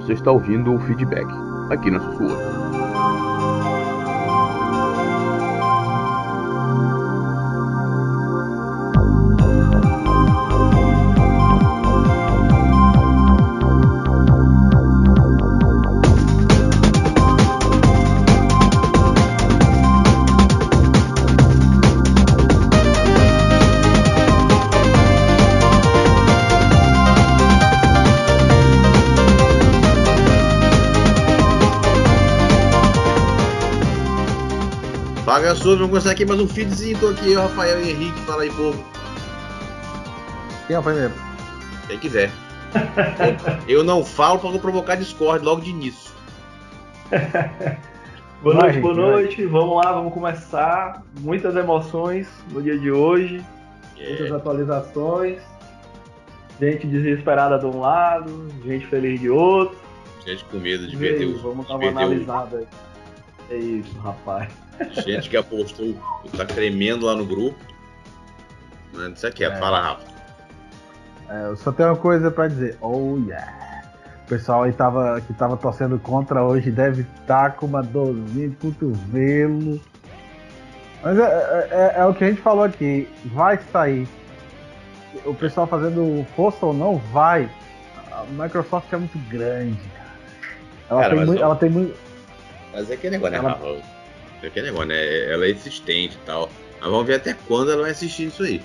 você está ouvindo o feedback, aqui na Sussurra. Vamos começar aqui mais um feedzinho. Tô aqui, Rafael e Henrique. Fala aí, povo. Quem é o primeiro? Quem quiser. Eu não falo pra não provocar discórdia logo de início. Boa noite. Vamos lá, vamos começar. Muitas emoções no dia de hoje. Muitas atualizações. Gente desesperada de um lado, gente feliz de outro. Gente com medo de perder o... Vamos dar uma analisada aí. É isso, rapaz. Gente que apostou, tá tremendo lá no grupo. Mas isso aqui é, fala rápido. Eu só tenho uma coisa pra dizer. Oh yeah! O pessoal aí que tava torcendo contra hoje deve estar com uma dorzinha de cotovelo. Mas é o que a gente falou aqui. Vai sair. O pessoal fazendo força ou não, vai. A Microsoft é muito grande, cara. Ela tem muito. Mas é aquele negócio, né, Rafa? É aquele negócio, né? Ela é existente e tal. Mas vamos ver até quando ela vai assistir isso aí.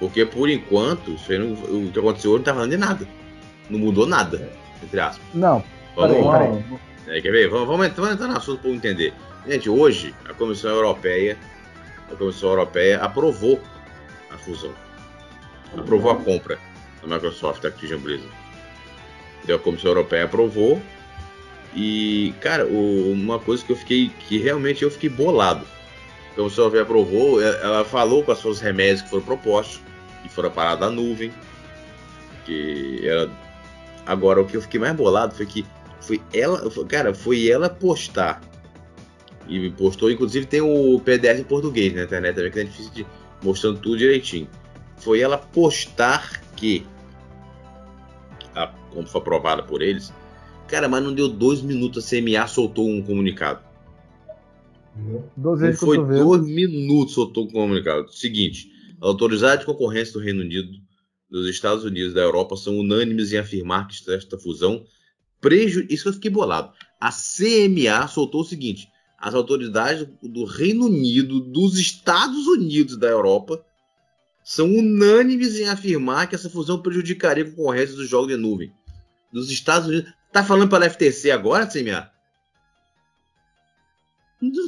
Porque, por enquanto, o que aconteceu hoje não tá falando de nada. Não mudou nada, entre aspas. Não. Vamos, quer ver? Vamos entrar no assunto para entender. Gente, hoje, a Comissão Europeia aprovou a fusão. Aprovou a compra da Microsoft, da Activision Blizzard. Então, a Comissão Europeia aprovou. E, cara, uma coisa que eu fiquei, que realmente eu fiquei bolado. Então, o Sovia aprovou, ela falou com as suas remédios que foram propostos, que foram parar da nuvem. Agora, o que eu fiquei mais bolado foi que foi ela postar. E postou, inclusive tem o PDF em português na internet também, que é difícil de mostrando tudo direitinho. Foi ela postar que, como foi aprovada por eles. Cara, mas não deu 2 minutos, a CMA soltou um comunicado. Não foi 2 minutos, soltou um comunicado. Seguinte, as autoridades de concorrência do Reino Unido, dos Estados Unidos, da Europa, são unânimes em afirmar que esta fusão prejudica... Isso eu fiquei bolado. A CMA soltou o seguinte, as autoridades do Reino Unido, dos Estados Unidos, da Europa, são unânimes em afirmar que essa fusão prejudicaria a concorrência dos jogos de nuvem. Dos Estados Unidos... Tá falando pela FTC agora, CMA?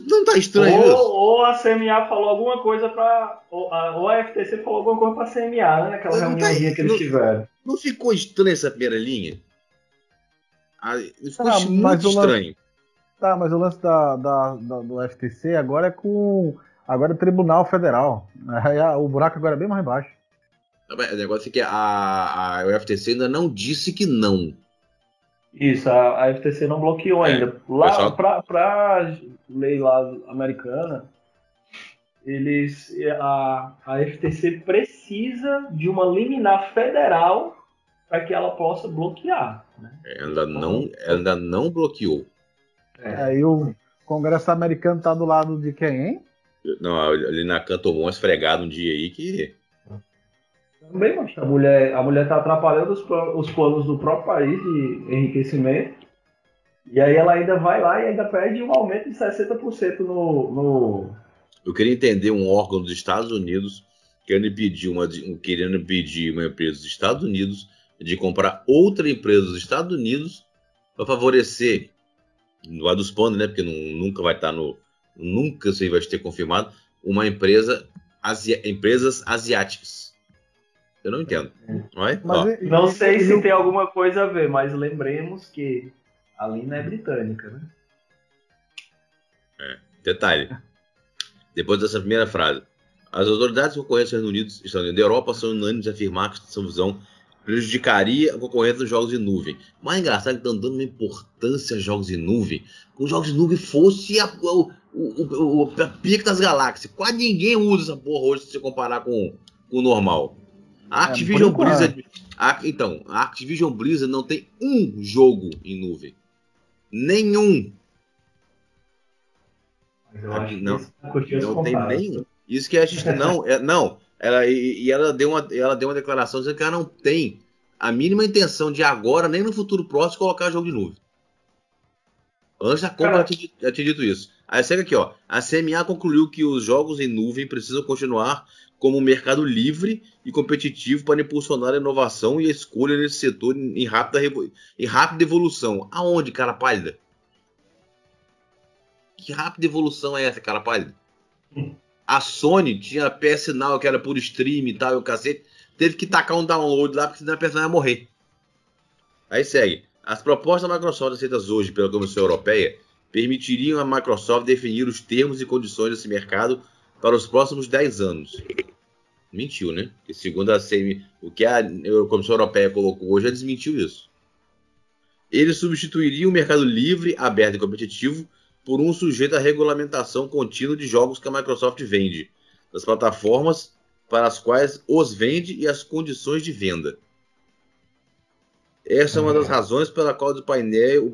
Não tá estranho isso? Ou a CMA falou alguma coisa pra... Ou a FTC falou alguma coisa pra CMA, né? Naquela reuniãozinha que eles tiveram. Não ficou estranho essa primeira linha? Ficou muito estranho. Tá, mas o lance do FTC agora é com... Agora é Tribunal Federal. O buraco agora é bem mais baixo. O negócio é que o FTC ainda não disse que não. Isso, a FTC não bloqueou ainda. Lá, pra lei lá americana, a FTC precisa de uma liminar federal para que ela possa bloquear. Né? Ela ainda não bloqueou. Aí o Congresso americano tá do lado de quem, hein? Não, ali na Cantomão esfregado um dia aí que... Também, mas a mulher está atrapalhando os planos do próprio país de enriquecimento. E aí ela ainda vai lá e ainda pede um aumento de 60% no... Eu queria entender um órgão dos Estados Unidos querendo impedir uma empresa dos Estados Unidos de comprar outra empresa dos Estados Unidos para favorecer, lá dos panos, né? Porque nunca vai estar no... Nunca se vai ter confirmado uma empresa... Empresas asiáticas. Eu não entendo. Não sei se tem alguma coisa a ver, mas lembremos que a Lina é britânica, né? Detalhe. Depois dessa primeira frase. As autoridades de concorrência do Reino Unido e Estados Unidos da Europa são unânimes em afirmar que essa fusão prejudicaria a concorrência dos jogos de nuvem. Mas engraçado que estão dando uma importância aos jogos de nuvem. Como os jogos de nuvem fosse a pica das galáxias. Quase ninguém usa essa porra hoje se você comparar com o normal. A Activision Blizzard Então, a Activision Blizzard não tem um jogo em nuvem. Nenhum. Não tem nenhum. Isso que a gente não... Ela deu uma declaração dizendo que ela não tem a mínima intenção de agora, nem no futuro próximo, colocar jogo de nuvem. Antes da compra, ela tinha dito isso. Aí segue aqui, ó. A CMA concluiu que os jogos em nuvem precisam continuar como um mercado livre e competitivo para impulsionar a inovação e a escolha nesse setor em rápida evolução. Aonde, cara pálida? Que rápida evolução é essa, cara pálida? A Sony tinha a PS Now, que era por stream e tal, e o cacete. Teve que tacar um download lá, porque senão a PS Now ia morrer. Aí segue. As propostas da Microsoft aceitas hoje pela Comissão Europeia permitiriam a Microsoft definir os termos e condições desse mercado para os próximos 10 anos. Mentiu, né? Porque segundo a CMA, o que a Comissão Europeia colocou hoje, ela desmentiu isso. Ele substituiria o mercado livre, aberto e competitivo por um sujeito à regulamentação contínua de jogos que a Microsoft vende, das plataformas para as quais os vende e as condições de venda. Essa é uma das razões pela qual o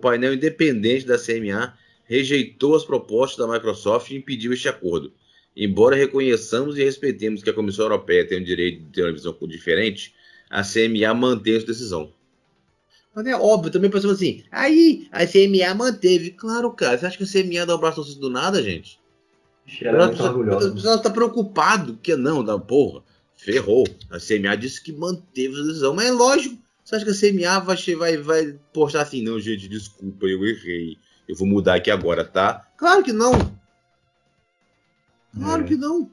painel independente da CMA rejeitou as propostas da Microsoft e impediu este acordo. Embora reconheçamos e respeitemos que a Comissão Europeia tem o direito de ter uma visão diferente, a CMA mantém a sua decisão. Mas é óbvio, também pensamos assim, aí a CMA manteve. Claro, cara, você acha que a CMA dá um braço do nada, gente? Ela tá preocupado, que não, da porra, ferrou. A CMA disse que manteve a decisão, mas é lógico. Você acha que a CMA vai postar assim, não, gente, desculpa, eu errei, eu vou mudar aqui agora, tá? Claro que não. Claro que não.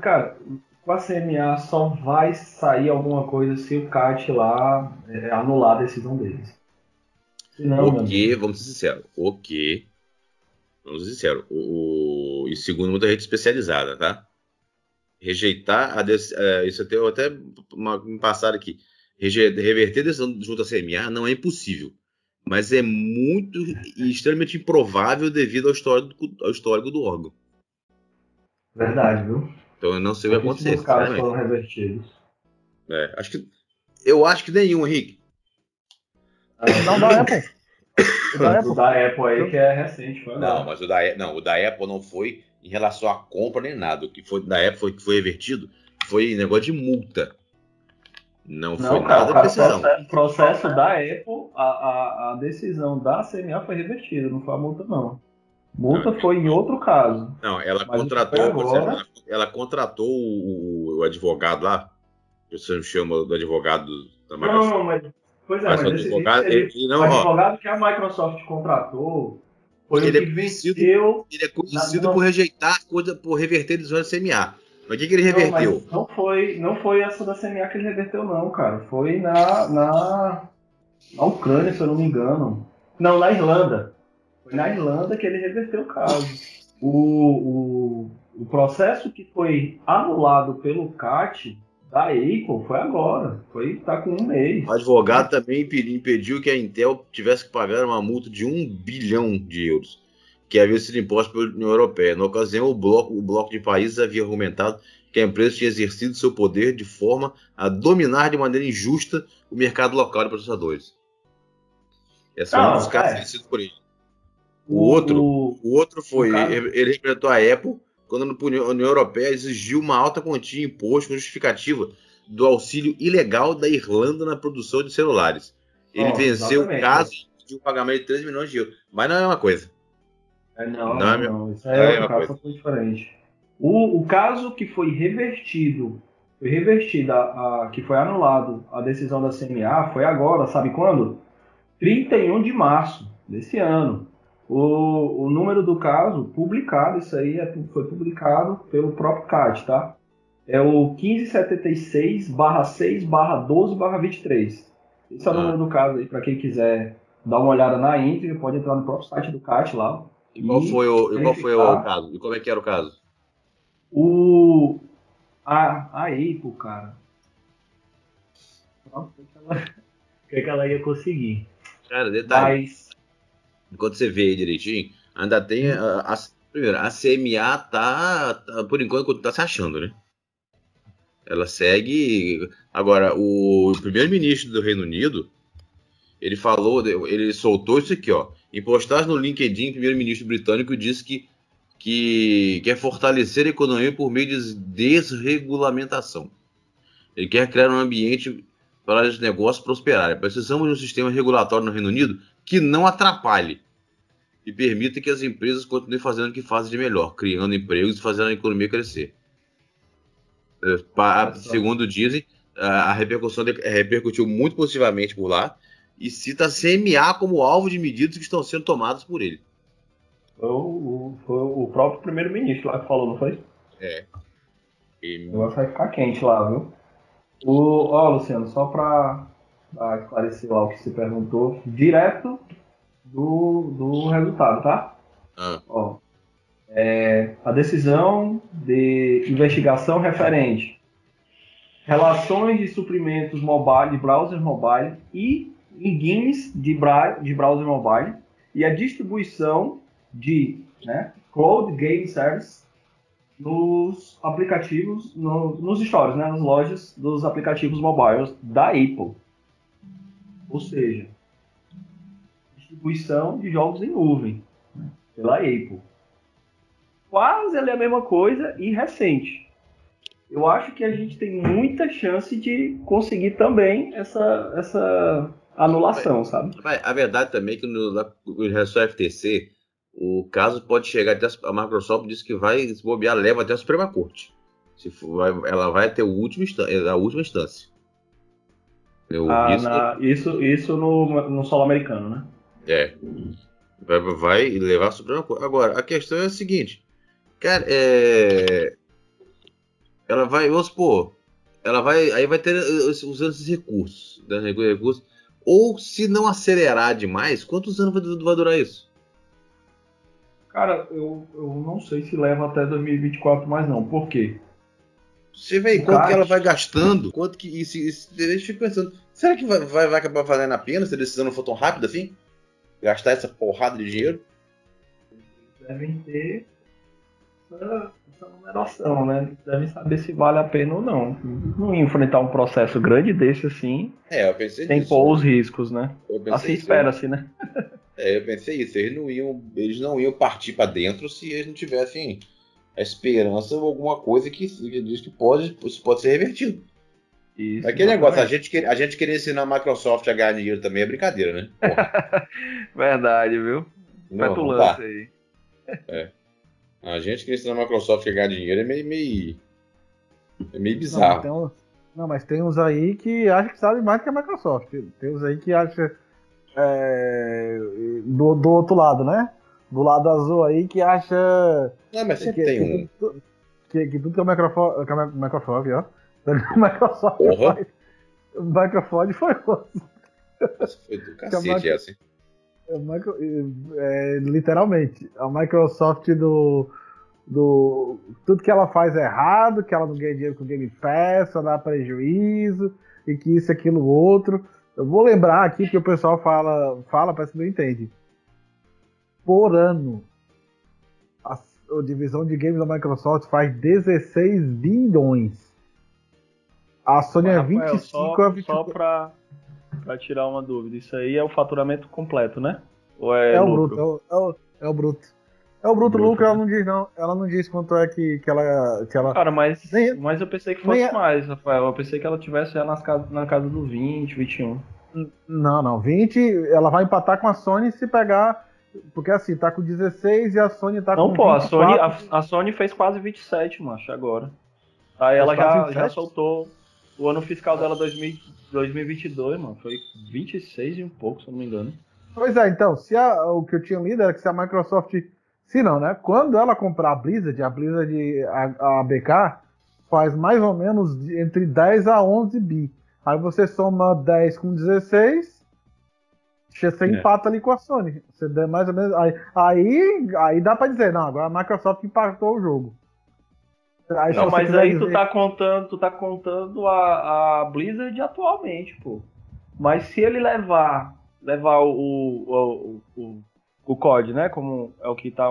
Cara, com a CMA só vai sair alguma coisa se o CAT lá anular a decisão deles. Senão, ok, vamos ser sinceros, ok. Vamos ser sinceros, e segundo muita rede especializada, tá? Rejeitar a decisão, isso até me passaram aqui. Reverter a decisão junto à CMA não é impossível, mas é muito e extremamente improvável devido ao histórico do órgão. Verdade, viu? Então eu não sei o que vai acontecer. Os casos foram revertidos. Eu acho que nenhum, Henrique. Não, da Apple. O da Apple aí que é recente. Não, mas o da Apple não foi em relação à compra nem nada. O que foi da Apple que foi revertido foi negócio de multa. Não foi nada de decisão. O processo da Apple, a decisão da CMA foi revertida, não foi a multa, não. Multa não, foi em outro caso. Não, ela contratou o advogado lá, que você chama do advogado da Microsoft. Não, mas... Pois é, mas o advogado que a Microsoft contratou foi ele o que venceu... Ele é conhecido por rejeitar, por reverter decisões da CMA. Mas o que ele reverteu? Não foi essa da CMA que ele reverteu, não, cara. Foi na Ucrânia, se eu não me engano. Não, na Irlanda. Foi na Irlanda que ele reverteu o caso. O processo que foi anulado pelo CAT da Apple foi agora. Tá com um mês. O advogado também impediu que a Intel tivesse que pagar uma multa de 1 bilhão de euros. Que havia sido imposto pela União Europeia. Na ocasião, o bloco de países havia argumentado que a empresa tinha exercido seu poder de forma a dominar de maneira injusta o mercado local de processadores. Essa é um dos casos exercidos por ele. O outro foi, ele representou a Apple, quando a União Europeia exigiu uma alta quantia de imposto com justificativa do auxílio ilegal da Irlanda na produção de celulares. Ele venceu o caso e pediu um pagamento de 3 milhões de euros. Mas não é a mesma coisa. Não. Isso aí é um caso foi diferente. O caso que foi revertido, que foi anulado a decisão da CMA, foi agora, sabe quando? 31 de março desse ano. O número do caso publicado, isso aí foi publicado pelo próprio CAT, tá? É o 1576/6/12/23. Esse é o número do caso aí, para quem quiser dar uma olhada na íntegra, pode entrar no próprio site do CAT lá. E qual foi o caso? E como é que era o caso? A Apple, cara. O que ela ia conseguir? Cara, detalhe. Mas... Enquanto você vê aí direitinho, ainda tem... Primeiro, a CMA tá por enquanto, se achando, né? Ela segue... Agora, o primeiro-ministro do Reino Unido, ele falou, ele soltou isso aqui, ó. Em postagem no LinkedIn, o primeiro-ministro britânico disse que quer fortalecer a economia por meio de desregulamentação. Ele quer criar um ambiente para os negócios prosperarem. Precisamos de um sistema regulatório no Reino Unido que não atrapalhe e permita que as empresas continuem fazendo o que fazem de melhor, criando empregos e fazendo a economia crescer. Segundo dizem, a repercussão repercutiu muito positivamente por lá e cita a CMA como alvo de medidas que estão sendo tomadas por ele. Foi o próprio primeiro-ministro lá que falou, não foi? É. E... Eu acho que vai ficar quente lá, viu? Ó, Luciano, só para esclarecer lá o que você perguntou, direto do resultado, tá? Ah. Ó, a decisão de investigação referente relações de suprimentos mobile, de browser mobile e games de browser mobile e a distribuição de Cloud Game Service nos aplicativos, nos stores, nas lojas dos aplicativos mobiles da Apple. Ou seja, distribuição de jogos em nuvem pela Apple. Quase ela é a mesma coisa e recente. Eu acho que a gente tem muita chance de conseguir também essa anulação, sabe? A verdade também é que no resto FTC, o caso pode chegar até a Microsoft disse que vai se bobear, leva até a Suprema Corte. Se for, ela vai ter a última instância. Isso no solo americano, né? É. Vai levar a Suprema Corte. Agora, a questão é a seguinte. Cara, ela vai, vamos supor, aí vai ter usando esses recursos, ou se não acelerar demais, quantos anos vai durar isso? Cara, eu não sei se leva até 2024 mais não, por quê? Você vê quanto que ela vai gastando, quanto que isso a gente fica pensando, será que vai acabar valendo a pena se a decisão não for tão rápida assim? Gastar essa porrada de dinheiro? Devem ter... essa numeração, né? Devem saber se vale a pena ou não. Não enfrentar um processo grande desse assim, eu pensei sem nisso, pôr os riscos, né? Assim espera-se, né? Eu pensei isso. Eles não iam partir para dentro se eles não tivessem a esperança ou alguma coisa que diz que pode ser revertido. Isso, aquele negócio, a gente querer ensinar a Microsoft a ganhar dinheiro também é brincadeira, né? Verdade, viu? Mete o lance aí. A gente que ensina a Microsoft a ganhar dinheiro é meio bizarro. Mas tem uns aí que acham que sabe mais que a Microsoft. Tem uns aí que acham do outro lado, né? Do lado azul aí que acha... Não, mas sempre tem um. Que tudo que é Microsoft, ó. Microsoft foi... Microsoft foi outro. Foi do cacete essa, hein? Literalmente, a Microsoft tudo que ela faz é errado, que ela não ganha dinheiro com o Game Pass, só dá prejuízo, e que isso, aquilo, outro. Eu vou lembrar aqui que o pessoal fala, parece que não entende. Por ano, a divisão de games da Microsoft faz 16 bilhões. A Sony é 25... Pra tirar uma dúvida, isso aí é o faturamento completo, né? Ou é o bruto? É o bruto. É o bruto lucro, né? Ela não diz não. Ela não diz quanto é que ela... Cara, mas eu pensei que fosse mais, Rafael. Eu pensei que ela tivesse já na casa do 20, 21. Não. 20, ela vai empatar com a Sony se pegar... Porque assim, tá com 16 e a Sony tá com 24. Não, pô, a Sony fez quase 27, macho, agora. Aí ela já soltou... O ano fiscal dela 2022, mano, foi 26 e um pouco, se eu não me engano. Pois é, então, o que eu tinha lido era que se a Microsoft... Se não, né? Quando ela comprar a Blizzard, a ABK, faz mais ou menos entre 10 a 11 bi. Aí você soma 10 com 16, você empata ali com a Sony. Você dá mais ou menos... Aí dá pra dizer, não, agora a Microsoft empatou o jogo. Não, mas aí dizer... tu tá contando a Blizzard atualmente, pô. Mas se ele levar o COD, né, como é o que tá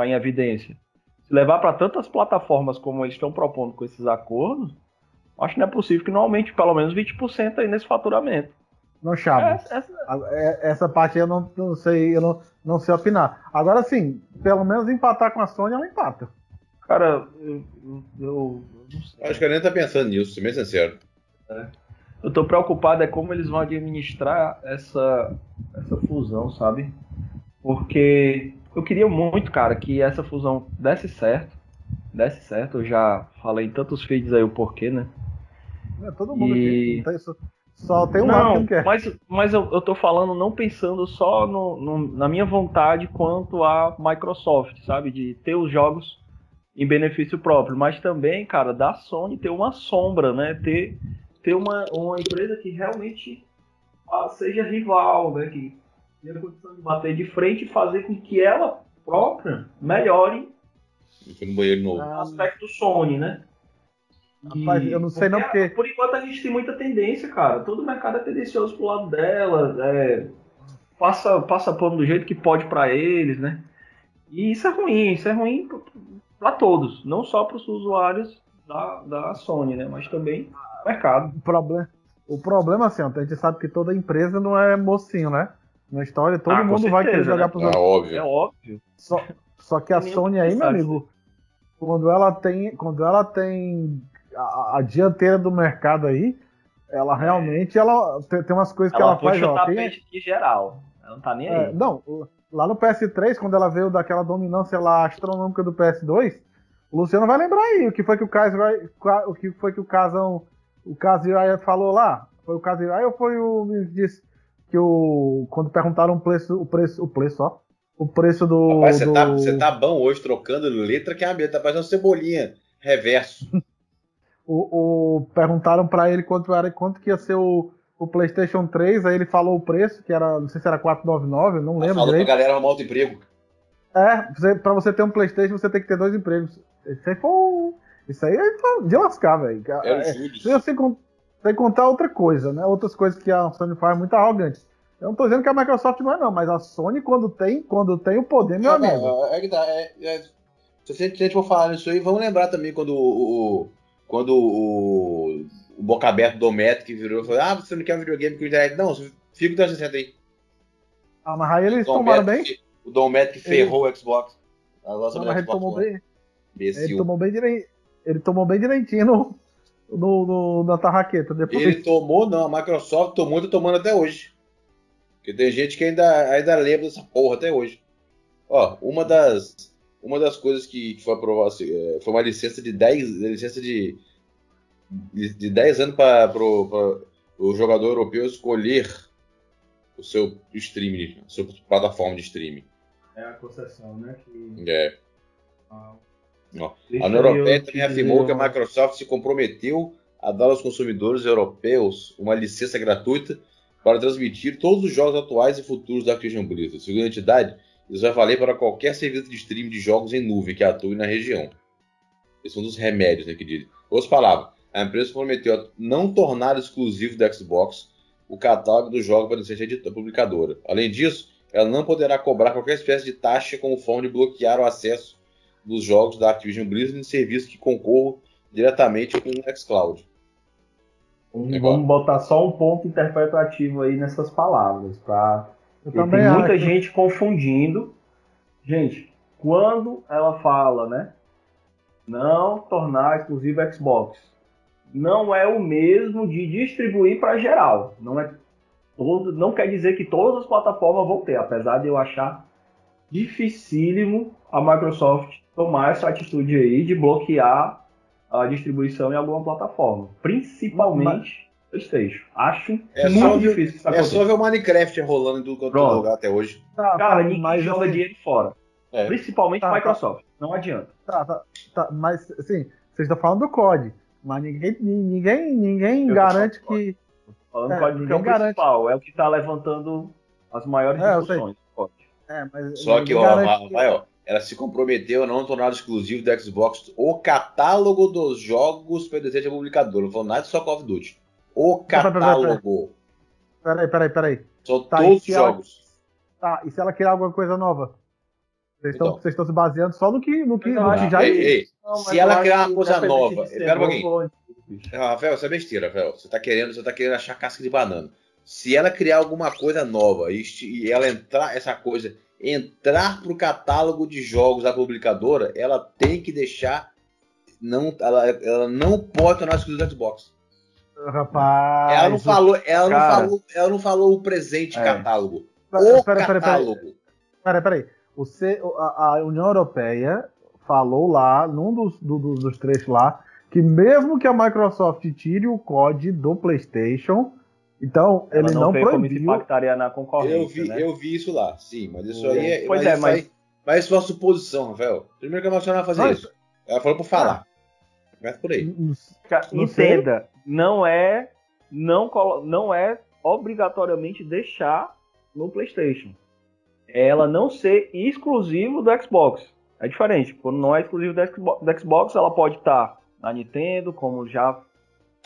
em evidência, se levar para tantas plataformas como eles estão propondo com esses acordos, Acho que não é possível que não aumente pelo menos 20% aí nesse faturamento. Não, Chaves. Essa parte eu não sei opinar. Agora sim, pelo menos empatar com a Sony, ela empata. Cara, eu não sei. Acho que ela nem tá pensando nisso, ser bem sincero. É. Eu tô preocupado é como eles vão administrar essa fusão, sabe? Porque eu queria muito, cara, que essa fusão desse certo. Desse certo, eu já falei em tantos feeds aí o porquê, né? É, todo mundo e... aqui, só tem um lado que não quer. Mas eu tô falando, não pensando só na minha vontade quanto à Microsoft, sabe? De ter os jogos em benefício próprio, mas também, cara, da Sony ter uma sombra, né? Ter uma empresa que realmente seja rival, né? Que tenha condição de bater de frente e fazer com que ela própria melhore no aspecto Sony, né? Rapaz, eu não sei não porque... Por enquanto a gente tem muita tendência, cara. Todo mercado é tendencioso pro lado dela, passa pano do jeito que pode pra eles, né? E isso é ruim pra todos. Não só pros usuários da Sony, né? Mas também pro mercado. O problema, assim, a gente sabe que toda empresa não é mocinho, né? Na história, todo mundo certeza, vai querer jogar, né? Pros outros. É óbvio. Só que a Sony aí, meu amigo, quando ela tem a dianteira do mercado aí, ela realmente ela tem umas coisas que ela faz. Ela puxa o tapete de geral, ela não tá nem aí. Não, lá no PS3, quando ela veio daquela dominância lá astronômica do PS2, o Luciano vai lembrar aí o que foi que o Kazuya falou lá. Foi o Kazuya ou foi o que disse que quando perguntaram o preço do... Rapaz, você tá bom hoje trocando letra que é a minha, tá parecendo Cebolinha reverso. Perguntaram pra ele quanto que ia ser o PlayStation 3, aí ele falou o preço, que era, não sei se era 499, não lembro. Falou pra galera arrumar outro emprego. Pra você ter um PlayStation, você tem que ter 2 empregos. Isso aí é de lascar, velho. Sem contar outra coisa, né? Outras coisas que a Sony faz muito arrogante. Eu não tô dizendo que a Microsoft não é não, mas a Sony quando tem o poder, meu amigo. Se a gente for falar nisso aí, vamos lembrar também quando o Boca Aberto do Metro que virou e falou, você não quer um videogame com internet? Não, fica o 360 aí. Ah, mas aí eles tomaram bem. O Dom Metro que ferrou o Xbox. Ele tomou bem direitinho na tarraqueta. Depois ele tomou não, a Microsoft tomou e tá tomando até hoje. Porque tem gente que ainda lembra dessa porra até hoje. Ó, uma das coisas que foi aprovada foi uma licença de 10 anos para o jogador europeu escolher o seu streaming, a sua plataforma de streaming. É a concessão, né? A União Europeia também afirmou que a Microsoft se comprometeu a dar aos consumidores europeus uma licença gratuita para transmitir todos os jogos atuais e futuros da Activision Blizzard. Segundo a entidade, isso vai valer para qualquer serviço de streaming de jogos em nuvem que atue na região. Esse é um dos remédios, né, que dizem. Outras palavras, a empresa prometeu não tornar exclusivo da Xbox o catálogo dos jogos para a licença publicadora. Além disso, ela não poderá cobrar qualquer espécie de taxa como forma de bloquear o acesso dos jogos da Activision Blizzard em serviços que concorram diretamente com o xCloud. Vamos botar só um ponto interpretativo aí nessas palavras, tá? Tem muita gente confundindo. Gente, quando ela fala, né? Não tornar exclusivo Xbox. Não é o mesmo de distribuir para geral. Não quer dizer que todas as plataformas vão ter, apesar de eu achar dificílimo a Microsoft tomar essa atitude aí de bloquear a distribuição em alguma plataforma, principalmente PlayStation. Acho muito difícil isso acontecer. É só ver o Minecraft rolando em tudo quanto é lugar até hoje. Cara, ninguém joga dinheiro fora. Principalmente Microsoft. Não adianta. Mas, assim, vocês estão falando do COD, mas ninguém garante que... Falando do COD é o principal, é o que está levantando as maiores discussões do COD. Só que, ela se comprometeu a não tornar exclusivo da Xbox o catálogo dos jogos para desejo publicador. Não falou nada de só Call of Duty. O catálogo. Peraí. São todos os jogos. E se ela criar alguma coisa nova? Vocês estão se baseando só no que já existe. Se ela criar uma coisa nova... Espera um pouquinho. Rafael, isso é besteira, Rafael. Você tá querendo achar casca de banana. Se ela criar alguma coisa nova e ela entrar, essa coisa, entrar pro catálogo de jogos da publicadora, ela tem que deixar... Ela não pode tornar exclusivo do Xbox. Rapaz... Ela não falou o presente catálogo. Peraí. A União Europeia falou lá, num dos trechos lá, que mesmo que a Microsoft tire o COD do PlayStation, então ela ele não proibiu. Como isso impactaria na concorrência, eu vi isso lá, sim, mas isso aí é... Mas isso é uma suposição, Rafael. Primeiro que a Microsoft vai fazer isso. Ela falou por falar. Começa por aí. Entenda, não é obrigatoriamente deixar no PlayStation. Ela não ser exclusiva do Xbox. É diferente. Quando não é exclusivo do Xbox, ela pode estar na Nintendo, como já...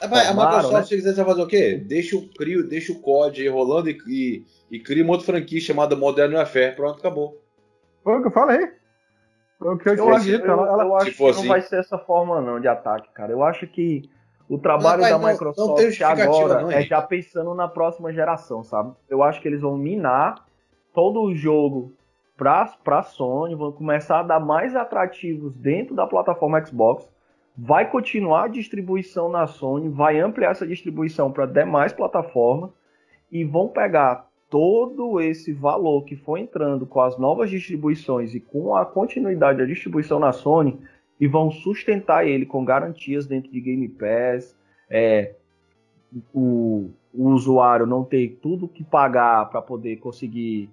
A Microsoft, né? Se quiser fazer o quê? Deixa o COD rolando e cria uma outra franquia chamada Modern Warfare. Pronto, acabou. Foi o que eu falei. Eu acho que não vai ser essa forma não de ataque, cara. Eu acho que o trabalho da Microsoft agora é já pensando na próxima geração, sabe? Eu acho que eles vão minar todo o jogo pra Sony, vão começar a dar mais atrativos dentro da plataforma Xbox, vai continuar a distribuição na Sony, vai ampliar essa distribuição para demais plataformas e vão pegar todo esse valor que foi entrando com as novas distribuições e com a continuidade da distribuição na Sony e vão sustentar ele com garantias dentro de Game Pass, o usuário não ter tudo que pagar para poder conseguir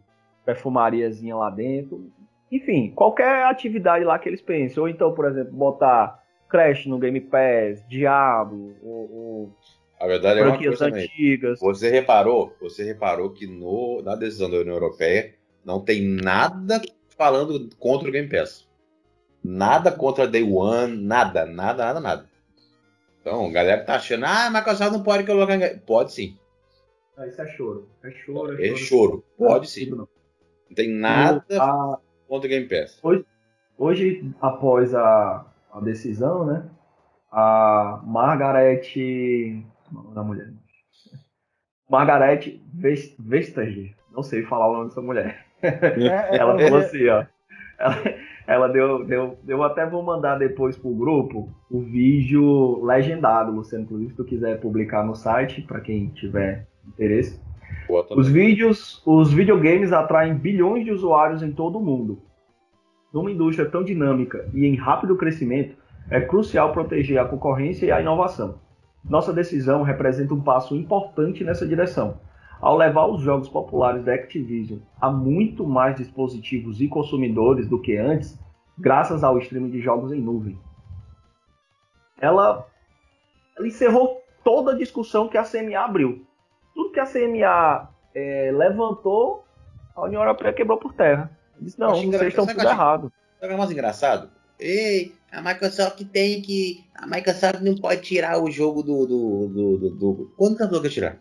perfumariazinha lá dentro. Enfim, qualquer atividade lá que eles pensem. Ou então, por exemplo, botar Crash no Game Pass, Diablo, ou a verdade é uma coisa antigas. Você reparou que na decisão da União Europeia não tem nada falando contra o Game Pass. Nada contra Day One, nada. Então, a galera que tá achando, a Microsoft não pode colocar... Pode sim. Isso é choro. É choro. Pode sim. Não tem nada contra o Game Pass. Hoje após a decisão, né? A Margaret Vestager, não sei falar o nome dessa mulher. Ela falou assim, ó. Ela deu, até vou mandar depois pro grupo o vídeo legendado, Luciano, inclusive se tu quiser publicar no site, para quem tiver interesse. Os videogames atraem bilhões de usuários em todo o mundo. Numa indústria tão dinâmica e em rápido crescimento, é crucial proteger a concorrência e a inovação. Nossa decisão representa um passo importante nessa direção, ao levar os jogos populares da Activision a muito mais dispositivos e consumidores do que antes, graças ao streaming de jogos em nuvem. Ela encerrou toda a discussão que a CMA abriu. Tudo que a CMA levantou, a União Europeia quebrou por terra. Disse, não, vocês estão tudo errado. Sabe o mais engraçado? Ei, a Microsoft não pode tirar o jogo do... Quando que ela falou que ia tirar?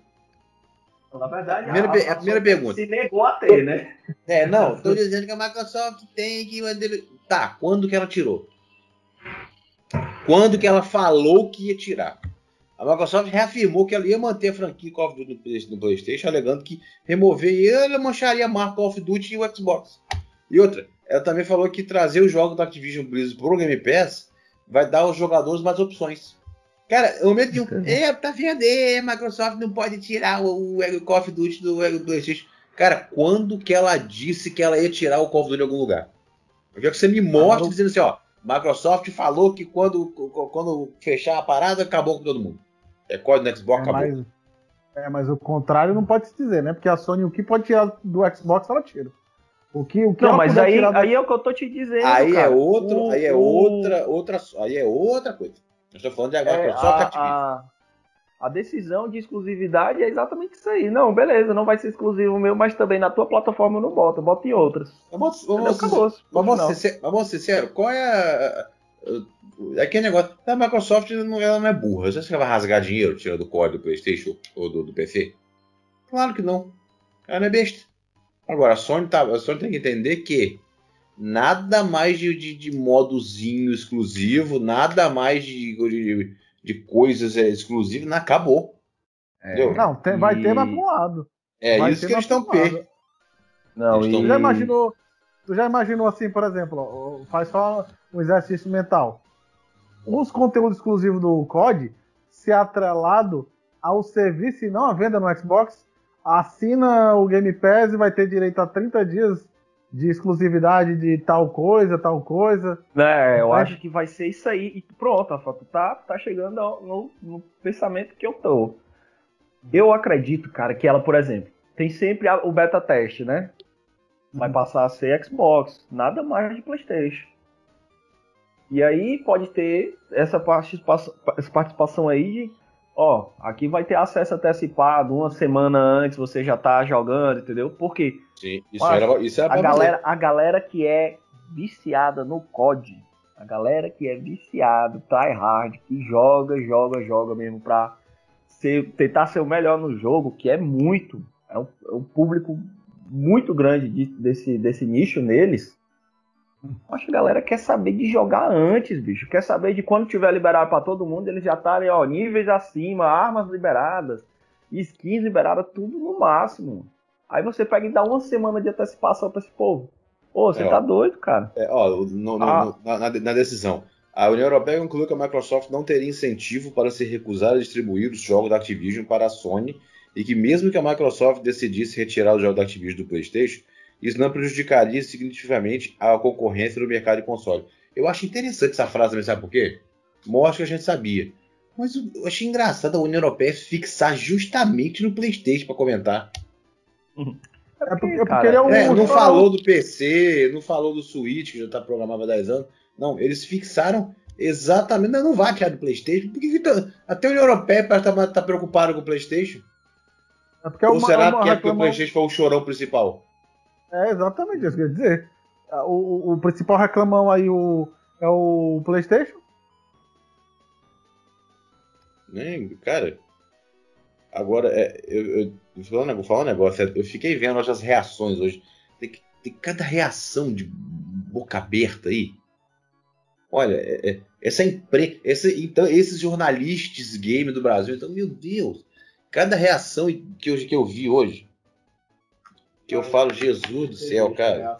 Na verdade, a primeira pergunta. Se negou a ter, né? Tô dizendo que a Microsoft tem que... Tá, quando que ela tirou? Quando que ela falou que ia tirar? A Microsoft reafirmou que ela ia manter a franquia Call of Duty no PlayStation, alegando que remover ela mancharia a marca Call of Duty e o Xbox. E outra... Ela também falou que trazer os jogos da Activision Blizzard pro Game Pass vai dar aos jogadores mais opções. Cara, o momento que tá vendo, a Microsoft não pode tirar o Call of Duty do PlayStation. Cara, quando que ela disse que ela ia tirar o Call of Duty de algum lugar? Eu quero que você me mostre dizendo assim, ó, Microsoft falou que quando fechar a parada, acabou com todo mundo. É código do Xbox, acabou. Mas o contrário não pode se dizer, né? Porque a Sony, o que pode tirar do Xbox, ela tira. Aí é o que eu tô te dizendo. Aí é outra coisa. Eu estou falando de agora, só que a decisão de exclusividade é exatamente isso aí. Não, beleza, não vai ser exclusivo meu, mas também na tua plataforma eu não boto, eu boto em outras. Vamos ser sinceros, qual é aquele negócio? A Microsoft ela não é burra. Você acha que ela vai rasgar dinheiro tirando o código do PlayStation ou do PC? Claro que não. Ela não é besta. Agora, a Sony tem que entender que Nada mais de modozinho exclusivo, nada mais de coisas exclusivas, não, acabou. É, não, tem, vai ter mais pra um lado. É vai isso que eles estão perdendo. Tu já imaginou assim, por exemplo, ó, faz só um exercício mental. Os conteúdos exclusivos do COD se atrelado ao serviço e não à venda no Xbox, assina o Game Pass e vai ter direito a 30 dias de exclusividade de tal coisa... É, eu acho que vai ser isso aí. E pronto, Rafa, tu tá chegando no pensamento que eu tô. Eu acredito, cara, que ela, por exemplo, tem sempre o beta test, né? Vai passar a ser Xbox, nada mais de PlayStation. E aí pode ter essa participação aí de, ó, aqui vai ter acesso antecipado, uma semana antes você já tá jogando, entendeu? Por quê? Sim, a galera que é viciada no COD, a galera que é viciada, tryhard, que joga mesmo pra tentar ser o melhor no jogo, que é muito, é um público muito grande desse nicho neles. Acho que a galera quer saber de jogar antes, bicho. Quer saber de quando tiver liberado pra todo mundo, eles já estarem, ó, níveis acima, armas liberadas, skins liberadas, tudo no máximo. Aí você pega e dá uma semana de antecipação pra esse povo. Pô, você tá doido, cara. Na decisão, a União Europeia concluiu que a Microsoft não teria incentivo para se recusar a distribuir os jogos da Activision para a Sony e que mesmo que a Microsoft decidisse retirar os jogos da Activision do PlayStation, isso não prejudicaria significativamente a concorrência no mercado de console. Eu acho interessante essa frase, sabe por quê? Mostra que a gente sabia. Mas eu achei engraçado a União Europeia fixar justamente no PlayStation para comentar. Não falou do PC, não falou do Switch, que já está programado há 10 anos. Não, eles fixaram exatamente. Não vai tirar do PlayStation. Por que até a União Europeia está preocupada com o PlayStation? É porque ou será que é porque o PlayStation foi o chorão principal? É exatamente isso que eu ia dizer. O principal reclamão aí é o PlayStation? Cara, agora, vou falar um negócio. Eu fiquei vendo as reações hoje. Tem cada reação de boca aberta aí. Olha, esses jornalistas game do Brasil, então, meu Deus, cada reação que eu vi hoje. Que eu falo, Jesus do céu, cara.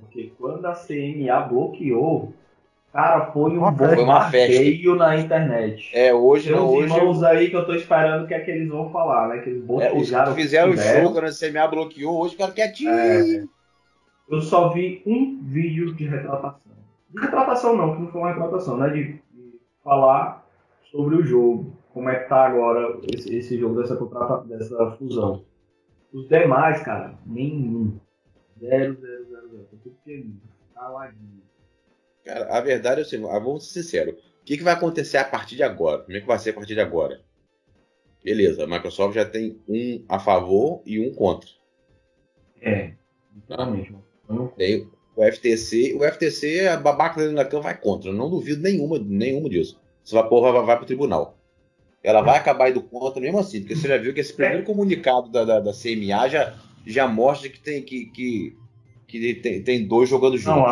Porque quando a CMA bloqueou, cara, foi uma festa na internet. É, hoje não, hoje... Tem uns aí que eu tô esperando o que é que eles vão falar, né? Que eles botejaram, os que fizeram o jogo quando a CMA bloqueou, hoje o cara quietinho. É. Eu só vi um vídeo de retratação. De retratação não, que não foi uma retratação, né? De falar sobre o jogo. Como é que tá agora esse jogo dessa fusão. Os demais, cara, nenhum. 0, 0, 0, 0. Tudo pequenininho. Caladinho. Cara, a verdade é assim, vamos ser sinceros. O que vai acontecer a partir de agora? Como é que vai ser a partir de agora? Beleza, a Microsoft já tem um a favor e um contra. É, mesmo. Tem o FTC. O FTC, a babaca dentro da cama vai contra. Eu não duvido nenhuma disso. Essa porra vai pro tribunal. Ela vai acabar indo contra mesmo assim, porque você já viu que esse primeiro comunicado da CMA já mostra que tem dois jogando juntos. Não,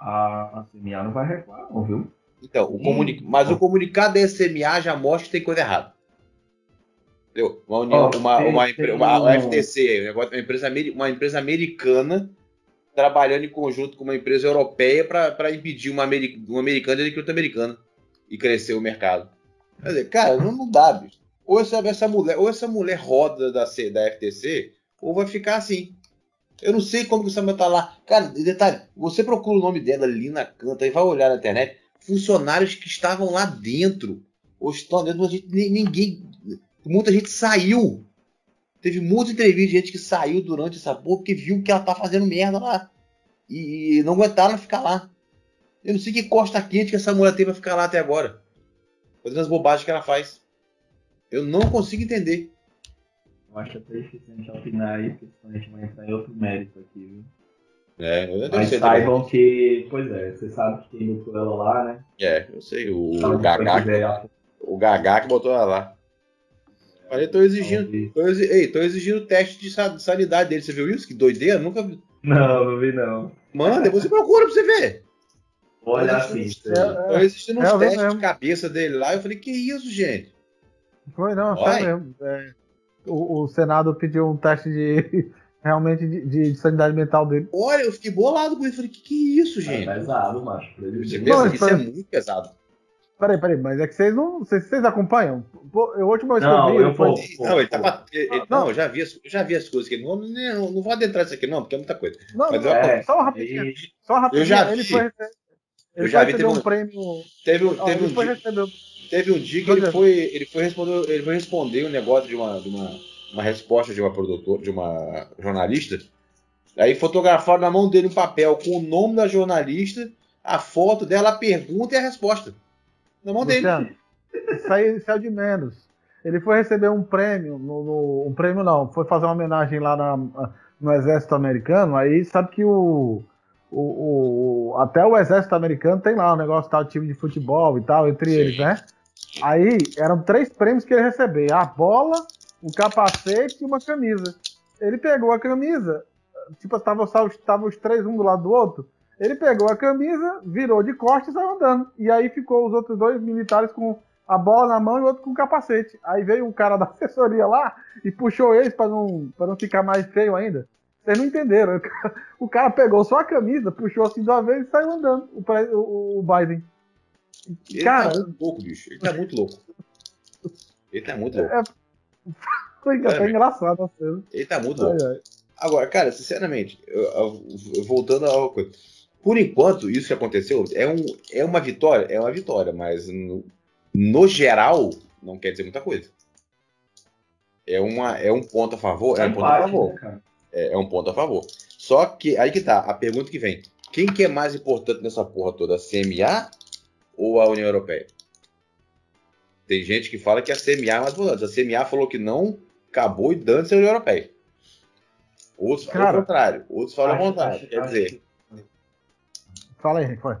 a CMA não vai recuar, não, viu? Então, mas o comunicado da CMA já mostra que tem coisa errada. Entendeu? Uma FTC, uma empresa americana trabalhando em conjunto com uma empresa europeia para impedir um americano de recruta americana e crescer o mercado. Quer dizer, cara, não dá, bicho. Ou essa mulher roda da FTC, ou vai ficar assim. Eu não sei como que essa mulher tá lá. Cara, detalhe, você procura o nome dela ali na canta e vai olhar na internet. Funcionários que estavam lá dentro, ou estão dentro, muita gente saiu. Teve muita entrevista de gente que saiu durante essa porra, porque viu que ela tá fazendo merda lá. E não aguentaram ficar lá. Eu não sei que costa quente que essa mulher tem pra ficar lá até agora. Fazendo as bobagens que ela faz. Eu não consigo entender. Eu acho até difícil a gente opinar aí, porque a gente vai entrar em outro mérito aqui, viu? É, eu não sei. Mas saibam que... Pois é, você sabe que quem botou ela lá, né? É, eu sei. O Gagá que botou ela lá. Mas eu tô exigindo o teste de sanidade dele. Você viu isso? Que doideira. Nunca Não, não vi não. Mano, depois você procura pra você ver. Olha a pista. Eu assisti uns testes de cabeça dele lá, eu falei, que isso, gente? Foi não, foi mesmo. É, o Senado pediu um teste de... Realmente, de sanidade mental dele. Olha, eu fiquei bolado com isso. Falei, que isso, gente? É pesado, macho. Você pensa que isso é muito pesado. Peraí, mas é que vocês não... Vocês acompanham? Pô, eu última vez que eu vi... Eu já vi as coisas aqui. Não vou adentrar nisso aqui, não, porque é muita coisa. Não, mas só rapidinho. Eu já vi. Ele já recebeu um prêmio... Teve um dia que ele foi responder um negócio de uma resposta de uma produtora, de uma jornalista. Aí fotografaram na mão dele um papel com o nome da jornalista, a foto dela, a pergunta e a resposta. Na mão dele. Saiu de menos. Ele foi receber um prêmio, um prêmio não, foi fazer uma homenagem lá no Exército Americano. Aí sabe que até o Exército Americano tem lá um negócio tal, time de futebol e tal, entre eles, né? Aí eram 3 prêmios que ele recebeu. A bola, um capacete e uma camisa. Ele pegou a camisa, tipo, estavam os 3 um do lado do outro. Ele pegou a camisa, virou de costas e saiu andando. E aí ficou os outros 2 militares com a bola na mão e o outro com o capacete. Aí veio um cara da assessoria lá e puxou eles pra não ficar mais feio ainda. Vocês não entenderam. O cara pegou só a camisa, puxou assim de uma vez e saiu andando. O Biden. Cara, ele tá muito louco, bicho. Ele tá muito louco. Foi engraçado a cena. Ele tá muito louco. Agora, cara, sinceramente, voltando a uma coisa. Por enquanto, isso que aconteceu é uma vitória, mas no geral não quer dizer muita coisa. É um ponto a favor. É um ponto a favor. Só que, aí que tá, a pergunta que vem. Quem que é mais importante nessa porra toda? A CMA ou a União Europeia? Tem gente que fala que a CMA é mais importante. A CMA falou que não, acabou e dane-se a União Europeia. Outros falam o contrário. Outros falam o contrário. Quer dizer... Fala aí, foi.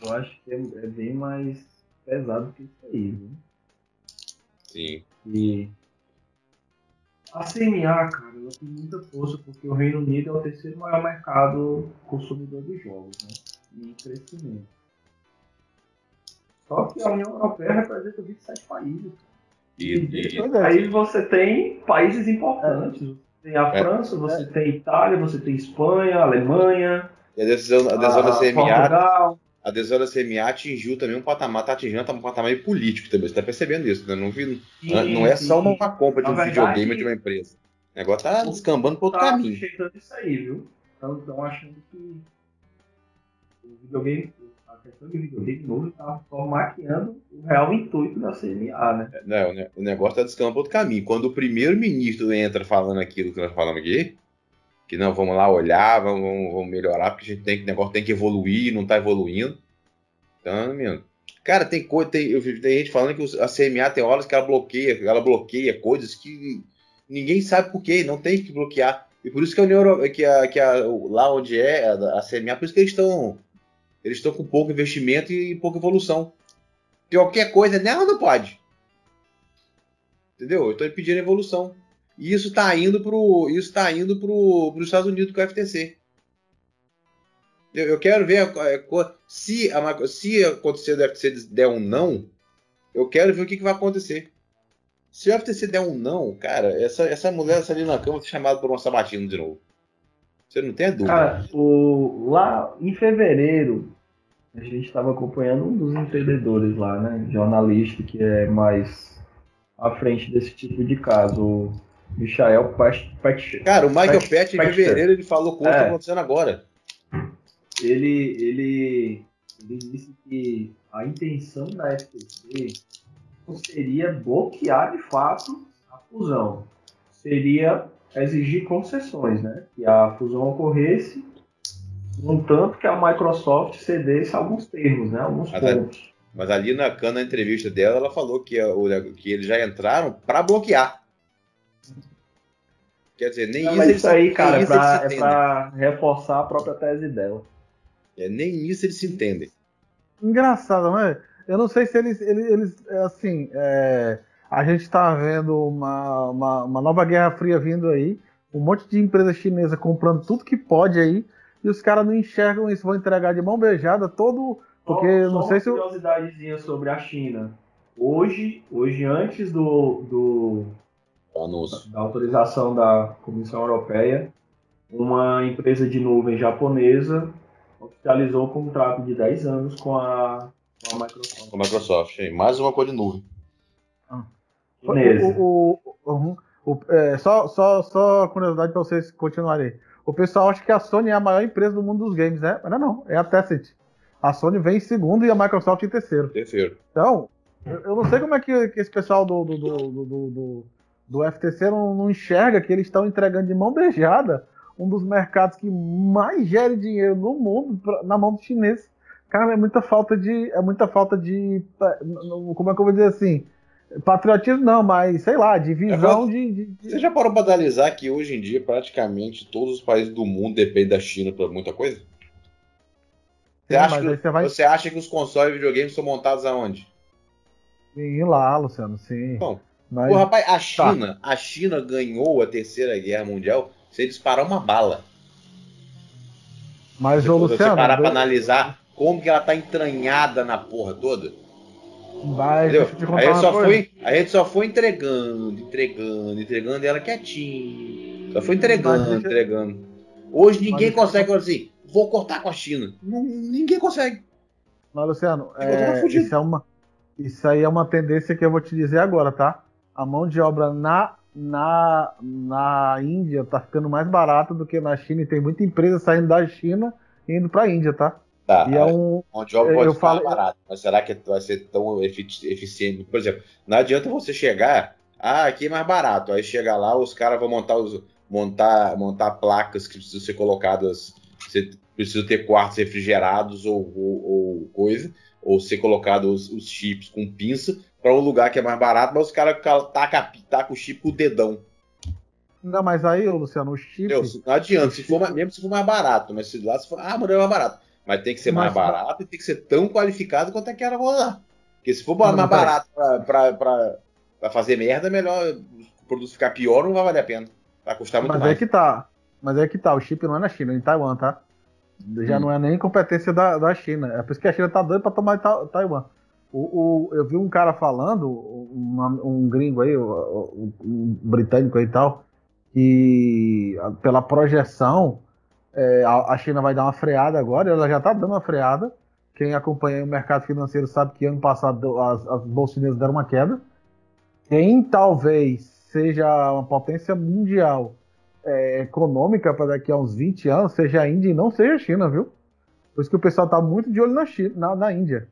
Eu acho que é bem mais pesado que isso aí. Né? Sim. E a CMA, cara, ela tem muita força porque o Reino Unido é o 3º maior mercado consumidor de jogos, né? E crescimento. Só que a União Europeia representa 27 países. E aí você tem países importantes. Tem a França, você tem Itália, você tem Espanha, Alemanha. E a decisão da CMA atingiu também um patamar, está atingindo um patamar político também. Você está percebendo isso, né? Não é só uma compra de um videogame de uma empresa. O negócio está descambando para outro caminho. Está chegando isso aí, viu? Estão achando que o videogame... A questão de videogame novo está só maquiando o real intuito da CMA, né? Não, o negócio está descambando para outro caminho. Quando o primeiro-ministro entra falando aquilo que nós falamos aqui, que não, vamos lá olhar, vamos melhorar, porque o negócio tem que evoluir, não está evoluindo. Então, menino. Cara, tem gente falando que a CMA tem horas que ela bloqueia coisas que ninguém sabe por quê, não tem que bloquear. E por isso que a União Europeia, lá onde é a CMA, por isso que eles estão com pouco investimento e pouca evolução. Qualquer coisa, não pode. Entendeu? Eu estou pedindo evolução. E isso está indo para os Estados Unidos com o FTC. Eu quero ver se acontecer do FTC der um não, eu quero ver o que vai acontecer. Se o FTC der um não, cara, essa mulher, essa ali na cama, vai ser chamada por uma sabatina de novo. Você não tem a dúvida. Cara, lá em fevereiro, a gente estava acompanhando um dos entendedores lá, né? Jornalista que é mais à frente desse tipo de caso, o Michael Patch. Cara, o Michael Patch, em fevereiro, ele falou coisa que está acontecendo agora. Ele disse que a intenção da FTC seria bloquear, de fato, a fusão. Seria... exigir concessões, né? Que a fusão ocorresse, no tanto que a Microsoft cedesse alguns termos, né? Alguns pontos. Mas ali na entrevista dela, ela falou que eles já entraram para bloquear. Quer dizer, nem isso. Mas isso aí, cara, é para reforçar a própria tese dela. Nem isso eles se entendem. Engraçado, né? Eu não sei se eles assim. A gente está vendo uma nova Guerra Fria vindo aí, um monte de empresa chinesa comprando tudo que pode aí, e os caras não enxergam isso, vão entregar de mão beijada todo... Porque só não sei uma curiosidadezinha sobre a China. Hoje antes da autorização da Comissão Europeia, uma empresa de nuvem japonesa oficializou um contrato de 10 anos com a Microsoft. Com a Microsoft, hein? Mais uma coisa de nuvem. Só curiosidade para vocês continuarem. O pessoal acha que a Sony é a maior empresa do mundo dos games, né? Mas não, é a Tencent. A Sony vem em segundo e a Microsoft em terceiro. Então, eu não sei como é que esse pessoal do FTC não enxerga que eles estão entregando de mão beijada um dos mercados que mais gera dinheiro no mundo na mão dos chineses. Cara, é muita falta de... Como é que eu vou dizer assim? Patriotismo não, mas sei lá, divisão Você já parou para analisar que hoje em dia praticamente todos os países do mundo dependem da China para muita coisa? Você acha que os consoles e videogames são montados aonde? Sim, lá, Luciano, sim. Bom, mas... rapaz, a China ganhou a Terceira Guerra Mundial sem disparar uma bala. Mas, ô, Luciano... Você parar pra analisar como que ela tá entranhada na porra toda. Mas, entendeu? A gente só foi entregando, e ela quietinha. Só foi entregando. Hoje ninguém consegue assim... Vou cortar com a China. Ninguém consegue. Mas, Luciano, isso aí é uma tendência que eu vou te dizer agora, tá? A mão de obra na Índia tá ficando mais barata do que na China. E tem muita empresa saindo da China e indo pra Índia, tá? Tá, e a mão de obra pode ficar barata. Mas será que vai ser tão eficiente? Por exemplo, não adianta você chegar... Ah, aqui é mais barato. Aí chega lá, os caras vão montar placas que precisam ser colocadas... Você precisa ter quartos refrigerados ou coisa, ou ser colocado os chips com pinça para um lugar que é mais barato, mas os caras tacam o chip com o dedão. Não, mas aí, Luciano, o chip... não adianta, mesmo se for mais barato, mas se lá se for... Ah, mas não é mais barato. Mas tem que ser mais barato e tem que ser tão qualificado quanto é que era lá. Porque se for mais barato para fazer merda, melhor o produto ficar pior, não vai valer a pena. Vai custar muito mais. Mas é que tá, o chip não é na China, é em Taiwan, tá? Já não é nem competência da China. É por isso que a China tá doida pra tomar Taiwan. Eu vi um cara falando, um gringo aí, um britânico aí e tal, que pela projeção a China vai dar uma freada agora, ela já tá dando uma freada. Quem acompanha o mercado financeiro sabe que ano passado as bolsas chinesas deram uma queda. Quem talvez seja uma potência mundial econômica para daqui a uns 20 anos, seja a Índia e não seja a China, viu? Por isso que o pessoal tá muito de olho na China, na Índia.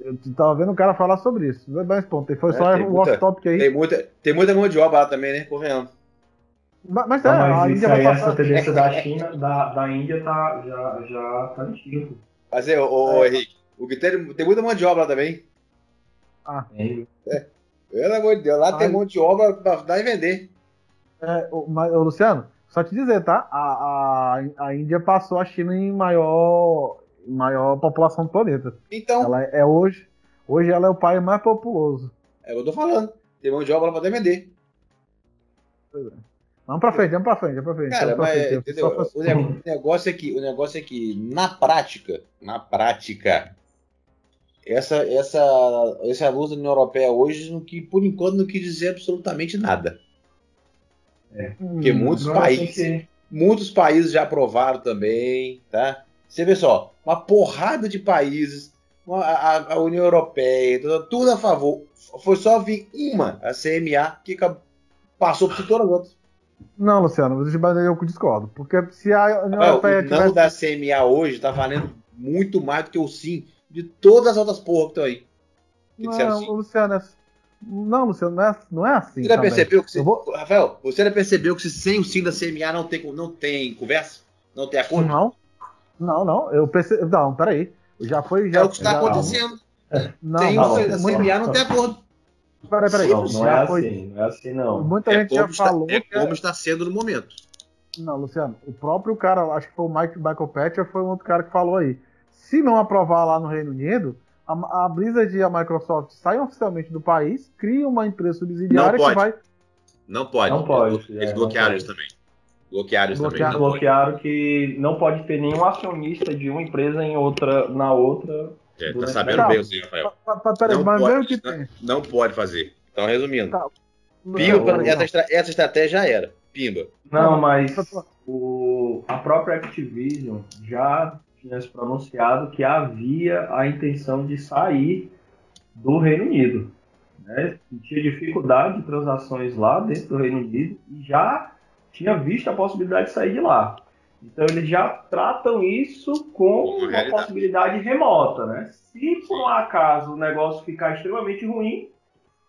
Eu tava vendo o cara falar sobre isso. Mas pronto, foi só o off-topic aí. Tem muita mão de obra lá também, né? Correndo. Mas a Índia vai passar. Essa tendência da China, da Índia já tá mentindo. Mas Henrique, o que tem muita mão de obra lá também. Ah, é. Pelo amor de Deus, lá tem mão de obra pra dar e vender. Mas, Luciano, só te dizer, tá? A Índia passou a China em maior população do planeta. Então. Ela é hoje ela é o país mais populoso. É o que eu tô falando. Tem mão de obra pra vender. Pois é. Vamos pra frente. Cara, mas entendeu? O negócio é que na prática, esse aluno da União Europeia hoje, por enquanto, não quis dizer absolutamente nada. Porque muitos países já aprovaram também, tá? Você vê só, uma porrada de países, a União Europeia, tudo a favor. Foi só vir uma, a CMA, que passou por todas as outras. Não, Luciano, eu discordo. Porque se a União Europeia... O não da CMA hoje tá valendo muito mais do que o sim de todas as outras porras que estão aí. Não, Luciano, Luciano, não é assim. Você já percebeu que Rafael, você já percebeu que sem o sim da CMA não tem conversa? Não tem acordo? Não. Eu percebi. Não, peraí. Já foi. É o que está acontecendo. Não, sem o sim da CMA não tem acordo. Peraí. Não é assim. Muita gente já falou. Como está sendo no momento. Não, Luciano. O próprio cara, acho que foi o Michael Patcher, foi um outro cara que falou aí. Se não aprovar lá no Reino Unido, a Blizzard e a Microsoft saem oficialmente do país, criam uma empresa subsidiária que vai... Não pode. Não pode. Eles bloquearam isso também. Bloquearam que não pode ter nenhum acionista de uma empresa em outra, na outra. É, tá sabendo bem o senhor, Rafael. Não pode fazer. Então, resumindo. Tá. Pimba, essa estratégia já era. Pimba. Não, mas a própria Activision já tinha se pronunciado que havia a intenção de sair do Reino Unido. Né? Tinha dificuldade de transações lá dentro do Reino Unido e já tinha visto a possibilidade de sair de lá. Então eles já tratam isso como uma possibilidade remota, né? Se por um acaso o negócio ficar extremamente ruim,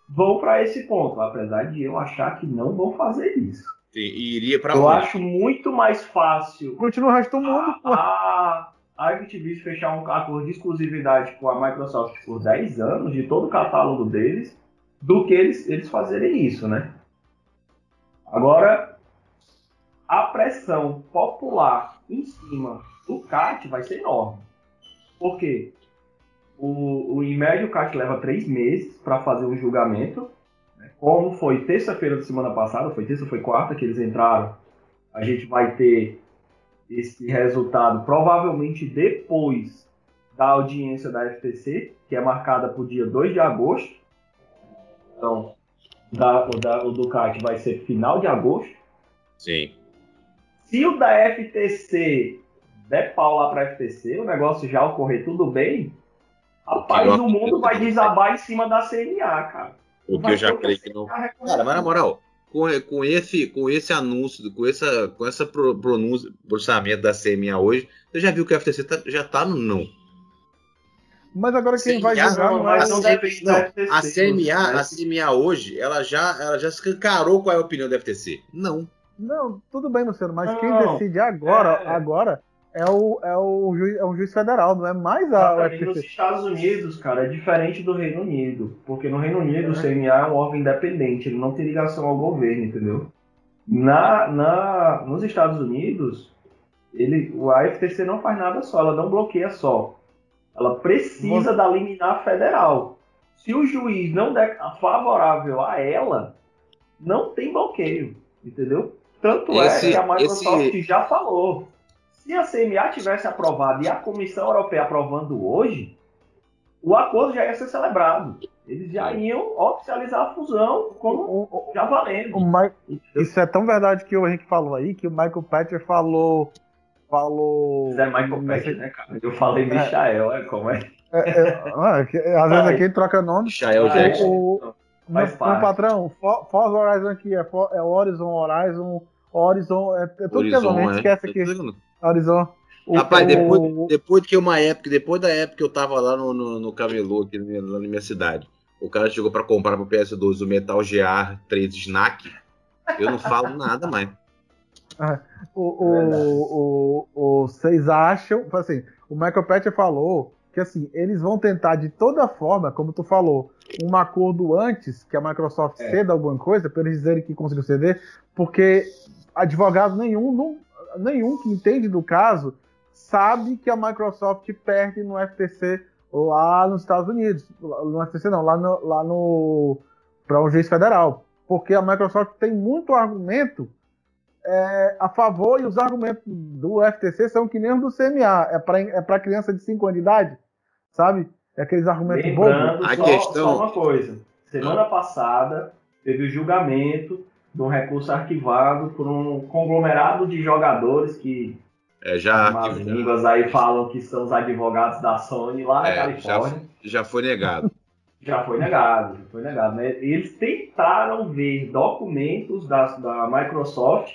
vão para esse ponto, apesar de eu achar que não vão fazer isso. Sim, e iria para onde? Acho muito mais fácil. Continua o resto do mundo, pô. A Activision fechar um acordo de exclusividade com a Microsoft por 10 anos de todo o catálogo deles, do que eles fazerem isso, né? Agora, a pressão popular em cima do CAT vai ser enorme. Por quê? Em média, o CAT leva 3 meses para fazer um julgamento. Né? Como foi terça-feira da semana passada, foi quarta que eles entraram, a gente vai ter esse resultado provavelmente depois da audiência da FTC, que é marcada para o dia 2 de agosto. Então, o do CAT vai ser final de agosto. Sim. Se o da FTC der pau lá para a FTC, o negócio já ocorrer tudo bem, rapaz, o mundo vai desabar em cima da CMA, cara. O que eu já creio que não... Cara, mas na moral, com esse anúncio, com essa pronunciamento da CMA hoje, você já viu que a FTC já tá no não. Mas agora quem vai julgar não vai... A CMA hoje, ela já escancarou qual é a opinião da FTC. Não. Não, tudo bem, Luciano, mas não, quem decide agora é um juiz federal, não é mais a FTC. Nos Estados Unidos, cara, é diferente do Reino Unido, porque no Reino Unido o CMA é um órgão independente, ele não tem ligação ao governo, entendeu? Nos Estados Unidos, a FTC não faz nada só, ela não bloqueia só. Ela precisa da liminar federal. Se o juiz não der favorável a ela, não tem bloqueio, entendeu? Tanto é que a Microsoft já falou. Se a CMA tivesse aprovado e a Comissão Europeia aprovando hoje, o acordo já ia ser celebrado. Eles já iam oficializar a fusão como já valendo. Isso é tão verdade que o Henrique falou aí, que o Michael Patcher falou... Mas é Michael Patcher, né, cara? Eu falei Michael, como é? Às vezes aqui troca nome. Michael Jackson. Meu patrão, Forza Horizon aqui é Horizon, é tudo que é nome, a gente esquece aqui. Horizon. Rapaz, depois da época que eu tava lá no Camelô, aqui na minha cidade, o cara chegou pra comprar pro PS2 o Metal Gear 3 Snack, eu não falo nada mais. Vocês acham, assim, o Michael Patcher falou que assim, eles vão tentar de toda forma, como tu falou, um acordo antes que a Microsoft ceda alguma coisa, para eles dizerem que conseguiu ceder, porque advogado nenhum que entende do caso sabe que a Microsoft perde no FTC lá nos Estados Unidos. No FTC não, para um juiz federal. Porque a Microsoft tem muito argumento a favor, e os argumentos do FTC são que nem os do CMA. É para criança de 5 anos de idade, sabe? É aqueles argumentos bons. Só uma coisa. Semana passada teve o julgamento de um recurso arquivado por um conglomerado de jogadores que as línguas aí falam que são os advogados da Sony lá na Califórnia. Já foi negado. Né? Eles tentaram ver documentos da Microsoft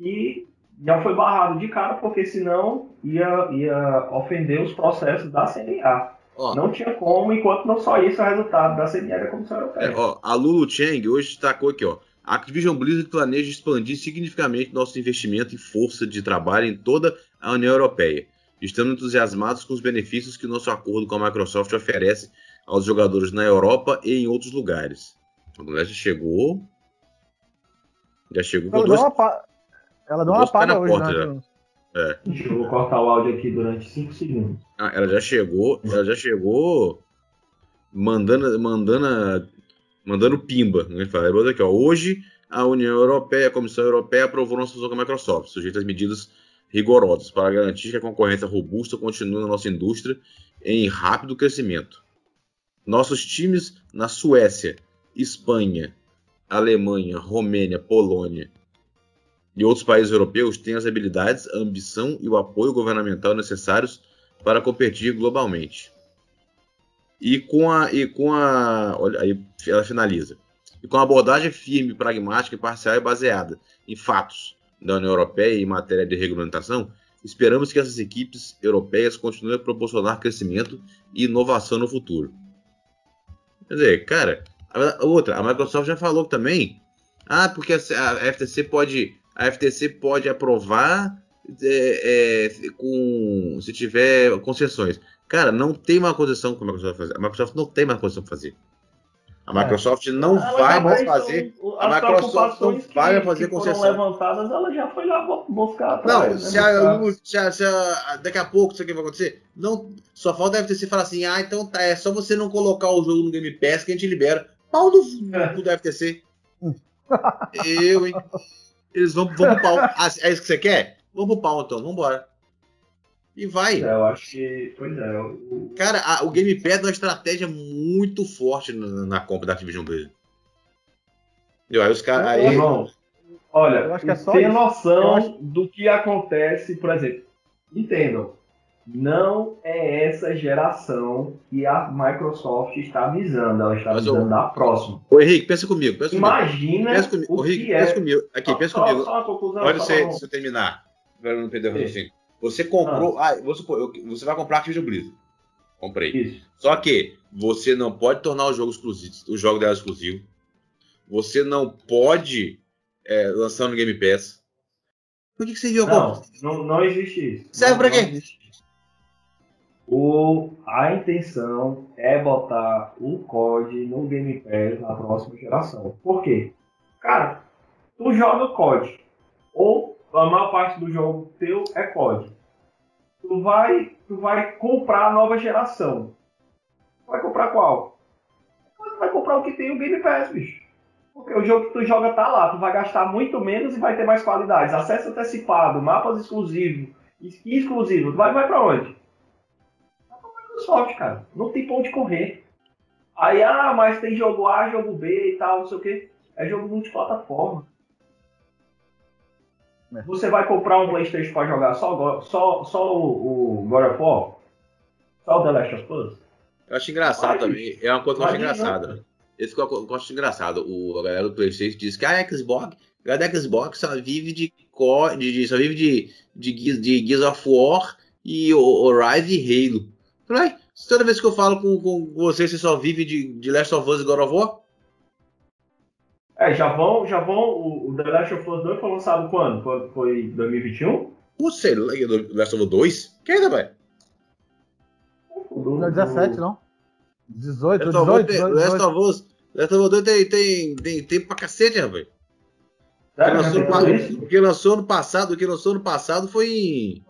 e já foi barrado de cara, porque senão ia ofender os processos da CNA. Não tinha como, enquanto não saísse o resultado da CMA da Comissão Europeia. A Lulu Cheng hoje destacou aqui, A Activision Blizzard planeja expandir significativamente nosso investimento e força de trabalho em toda a União Europeia. Estamos entusiasmados com os benefícios que o nosso acordo com a Microsoft oferece aos jogadores na Europa e em outros lugares. A mulher já chegou com dois... Ela deu uma parada hoje, né? Deixa eu cortar o áudio aqui durante 5 segundos. Ela já chegou mandando mandando pimba, né? Fala aqui, ó, hoje a União Europeia, a Comissão Europeia aprovou nossa fusão com a Microsoft, sujeita às medidas rigorosas para garantir que a concorrência robusta continue na nossa indústria em rápido crescimento. Nossos times na Suécia, Espanha, Alemanha, Romênia, Polônia e outros países europeus têm as habilidades, a ambição e o apoio governamental necessários para competir globalmente. E com a olha, aí ela finaliza. E com a abordagem firme, pragmática, parcial e baseada em fatos da União Europeia em matéria de regulamentação, esperamos que essas equipes europeias continuem a proporcionar crescimento e inovação no futuro. Quer dizer, cara, a Microsoft já falou também, porque a FTC pode aprovar se tiver concessões. Cara, não tem mais concessão que a Microsoft fazer. A Microsoft não tem mais concessão para fazer. A Microsoft não vai mais fazer. A Microsoft não vai fazer concessão. Foram levantadas, ela já foi lá buscar. Não, se daqui a pouco isso aqui vai acontecer. Não, só falta a FTC falar assim: então tá, é só você não colocar o jogo no Game Pass que a gente libera. Pau no cu da FTC. Eu, hein? Eles vão pro pau. É isso que você quer? Vamos pro pau então, vambora. E vai. Eu acho que. Pois é. Cara, o Game Pass é uma estratégia muito forte na compra da Activision Blizzard. E aí os caras. Olha, eu acho que é só tem isso. Noção do que acontece, por exemplo. Nintendo. Não é essa geração que a Microsoft está visando. Ela está visando a próxima. Ô Henrique, pensa comigo. Imagina. Pensa comigo. Só uma conclusão. Olha, se eu terminar. Para não perder o raciocínio. Você comprou... vamos supor, você vai comprar Activision Blizzard. Comprei. Isso. Só que você não pode tornar o jogo dela exclusivo. Você não pode lançar no Game Pass. Por que você viu? Não existe isso. Serve pra quê? A intenção é botar o COD no Game Pass na próxima geração. Por quê? Cara, tu joga o COD. Ou a maior parte do jogo teu é COD. Tu vai comprar a nova geração. Vai comprar qual? Tu vai comprar o que tem o Game Pass, bicho. Porque o jogo que tu joga tá lá. Tu vai gastar muito menos e vai ter mais qualidades. Acesso antecipado, mapas exclusivos, skin exclusivo. Tu vai pra onde? Vai pra Microsoft, cara. Não tem ponto de correr. Aí, mas tem jogo A, jogo B e tal, não sei o quê. É jogo multiplataforma. Você vai comprar um PlayStation para jogar só o God of War? Só o The Last of Us? Eu acho engraçado também. É uma coisa que eu acho engraçada. Esse que eu acho engraçado. A galera do PlayStation diz que a Xbox só vive de Gears of War e Ori e Halo. Ué, toda vez que eu falo com vocês, você só vive de Last of Us e God of War? O The Last of Us 2 foi lançado quando? Foi 2021? Não sei, The Last of Us 2? Quem ainda vai? Não é 17, não. 18, 18. Last of Us 2 tem pra cacete, rapaz. O que lançou no passado foi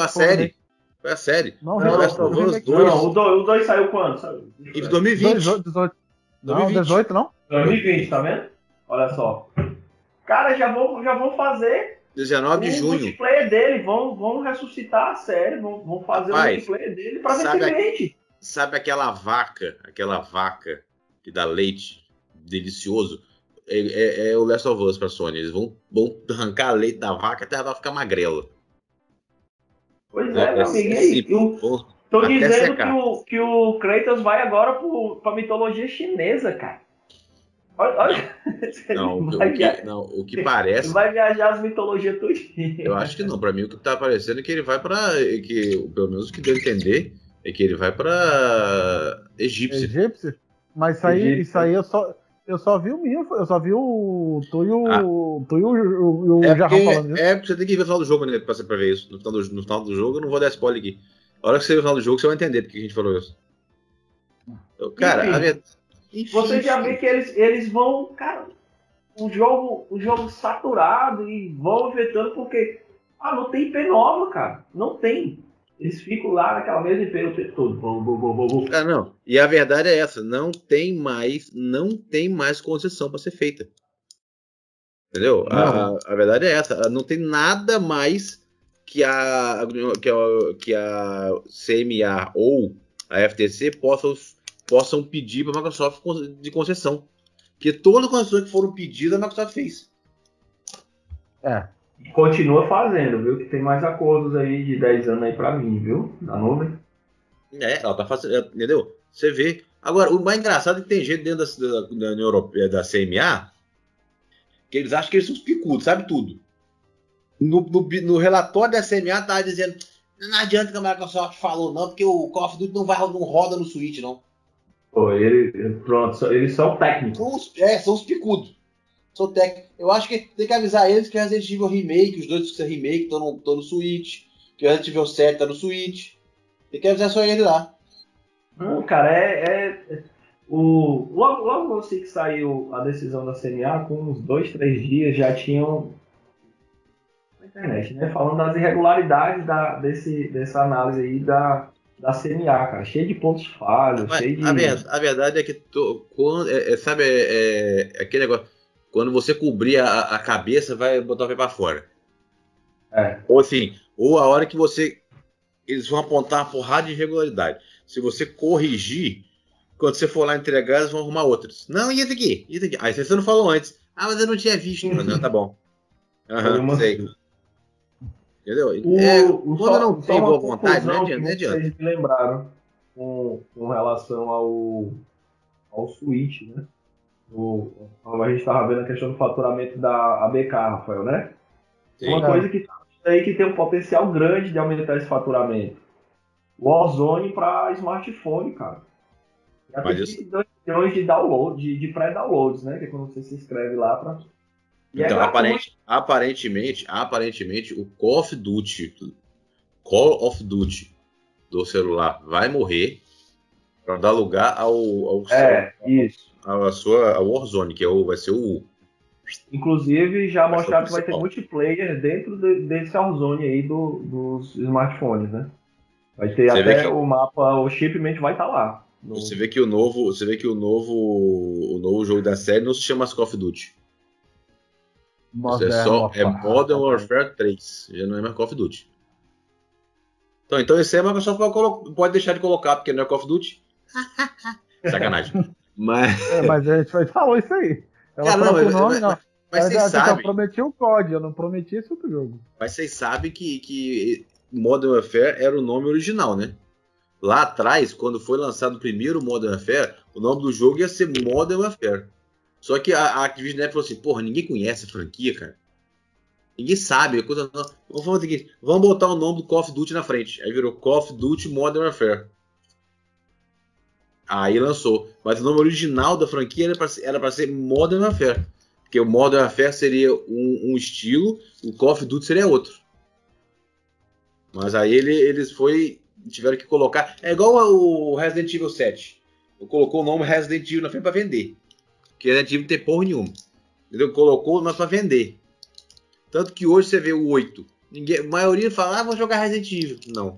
a série. Foi a série. Não, Last of Us 2. O 2 saiu quando? Em 2020. 18. Não, 18 não? 2020, tá vendo? Olha só. Cara, já vão fazer 19 de junho. O multiplayer dele, vão ressuscitar a série, vão fazer o multiplayer dele pra ver cliente. Sabe aquela vaca que dá leite delicioso? É o Last of Us pra Sony. Eles vão arrancar a leite da vaca até ela ficar magrela. Pois é, meu amigo. Tô dizendo que o Kratos vai agora pra mitologia chinesa, cara. Olha. O que parece. Vai viajar as mitologias tudinho. Eu acho que não. Pra mim, o que tá aparecendo é que ele vai pelo menos o que deu a entender é que ele vai pra Egípcia. Mas isso aí eu só vi o Milfo. Eu só vi o Tu e o Jarrão falando isso. É, porque você tem que ver o final do jogo, né? Pra ver isso. No final do jogo, eu não vou dar spoiler aqui. A hora que você ver o final do jogo, você vai entender porque a gente falou isso. Então, cara, enfim, a verdade. Você já vê que eles vão, cara, um jogo saturado e vão inventando porque não tem IP nova, cara. Não tem. Eles ficam lá naquela mesma IP o tempo todo. Não. E a verdade é essa, não tem mais concessão para ser feita. Entendeu? A verdade é essa, não tem nada mais que a CMA ou a FTC possam pedir para a Microsoft de concessão. Porque todas as concessões que foram pedidas, a Microsoft fez. É. Continua fazendo, viu? Que tem mais acordos aí de 10 anos aí pra mim, viu? Na nuvem. É, ela tá fazendo, entendeu? Você vê. Agora, o mais engraçado é que tem gente dentro da União Europeia, da CMA, que eles acham que eles são os picudos, sabe tudo. No relatório da CMA tá dizendo, não adianta que a Microsoft falou não, porque o Call of Duty não roda no Switch, não. Pô, eles são técnicos. São os picudos. São técnicos. Eu acho que tem que avisar eles que o Resident Evil Remake, os dois que são Remake estão no Switch, que o Resident Evil 7 tá no Switch. Tem que avisar só ele lá. Não, cara, Logo assim que saiu a decisão da CMA, com uns 2-3 dias já tinham na internet, né? Falando das irregularidades dessa análise aí da CMA, cara. Cheio de pontos falhos, A verdade é que aquele negócio, quando você cobrir a cabeça, vai botar o pé pra fora. É. Ou assim, a hora que você... Eles vão apontar uma porrada de irregularidade. Se você corrigir, quando você for lá entregar, eles vão arrumar outras. Não, e esse aqui? Isso aqui. Aí você não falou antes. Ah, mas eu não tinha visto. Mas não, tá bom. Sei. Entendeu? Quando não tem boa vontade, né, adianta. Vocês me lembraram com relação ao Switch, né? A gente estava vendo a questão do faturamento da ABK, Rafael, né? Sim, uma coisa que tem um potencial grande de aumentar esse faturamento. Warzone para smartphone, cara. Já tem 2 milhões de downloads, de pré-downloads, né? Que é quando você se inscreve lá para... Então, aparentemente, o Call of Duty do celular vai morrer para dar lugar ao Warzone, que vai ser o... Inclusive, já mostraram que vai ter multiplayer dentro desse Warzone aí dos smartphones, né? Vai ter o mapa, o shipment vai estar lá. Você vê que o novo jogo da série não se chama Call of Duty. É Modern Warfare 3, já não é mais Call of Duty. Então esse é a Microsoft pode deixar de colocar, porque não é Call of Duty. Sacanagem. Mas a gente falou isso aí. Mas vocês sabem. Eu prometi o COD, eu não prometi esse outro jogo. Mas vocês sabem que Modern Warfare era o nome original, né? Lá atrás, quando foi lançado o primeiro Modern Warfare, o nome do jogo ia ser Modern Warfare. Só que a Activision, né, falou assim, porra, ninguém conhece a franquia, cara. Ninguém sabe. Vamos botar o nome do Call of Duty na frente. Aí virou Call of Duty Modern Warfare. Aí lançou. Mas o nome original da franquia era para ser Modern Warfare. Porque o Modern Warfare seria um estilo, o Call of Duty seria outro. Mas aí tiveram que colocar... É igual o Resident Evil 7. Colocou o nome Resident Evil na frente para vender. Porque Resident Evil não tem porra nenhuma. Entendeu? Colocou o nome para vender. Tanto que hoje você vê o 8. A maioria fala, vou jogar Resident Evil. Não.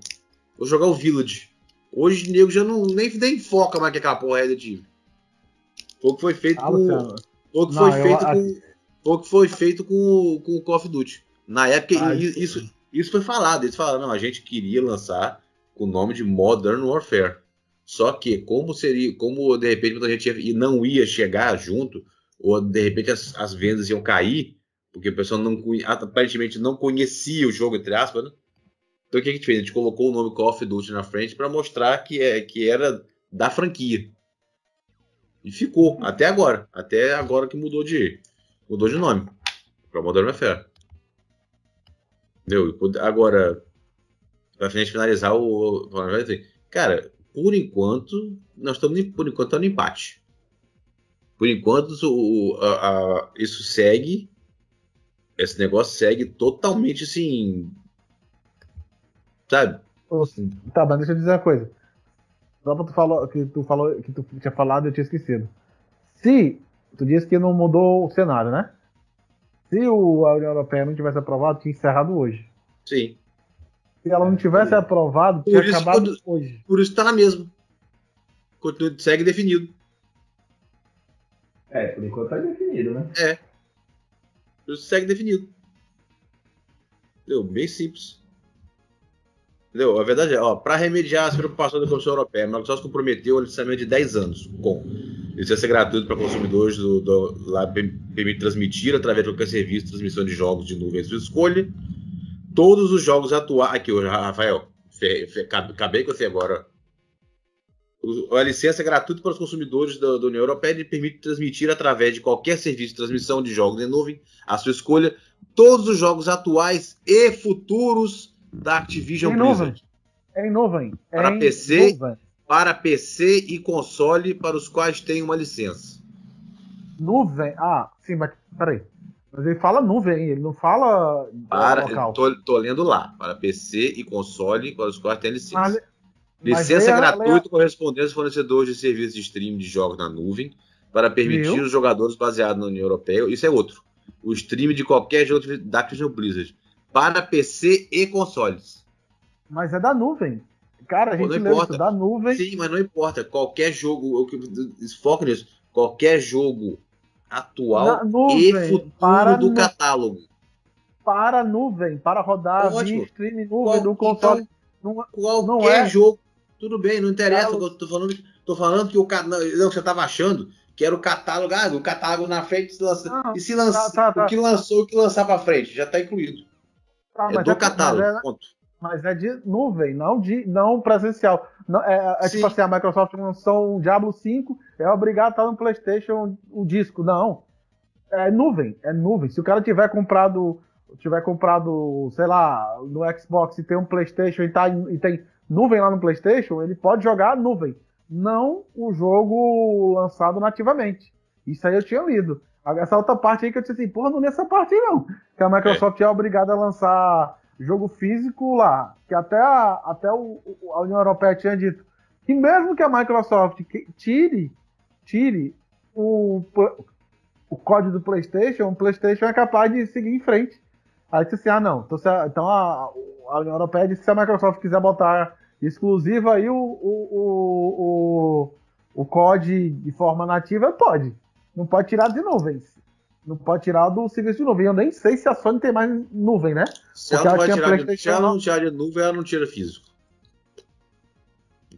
Vou jogar o Village. Hoje o nego já não nem foca mais que aquela porra Resident Evil. Foi o que foi feito com o Call of Duty. Na época, isso foi falado. Eles falaram, não, a gente queria lançar com o nome de Modern Warfare. Só que, como de repente muita gente não ia chegar junto, ou de repente as vendas iam cair, porque o pessoal aparentemente não conhecia o jogo, entre aspas, né? Então o que a gente fez? A gente colocou o nome Call of Duty na frente para mostrar que era da franquia. E ficou, até agora. Até agora que mudou de nome. Para Modern Warfare. Entendeu? Agora, para finalizar o... Cara, por enquanto, estamos no empate. Por enquanto, isso segue... Esse negócio segue totalmente, assim... Sabe? Assim, tá, mas deixa eu dizer uma coisa. Só pra tu tinha falado, eu tinha esquecido. Se tu disse que não mudou o cenário, né? Se a União Europeia não tivesse aprovado, tinha encerrado hoje. Sim. Se ela não tivesse aprovado, tinha acabado hoje. Por isso tá na mesma. segue definido. É, por enquanto tá definido, né? É. Isso segue definido. Entendeu? Bem simples. Entendeu? A verdade é, ó, para remediar as preocupações da Comissão Europeia, a Microsoft comprometeu o licenciamento de 10 anos com licença gratuita para consumidores lá permite transmitir através de qualquer serviço, transmissão de jogos de nuvem de sua escolha. Todos os jogos atuais. Aqui, Rafael, acabei com você agora. A licença gratuita para os consumidores da União Europeia permite transmitir através de qualquer serviço de transmissão de jogos de nuvem, à sua escolha, todos os jogos atuais e futuros da Activision Blizzard. É Innovem. Para PC e console para os quais tem uma licença. Nuvem? Ah, sim, mas peraí. Mas ele fala nuvem, ele não fala local. Tô lendo lá. Para PC e console para os quais tem licença. Licença gratuita correspondente aos fornecedores de serviços de streaming de jogos na nuvem para permitir os jogadores baseados na União Europeia. Isso é outro. O streaming de qualquer jogo da Activision Blizzard para PC e consoles. Mas é da nuvem. Cara, a gente lembra isso, da nuvem. Sim, mas não importa. Qualquer jogo, eu foco nisso. Qualquer jogo atual nuvem, e futuro do catálogo. Para a nuvem, para rodar via streaming nuvem no console. Então, qualquer jogo. Tudo bem, não interessa. Eu tô falando que o canal. Não, você tava achando que era o catálogo. Ah, o catálogo na frente se lança. Não, e se lança. Tá. O que lançou, o que lançar pra frente, já tá incluído. Tá, é do catálogo. Mas é de nuvem, não presencial. Não, tipo assim, a Microsoft lançou um Diablo 5, é obrigado a estar no PlayStation o disco. Não. É nuvem. Se o cara tiver comprado, sei lá, no Xbox e tem um PlayStation e tem nuvem lá no PlayStation, ele pode jogar nuvem. Não o jogo lançado nativamente. Isso aí eu tinha lido. Essa outra parte aí que eu disse assim, porra, não li essa parte aí não. Que a Microsoft é obrigada a lançar jogo físico lá. Que até a União Europeia tinha dito que mesmo que a Microsoft tire o código do PlayStation, o PlayStation é capaz de seguir em frente. Aí disse assim, ah não, então a União Europeia disse que se a Microsoft quiser botar exclusiva aí o COD de forma nativa, pode. Não pode tirar de nuvens. Não pode tirar do serviço de nuvem. Eu nem sei se a Sony tem mais nuvem, né? Se ela não vai tirar de nuvem, ela não tira físico.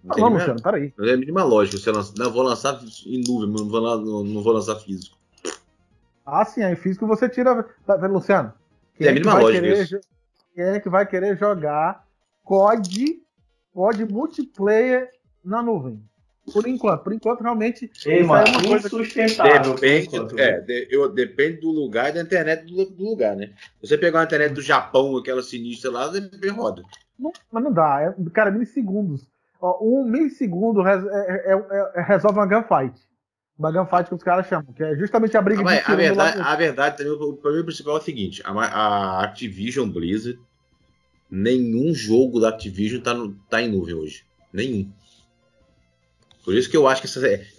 Não, Luciano, peraí. É a mínima lógica. Se eu vou lançar em nuvem, não vou lançar físico. Ah, sim, aí físico você tira. Tá vendo, Luciano? É a mínima lógica isso. Quem é que vai querer jogar COD multiplayer na nuvem? Por enquanto realmente é uma coisa sustentável. Depende do lugar e da internet do lugar, né? Você pegar a internet do Japão, aquela sinistra lá, ele roda. Mas não dá, cara, milissegundos. Um milissegundo resolve uma gunfight. Uma gunfight que os caras chamam, que é justamente a briga de tiro. A verdade, o problema principal é o seguinte, a Activision Blizzard, nenhum jogo da Activision tá em nuvem hoje. Nenhum. Por isso que eu acho que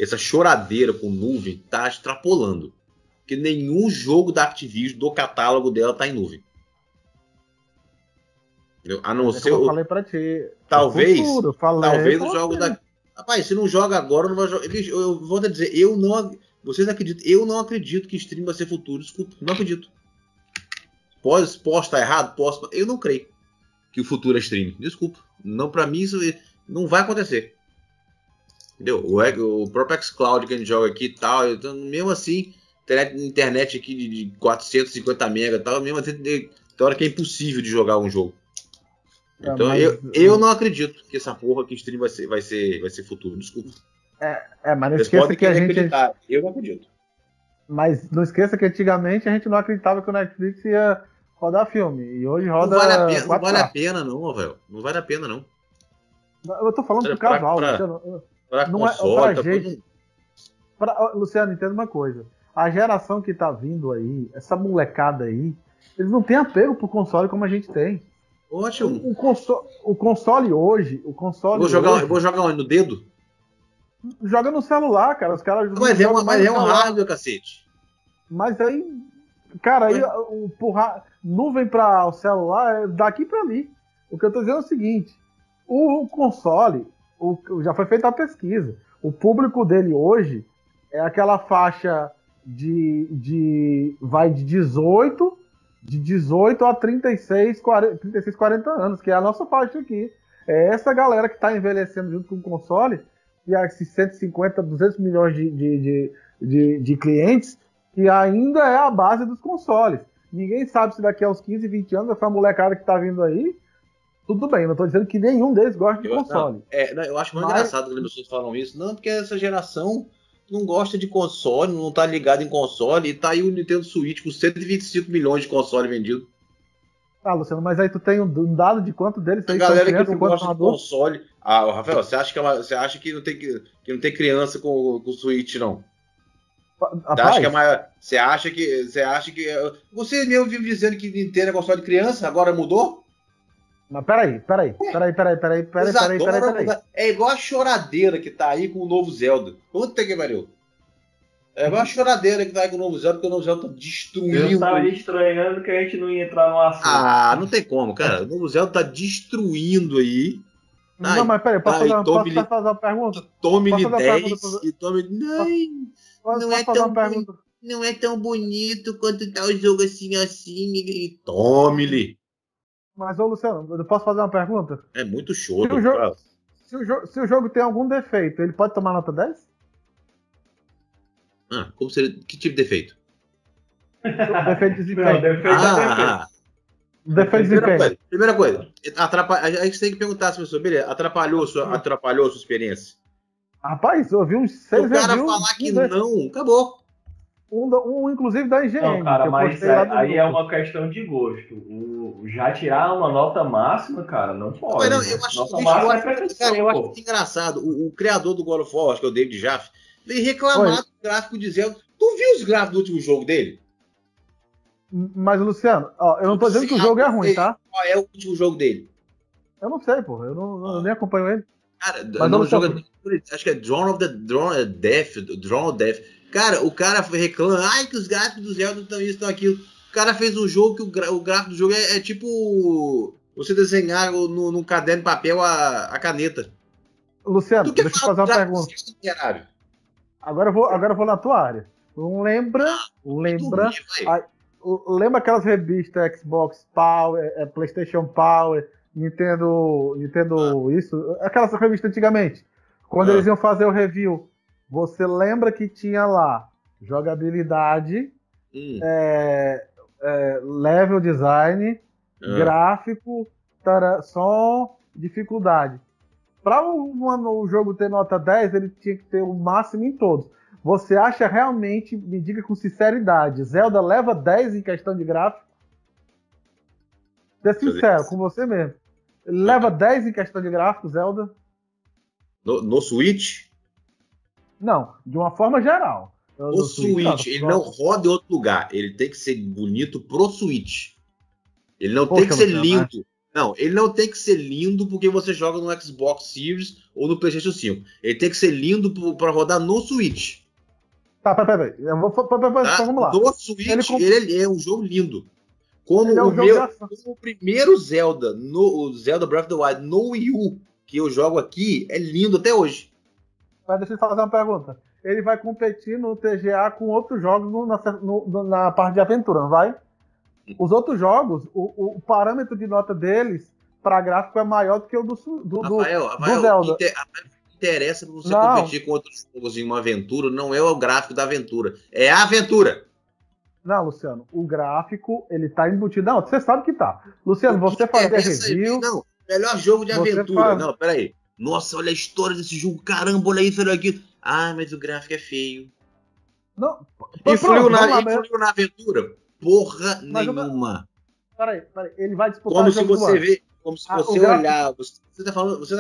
essa choradeira com nuvem tá extrapolando. Porque nenhum jogo da Activision, do catálogo dela, tá em nuvem. Entendeu? A não ser... Eu falei pra ti. Talvez os jogos da... Rapaz, se não joga agora, não vai jogar... Eu vou até dizer, vocês acreditam? Eu não acredito que stream vai ser futuro. Desculpa, não acredito. Posso estar errado? Posso... Eu não creio que o futuro é stream. Desculpa. Não, pra mim, isso não vai acontecer. Entendeu? O próprio Xcloud que a gente joga aqui e tal, então, mesmo assim, internet aqui de 450 mega e tal, mesmo assim, tem hora que é impossível de jogar um jogo. Então, mas, eu não acredito que essa porra que stream vai ser futuro, desculpa. Mas não esqueça que a gente... Acreditar. Eu não acredito. Mas não esqueça que antigamente a gente não acreditava que o Netflix ia rodar filme, e hoje roda... Não vale a pena, não, velho. Eu tô falando do cavalo, pra console, Luciano, entenda uma coisa. A geração que tá vindo aí, essa molecada aí, eles não têm apego pro console como a gente tem. Ótimo. O console hoje... Vou jogar onde? No dedo? Joga no celular, cara. Os caras... Mas é um hardware, cacete. Mas aí... Cara, aí... Empurrar nuvem pra o celular é daqui pra ali. O que eu tô dizendo é o seguinte. O console... Já foi feita a pesquisa. O público dele hoje é aquela faixa vai de 18 a 36, 40 anos, que é a nossa faixa aqui. É essa galera que está envelhecendo junto com o console, e esses 150, 200 milhões de clientes, que ainda é a base dos consoles. Ninguém sabe se daqui a uns 15, 20 anos, essa molecada que tá vindo aí, tudo bem, não tô dizendo que nenhum deles gosta de console. Eu acho muito engraçado quando as pessoas falam isso, não, porque essa geração não gosta de console, não tá ligada em console, e tá aí o Nintendo Switch com 125 milhões de console vendido. Ah, Luciano, mas aí tu tem um dado de quanto deles... A galera que não gosta de console... Ah, Rafael, você acha que não tem criança com Switch, não? Você acha que é maior... Você acha que... Você mesmo vive dizendo que Nintendo é console de criança, agora mudou? Mas peraí... É igual a choradeira que tá aí com o novo Zelda. Puta que pariu. É igual a choradeira que tá aí com o novo Zelda, porque o novo Zelda tá destruindo... Eu tava estranhando que a gente não ia entrar no assunto. Ah, não tem como, cara. O novo Zelda tá destruindo aí. Ai, não, mas peraí, posso fazer uma pergunta? Tome-lhe 10 e tome-lhe... Não é tão bonito quanto tá o jogo assim e tome-lhe. Mas, ô Luciano, eu posso fazer uma pergunta? É muito choro. Se o jogo tem algum defeito, ele pode tomar nota 10? Ah, como seria? Que tipo de defeito? Defeito de desempenho. Não, defeito de desempenho. Primeira coisa, a gente tem que perguntar se você atrapalhou a sua experiência. Rapaz, eu vi uns 6 reviews. O cara falar que não, acabou. Inclusive da IGN. Não, cara, mas aí é uma questão de gosto. Já tirar uma nota máxima, cara, não pode. Não, eu acho que é engraçado. O criador do God of War, acho que é o David Jaffe, veio reclamar do gráfico dizendo... Tu viu os gráficos do último jogo dele? Mas, Luciano, ó, eu não tô dizendo que o jogo é ruim, tá? Qual é o último jogo dele? Eu não sei, pô. Eu nem acompanho ele. Cara, mas não joga... Acho que é Dawn of Death. Cara, o cara reclama... Ai, que os gráficos do Zelda estão isso, estão aquilo. O cara fez um jogo que o gráfico do jogo é tipo... Você desenhar num caderno de papel a caneta. Luciano, deixa eu fazer uma pergunta. Agora eu vou na tua área. Lembra aquelas revistas Xbox Power, PlayStation Power, Nintendo isso? Aquelas revistas antigamente. Quando eles iam fazer o review, você lembra que tinha lá jogabilidade, level design, gráfico, som, dificuldade. Para o jogo ter nota 10, ele tinha que ter o máximo em todos. Você acha realmente, me diga com sinceridade, Zelda leva 10 em questão de gráfico? Ser sincero com você mesmo. Leva 10 em questão de gráfico, Zelda? No Switch? Não, de uma forma geral. O Switch, ele não roda em outro lugar. Ele tem que ser bonito pro Switch. Ele não tem que ser lindo. Não, ele não tem que ser lindo porque você joga no Xbox Series ou no PlayStation 5. Ele tem que ser lindo pra rodar no Switch. Tá, peraí. Vamos lá. No Switch, ele é um jogo lindo. Como o primeiro Zelda, o Zelda Breath of the Wild no Wii U, que eu jogo aqui, é lindo até hoje. Mas deixa eu fazer uma pergunta. Ele vai competir no TGA com outros jogos na parte de aventura, não vai? Os outros jogos, o parâmetro de nota deles para gráfico é maior do que o do Zelda. O que interessa para você competir com outros jogos em uma aventura não é o gráfico da aventura, é a aventura. Não, Luciano, o gráfico, ele tá embutido. Não, você sabe que tá. Luciano, você fazer review... Não, melhor jogo de aventura. Faz... Não, peraí. Nossa, olha a história desse jogo. Caramba, olha isso, olha aquilo. Ah, mas o gráfico é feio. Não. Influiu na aventura? Porra nenhuma. Peraí. Ele vai disputar... Como se você olhar... Você tá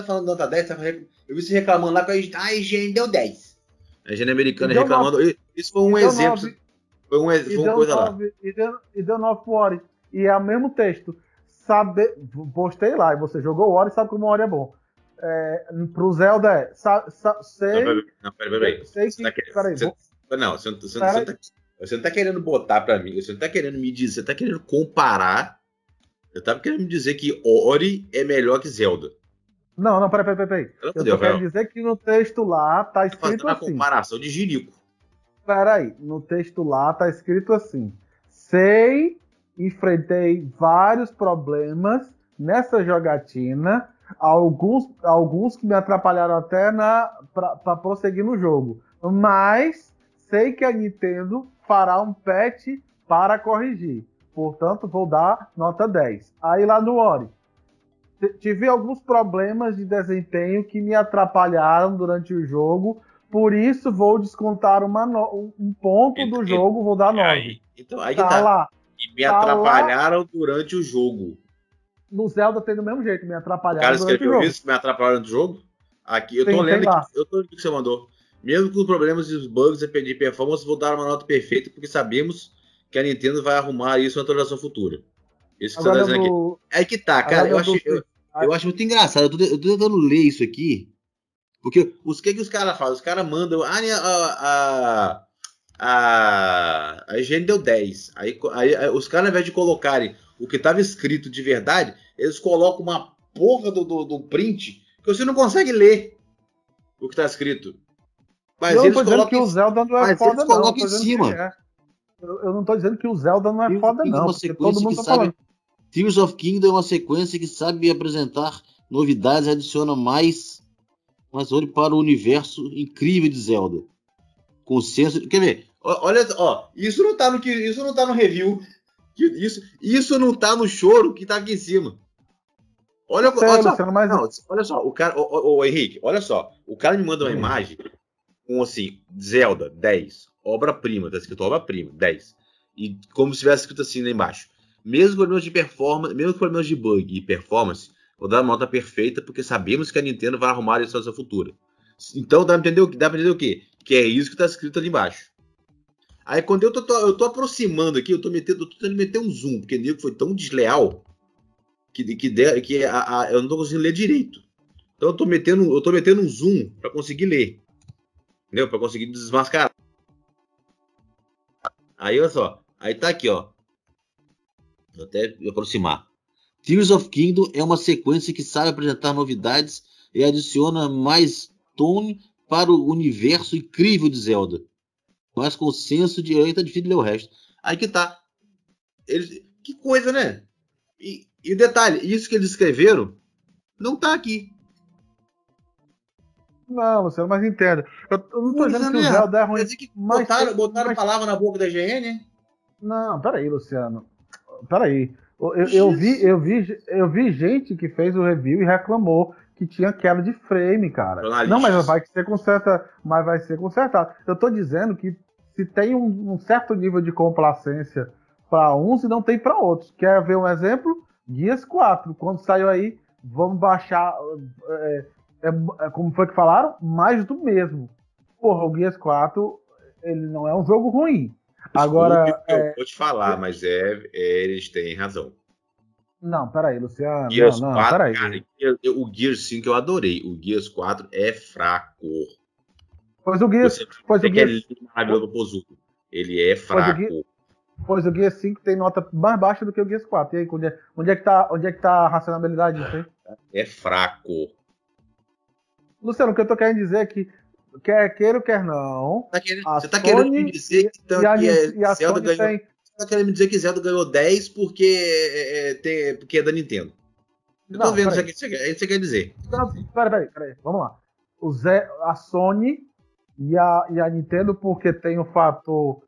falando nota 10, eu vi você reclamando lá com a IGN. Ah, a IGN deu 10. A IGN americana reclamando. Isso foi um exemplo... 9. Foi uma coisa 9, lá. E deu 9 pro Ori. E é o mesmo texto. Postei lá, e você jogou o Ori, sabe como o Ori é bom. Pro Zelda é... Você não tá querendo botar pra mim, você não tá querendo me dizer, você tá querendo comparar. Você tá querendo me dizer que Ori é melhor que Zelda. Não, não, peraí. Eu quero dizer que no texto lá tá escrito assim. Uma comparação de jirico. Peraí, no texto lá tá escrito assim. Enfrentei vários problemas nessa jogatina, alguns que me atrapalharam até pra prosseguir no jogo. Mas sei que a Nintendo fará um patch para corrigir. Portanto, vou dar nota 10. Aí lá no Ori. Tive alguns problemas de desempenho que me atrapalharam durante o jogo. Por isso, vou descontar um ponto do jogo, vou dar 9. Aí tá lá. E me atrapalharam lá durante o jogo. No Zelda tem do mesmo jeito, me atrapalharam durante o jogo. O cara escreveu isso, me atrapalharam do jogo? Aqui, eu tô lendo o que você mandou. Mesmo com os problemas e os bugs e perder performance, vou dar uma nota perfeita, porque sabemos que a Nintendo vai arrumar isso na atualização futura. Isso que agora você tá dizendo aqui. É que tá, cara, eu acho muito engraçado. Eu tô tentando ler isso aqui. Porque o que os caras fazem? Os caras mandam. A gente deu 10. Aí os caras, ao invés de colocarem o que estava escrito de verdade, eles colocam uma porra do print que você não consegue ler o que está escrito. Mas não, eles colocam que o Zelda não é foda, não. Colocam em cima. Eu não tô dizendo que o Zelda não é foda, não. Todo mundo tá falando. Tears of Kingdom é uma sequência que sabe apresentar novidades e adiciona mais olhe para o universo incrível de Zelda. Consenso. Quer ver? Olha, isso não tá isso não tá no review. Isso não tá no choro que tá aqui em cima. Olha só, o cara. Ô, Henrique, olha só. O cara me manda uma imagem com assim, Zelda, 10. Obra-prima, tá escrito obra-prima, 10. E como se tivesse escrito assim lá embaixo. Mesmo problemas de bug e performance, vou dar uma nota perfeita, porque sabemos que a Nintendo vai arrumar isso na sua futura. Então dá pra entender o quê? Que é isso que tá escrito ali embaixo. Aí quando eu tô aproximando aqui, eu tô tentando meter um zoom, porque o nego foi tão desleal que eu não tô conseguindo ler direito. Então eu tô metendo um zoom pra conseguir ler. Entendeu? Pra conseguir desmascarar. Aí, olha só. Aí tá aqui, ó. Vou até me aproximar. Tears of Kingdom é uma sequência que sabe apresentar novidades e adiciona mais tone para o universo incrível de Zelda. Mas com senso de aí tá difícil de ler o resto. Aí que tá. Que coisa, né? E detalhe, isso que eles escreveram não tá aqui. Não, você não entende. Eu não tô dizendo que o Zelda é ruim. Botaram palavra na boca da IGN, hein? Não, peraí, Luciano. Peraí. Eu vi gente que fez o review e reclamou que tinha queda de frame, cara. Não, mas vai ser consertado. Eu tô dizendo que se tem um certo nível de complacência pra uns e não tem pra outros. Quer ver um exemplo? Gears 4. Quando saiu aí, vamos baixar. Como foi que falaram? Mais do mesmo. Porra, o Gears 4, ele não é um jogo ruim. Agora, eu vou te falar, mas eles têm razão. Não, peraí, Luciano. Gears 4, peraí. Cara, o Gears 5 eu adorei. O Gears 4 é fraco. Pois o Gears 5. Ele é fraco. Pois o Gears 5 tem nota mais baixa do que o Gears 4. E aí, onde é que tá a racionalidade disso aí? É fraco. Luciano, o que eu tô querendo dizer é que. Quer queira ou quer não. Você tá querendo me dizer que Zelda ganhou 10 porque é da Nintendo. Eu tô vendo isso aqui. Você quer dizer. Peraí. Vamos lá. A Sony e a Nintendo, porque tem o fator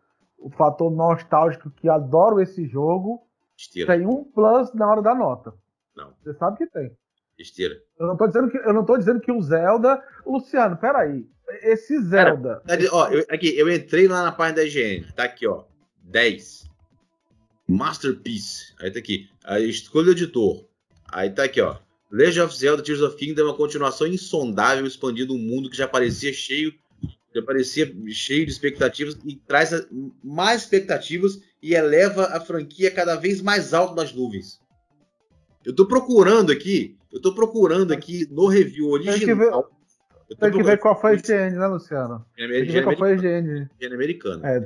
nostálgico que adoro esse jogo. Esteira. Tem um plus na hora da nota. Não. Você sabe que tem. Esteira. Eu não tô dizendo que o Zelda. Luciano, peraí. Esse Zelda. Cara, ó, eu entrei lá na página da IGN. Tá aqui, ó. 10. Masterpiece. Aí tá aqui. Aí escolha o editor. Aí tá aqui, ó. Legend of Zelda Tears of Kingdom é uma continuação insondável, expandindo um mundo que já parecia cheio de expectativas e traz mais expectativas e eleva a franquia cada vez mais alto nas nuvens. Eu tô procurando aqui no review original. Tem que ver qual foi a IGN, né, Luciano? Tem que ver qual foi a IGN americana.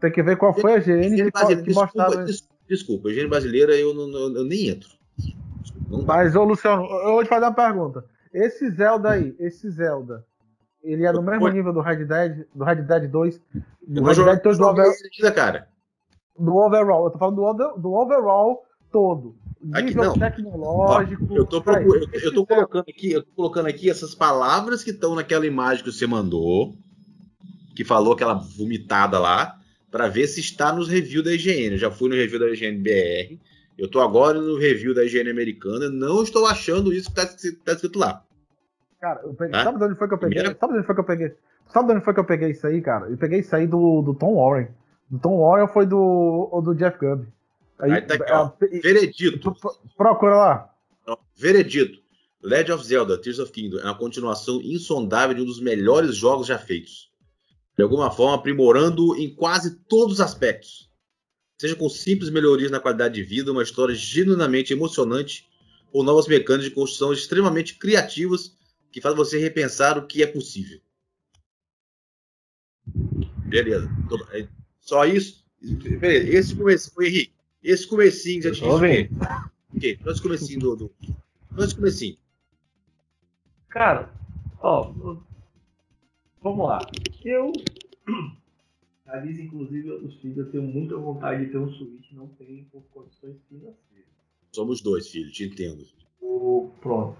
Tem que ver qual foi a IGN que mostraram. Desculpa, IGN brasileira eu nem entro. Mas, ô Luciano, eu vou te fazer uma pergunta. Esse Zelda aí, ele é no mesmo nível do Red Dead, do Red Dead 2. Do Red Dead 2 do overall, cara. Do overall, eu tô falando do overall todo. Nível aqui, tecnológico. Ó, eu tô colocando aqui essas palavras que estão naquela imagem que você mandou, que falou aquela vomitada lá, para ver se está nos reviews da IGN. Eu já fui no review da IGN BR, eu tô agora no review da IGN americana, não estou achando isso que tá escrito lá. Cara, eu peguei, sabe de onde foi que eu peguei? Sabe de onde foi que eu peguei isso aí, cara? Eu peguei isso aí do Tom Warren. Do Tom Warren foi do Jeff Grubb. Aí tá aqui, ó. Veredito. Procura lá. Não, Veredito. Legend of Zelda, Tears of the Kingdom é uma continuação insondável de um dos melhores jogos já feitos. De alguma forma, aprimorando em quase todos os aspectos. Seja com simples melhorias na qualidade de vida, uma história genuinamente emocionante, ou novas mecânicas de construção extremamente criativas que fazem você repensar o que é possível. Beleza. Só isso? Beleza. Esse começo, Henrique. Esse comecinho, já te disse. Ok, nós comecinho, Dudu. Nós comecinho. Cara, ó, vamos lá. Eu, aliás, inclusive, os filhos, eu tenho muita vontade de ter um Switch, não tenho por condições financeiras. Somos dois, filho, te entendo. Pronto.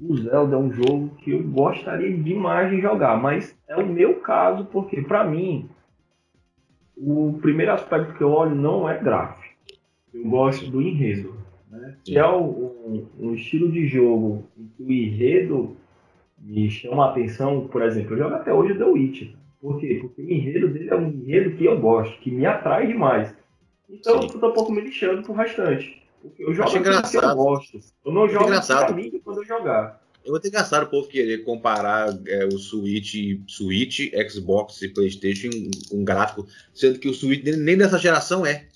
O Zelda é um jogo que eu gostaria demais de jogar, mas é o meu caso, porque pra mim... O primeiro aspecto que eu olho não é gráfico. Eu gosto do enredo, né? Se é um estilo de jogo em que o enredo me chama a atenção, por exemplo, eu jogo até hoje The Witcher. Por quê? Porque o enredo dele é um enredo que eu gosto, que me atrai demais. Então eu tô um pouco me lixando pro restante. Eu jogo aquilo que eu gosto. Eu não jogo pra mim quando eu jogar. Eu vou ter engraçado o povo querer comparar o Switch, Xbox e PlayStation com gráfico, sendo que o Switch nem dessa geração é.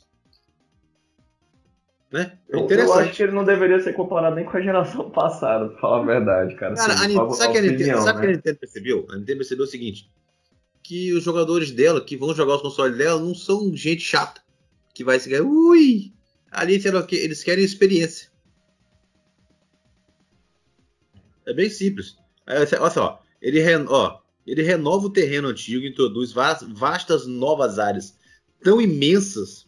Né? É interessante. Eu acho que ele não deveria ser comparado nem com a geração passada, pra falar a verdade, cara. Cara, sabe o que a Nintendo percebeu? A Nintendo percebeu o seguinte, que os jogadores dela, que vão jogar os consoles dela, não são gente chata, que vai se ganhar, ui! Ali eles querem experiência. É bem simples. Olha só, ele renova o terreno antigo e introduz vastas novas áreas tão imensas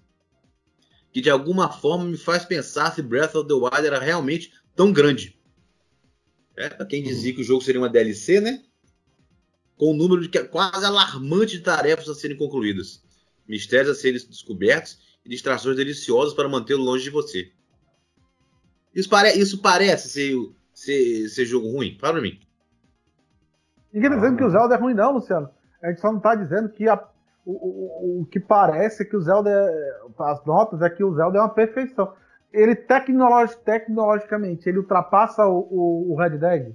que de alguma forma me faz pensar se Breath of the Wild era realmente tão grande. Pra quem dizia que o jogo seria uma DLC, né? Com um número quase alarmante de tarefas a serem concluídas, mistérios a serem descobertos e distrações deliciosas para mantê-lo longe de você. Isso parece ser... Ser jogo ruim? Fala pra mim. Ninguém tá dizendo que o Zelda é ruim não, Luciano. A gente só não tá dizendo que o que parece é que o Zelda as notas é que o Zelda é uma perfeição. Ele tecnologicamente ele ultrapassa o Red Dead.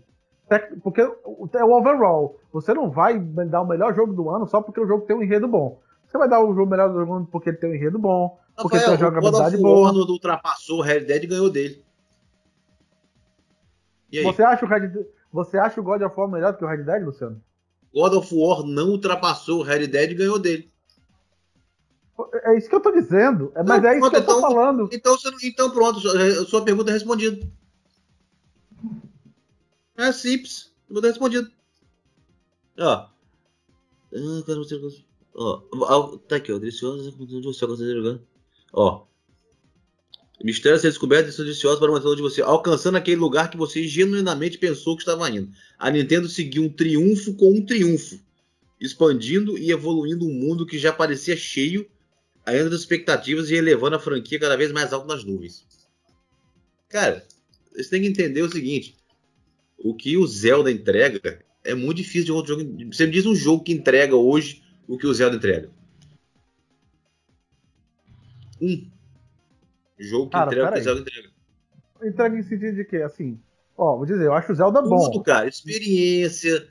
Porque é o overall. Você não vai dar o melhor jogo do ano só porque o jogo tem um enredo bom. Você vai dar o jogo melhor do ano porque ele tem um enredo bom. Porque tem uma jogabilidade boa. O God of War ultrapassou o Red Dead e ganhou dele. Você acha o God of War melhor do que o Red Dead, Luciano? God of War não ultrapassou o Red Dead e ganhou dele. É isso que eu tô dizendo. Mas é isso que eu tô falando. Então pronto, sua pergunta é respondida. É simples. Pergunta respondida. Ó. Tá aqui, ó. Deliciosa. Ó. Mistérios a ser descobertos e sediciosos para manter longe de você, alcançando aquele lugar que você genuinamente pensou que estava indo. A Nintendo seguiu um triunfo com um triunfo, expandindo e evoluindo um mundo que já parecia cheio, ainda das expectativas e elevando a franquia cada vez mais alto nas nuvens. Cara, você tem que entender o seguinte, o que o Zelda entrega é muito difícil de outro jogo. Você me diz um jogo que entrega hoje o que o Zelda entrega. Jogo que entrega o Zelda entrega. Entrega em sentido de quê? Assim, ó, vou dizer, eu acho o Zelda bom. Tudo, cara. Experiência,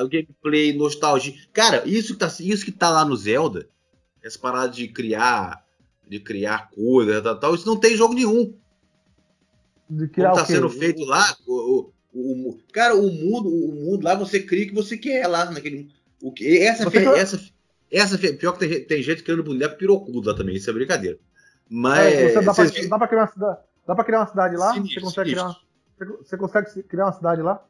o gameplay, nostalgia. Cara, isso que tá lá no Zelda, essa parada de criar coisa, tal, isso não tem jogo nenhum. De criar como tá sendo feito lá, cara, o mundo lá você cria o que você quer lá naquele... Pior que tem gente criando boneco pirocudo lá também, isso é brincadeira. Mas. Dá pra criar Dá pra criar uma cidade lá? Sinistro, você consegue criar uma cidade lá?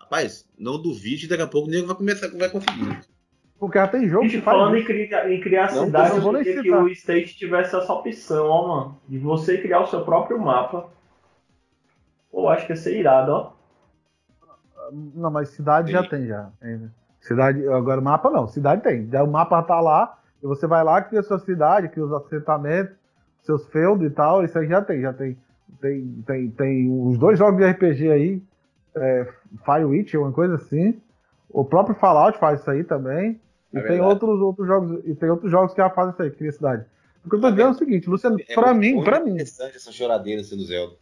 Rapaz, não duvide, daqui a pouco o nego vai começar, vai conseguir. Porque já tem jogo que faz. Falando em criar cidade, eu queria que o State tivesse essa opção, ó, mano. De você criar o seu próprio mapa. Pô, acho que ia ser irado, ó. Não, mas cidade tem. já tem. Cidade, agora mapa não, cidade tem. Já o mapa tá lá, e você vai lá, cria a sua cidade, cria os assentamentos, seus feudos e tal, isso aí já tem. Tem os dois jogos de RPG aí, Firewitch, uma coisa assim. O próprio Fallout faz isso aí também. É e tem outros jogos, e tem outros jogos que já fazem isso aí, cria cidade. Porque eu tô dizendo o seguinte, Luciano, pra mim. Interessante essa choradeira sendo Zelda.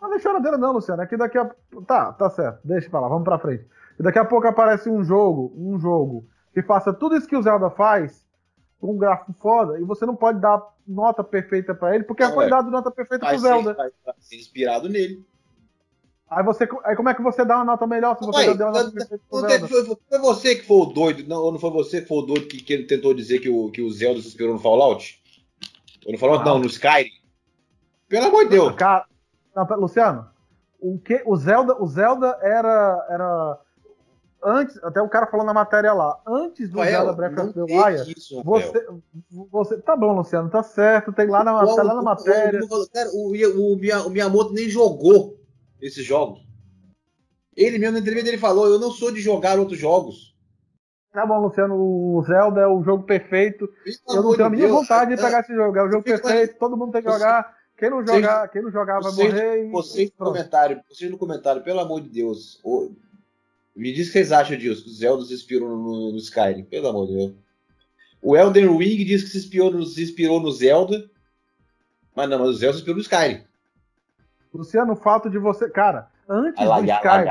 Não é choradeira não, Luciano, é que daqui a... Tá certo, deixa pra lá, vamos pra frente. E daqui a pouco aparece um jogo que faça tudo isso que o Zelda faz, com um gráfico foda, e você não pode dar nota perfeita pra ele, porque pode dar nota perfeita pro Zelda. Vai ser inspirado nele. Aí como é que você dá uma nota melhor se você deu uma nota perfeita pro Zelda? Foi você que foi o doido, ou não foi você que foi o doido que ele tentou dizer que o Zelda se inspirou no Fallout? Ou no Fallout não, no Skyrim? Pelo amor de Deus! Cara, Luciano, o Zelda era antes, até o cara falou na matéria lá, antes do Zelda Breath of the Wild, você tá bom, Luciano, tá certo, tem lá na, tá lá na matéria. Cara, o Miyamoto nem jogou esse jogo. Ele mesmo na entrevista ele falou, eu não sou de jogar outros jogos. Tá bom, Luciano, o Zelda é o jogo perfeito. Eu não tenho a minha vontade de pegar esse jogo, é o jogo perfeito, todo mundo tem que jogar. Quem não jogar vai morrer. Vocês no comentário, pelo amor de Deus, me diz o que vocês acham disso, que o Zelda se inspirou no Skyrim, pelo amor de Deus. O Elden Ring diz que se inspirou no Zelda, mas o Zelda se inspirou no Skyrim. Luciano, o fato de você... Cara, antes do Skyrim...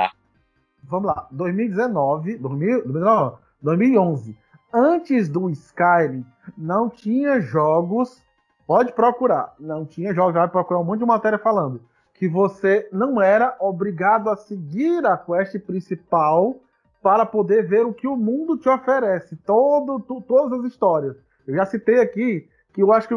Vamos lá, 2011, antes do Skyrim, não tinha jogos... Pode procurar. Não tinha jogos, vai procurar um monte de matéria falando que você não era obrigado a seguir a quest principal para poder ver o que o mundo te oferece. Todas as histórias. Eu já citei aqui que eu acho que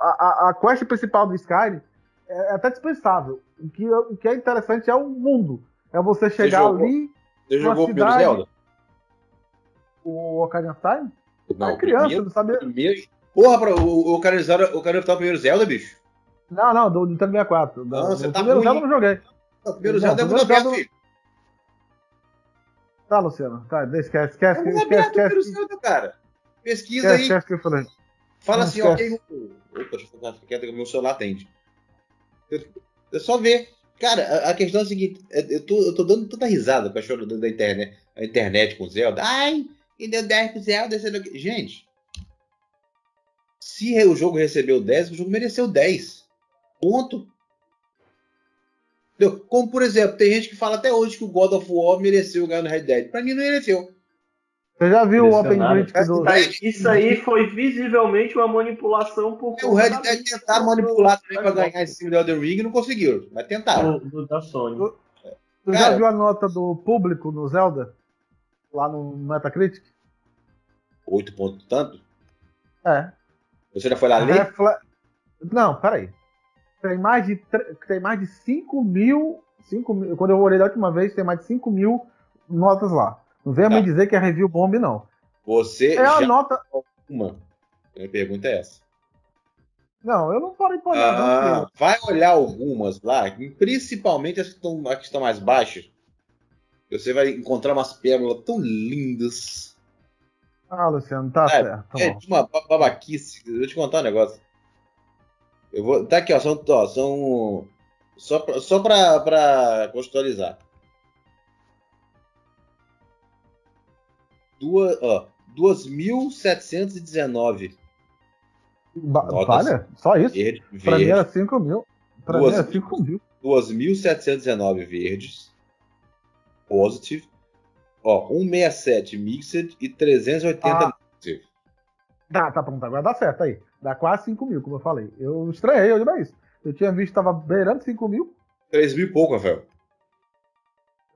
a quest principal do Skyrim é até dispensável. O que é interessante é o mundo. É você chegar ali. Você jogou o primeiro Zelda? O Ocarina of Time? Não, criança, não sabia. Porra, o cara tá o primeiro Zelda, bicho? Não, do Nintendo 64. Não, você tá primeiro ruim. Zelda eu não joguei. O primeiro Zelda é muito aberto, filho. Tá, Luciano. Tá, esquece. É muito aberto o primeiro Zelda, cara. Pesquisa aí. Esquece que eu falei. Fala assim, ó. Quem... Opa, deixa eu ficar quieto que o meu celular atende. Eu só ver. Cara, a questão é a seguinte. Eu tô dando tanta risada pra chorar da internet. A internet com Zelda. Ai, e deu 10 pro Zelda. Gente... Se o jogo recebeu 10, o jogo mereceu 10. Ponto. Entendeu? Como, por exemplo, tem gente que fala até hoje que o God of War mereceu ganhar no Red Dead. Pra mim, não mereceu. Você já viu o Open Critic do... Isso aí foi visivelmente uma manipulação por... O Red Dead tentaram manipular também pra ganhar em cima do Elden Ring e não conseguiram. Mas tentaram. Da Sony. Você já viu a nota do público no Zelda? Lá no Metacritic? 8 pontos tanto? É. Você já foi lá ler? Não, peraí. Tem mais de 5 mil. Quando eu olhei da última vez, tem mais de 5 mil notas lá. Não venha me dizer que é review bomb, não. Você é já... a nota. Minha pergunta é essa. Não, eu não parei pra olhar. Não, vai olhar algumas lá, principalmente as que estão mais baixas. Você vai encontrar umas pérolas tão lindas. Ah, Luciano, tá certo. É de uma babaquice. Eu vou te contar um negócio. Eu vou... Tá aqui, ó. Só pra contextualizar. Ó, 2.719. Olha, só isso? Verde. Pra mim era 5 mil. Pra mim era 5 mil. 2.719 verdes. Positive. Ó, 167 Mixed e 380 Mixed. Tá pronto, agora dá certo aí. Dá quase 5 mil, como eu falei. Eu estranhei, eu demais. Eu tinha visto que tava beirando 5 mil. 3 mil e pouco, Rafael.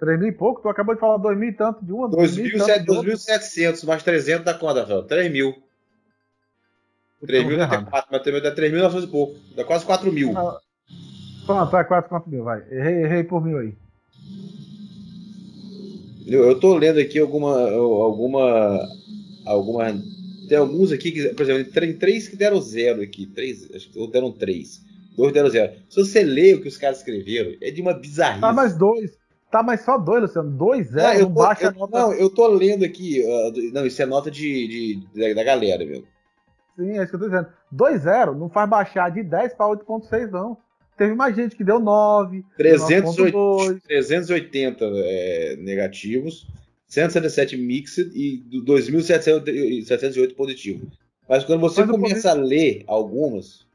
3 mil e pouco? Tu acabou de falar 2 mil e tanto de uma. 2.700 mais 300 dá quanto, Rafael? 3 mil. 3.000 até 4, mas também dá 3.900 e pouco. Dá quase 4.000. Ah, pronto, tá 4.000, vai. Errei por mil aí. Eu tô lendo aqui alguma. Tem alguns aqui que, por exemplo, tem 3 que deram 0 aqui. 3, acho que deram 3. 2 deram 0. Se você ler o que os caras escreveram, é de uma bizarrice. Tá mais 2. Tá, mas só 2, Luciano. 2 0, não baixa a nota. Não, eu tô lendo aqui. Não, isso é nota da galera, meu. Sim, é isso que eu tô dizendo. 2-0 não faz baixar de 10 para 8.6, não. Teve mais gente que deu 9. 380 negativos, 177 mixed e 2.708 positivo. Mas quando você começa a ler algumas...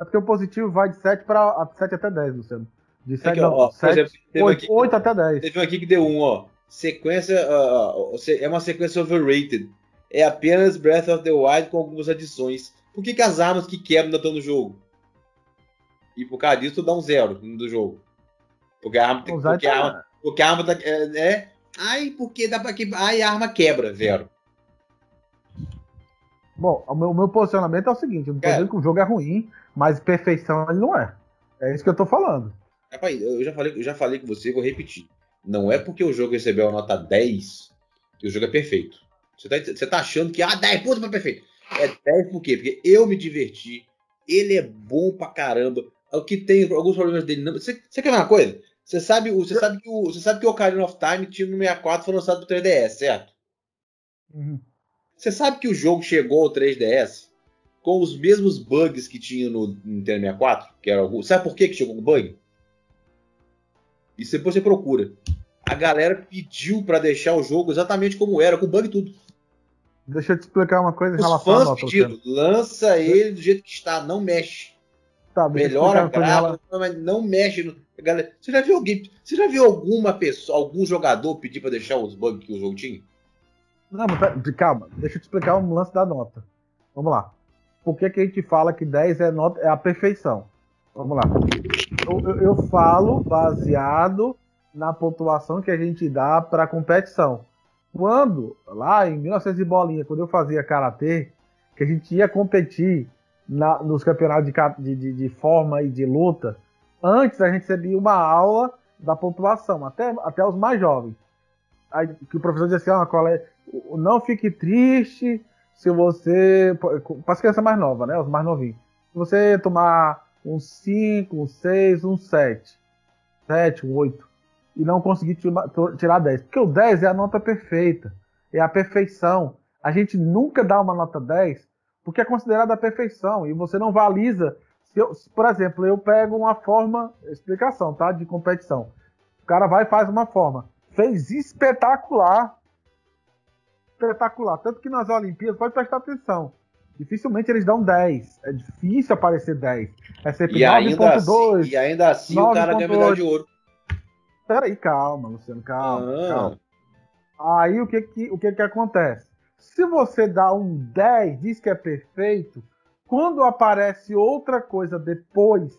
É porque o positivo vai de 7 até 10, Luciano. De 7 até 10. Teve um aqui que deu 1, ó. Sequência... é uma sequência overrated. É apenas Breath of the Wild com algumas adições. Por que as armas que quebram ainda estão no jogo? E por causa disso, tu dá um 0 do jogo. Porque a arma tem que... Porque a arma tá... Ai, porque dá pra que... Ai, a arma quebra, 0. Bom, o meu posicionamento é o seguinte. Eu não tô dizendo que o jogo é ruim, mas perfeição ele não é. É isso que eu tô falando. Rapaz, eu já falei com você, vou repetir. Não é porque o jogo recebeu a nota 10 que o jogo é perfeito. Você tá achando que 10 pontos pra perfeito. É 10 por quê? Porque eu me diverti. Ele é bom pra caramba. O que tem alguns problemas dele. Não. Você quer ver uma coisa? Você sabe que o Ocarina of Time tinha no 64 foi lançado pro 3DS, certo? Uhum. Você sabe que o jogo chegou ao 3DS com os mesmos bugs que tinha no Nintendo 64? Que era algum... Sabe por que chegou com bug? Isso depois você procura. A galera pediu pra deixar o jogo exatamente como era, com bug e tudo. Deixa eu te explicar uma coisa em relação a... Os fãs pediram, lança ele do jeito que está, não mexe. Tá, melhora a grava, mas não mexe. Galera, você já viu alguma pessoa, algum jogador pedir pra deixar os bugs que o jogo tinha? Não, mas calma, deixa eu te explicar um lance da nota. Vamos lá. Por que a gente fala que 10 é a perfeição? Vamos lá. Eu falo baseado na pontuação que a gente dá para competição. Quando, lá em 1900 e bolinha, quando eu fazia karatê, que a gente ia competir nos campeonatos de forma e de luta, antes a gente recebia uma aula da pontuação, até os mais jovens. Aí, que o professor dizia assim, colega, não fique triste se você... Para as crianças mais novas, né? Os mais novinhos. Se você tomar um 5, um 6, um 7, 7, um 8. E não conseguir tirar 10. Porque o 10 é a nota perfeita. É a perfeição. A gente nunca dá uma nota 10 porque é considerada a perfeição. E você não valoriza. Por exemplo, eu pego uma forma... Explicação, tá? De competição. O cara vai e faz uma forma. Fez espetacular. Espetacular. Tanto que nas Olimpíadas, pode prestar atenção. Dificilmente eles dão 10. É difícil aparecer 10. É sempre 9.2. E ainda assim o cara ganha medalha de ouro. Peraí, calma, Luciano, calma. Aí o que acontece? Se você dá um 10, diz que é perfeito, quando aparece outra coisa depois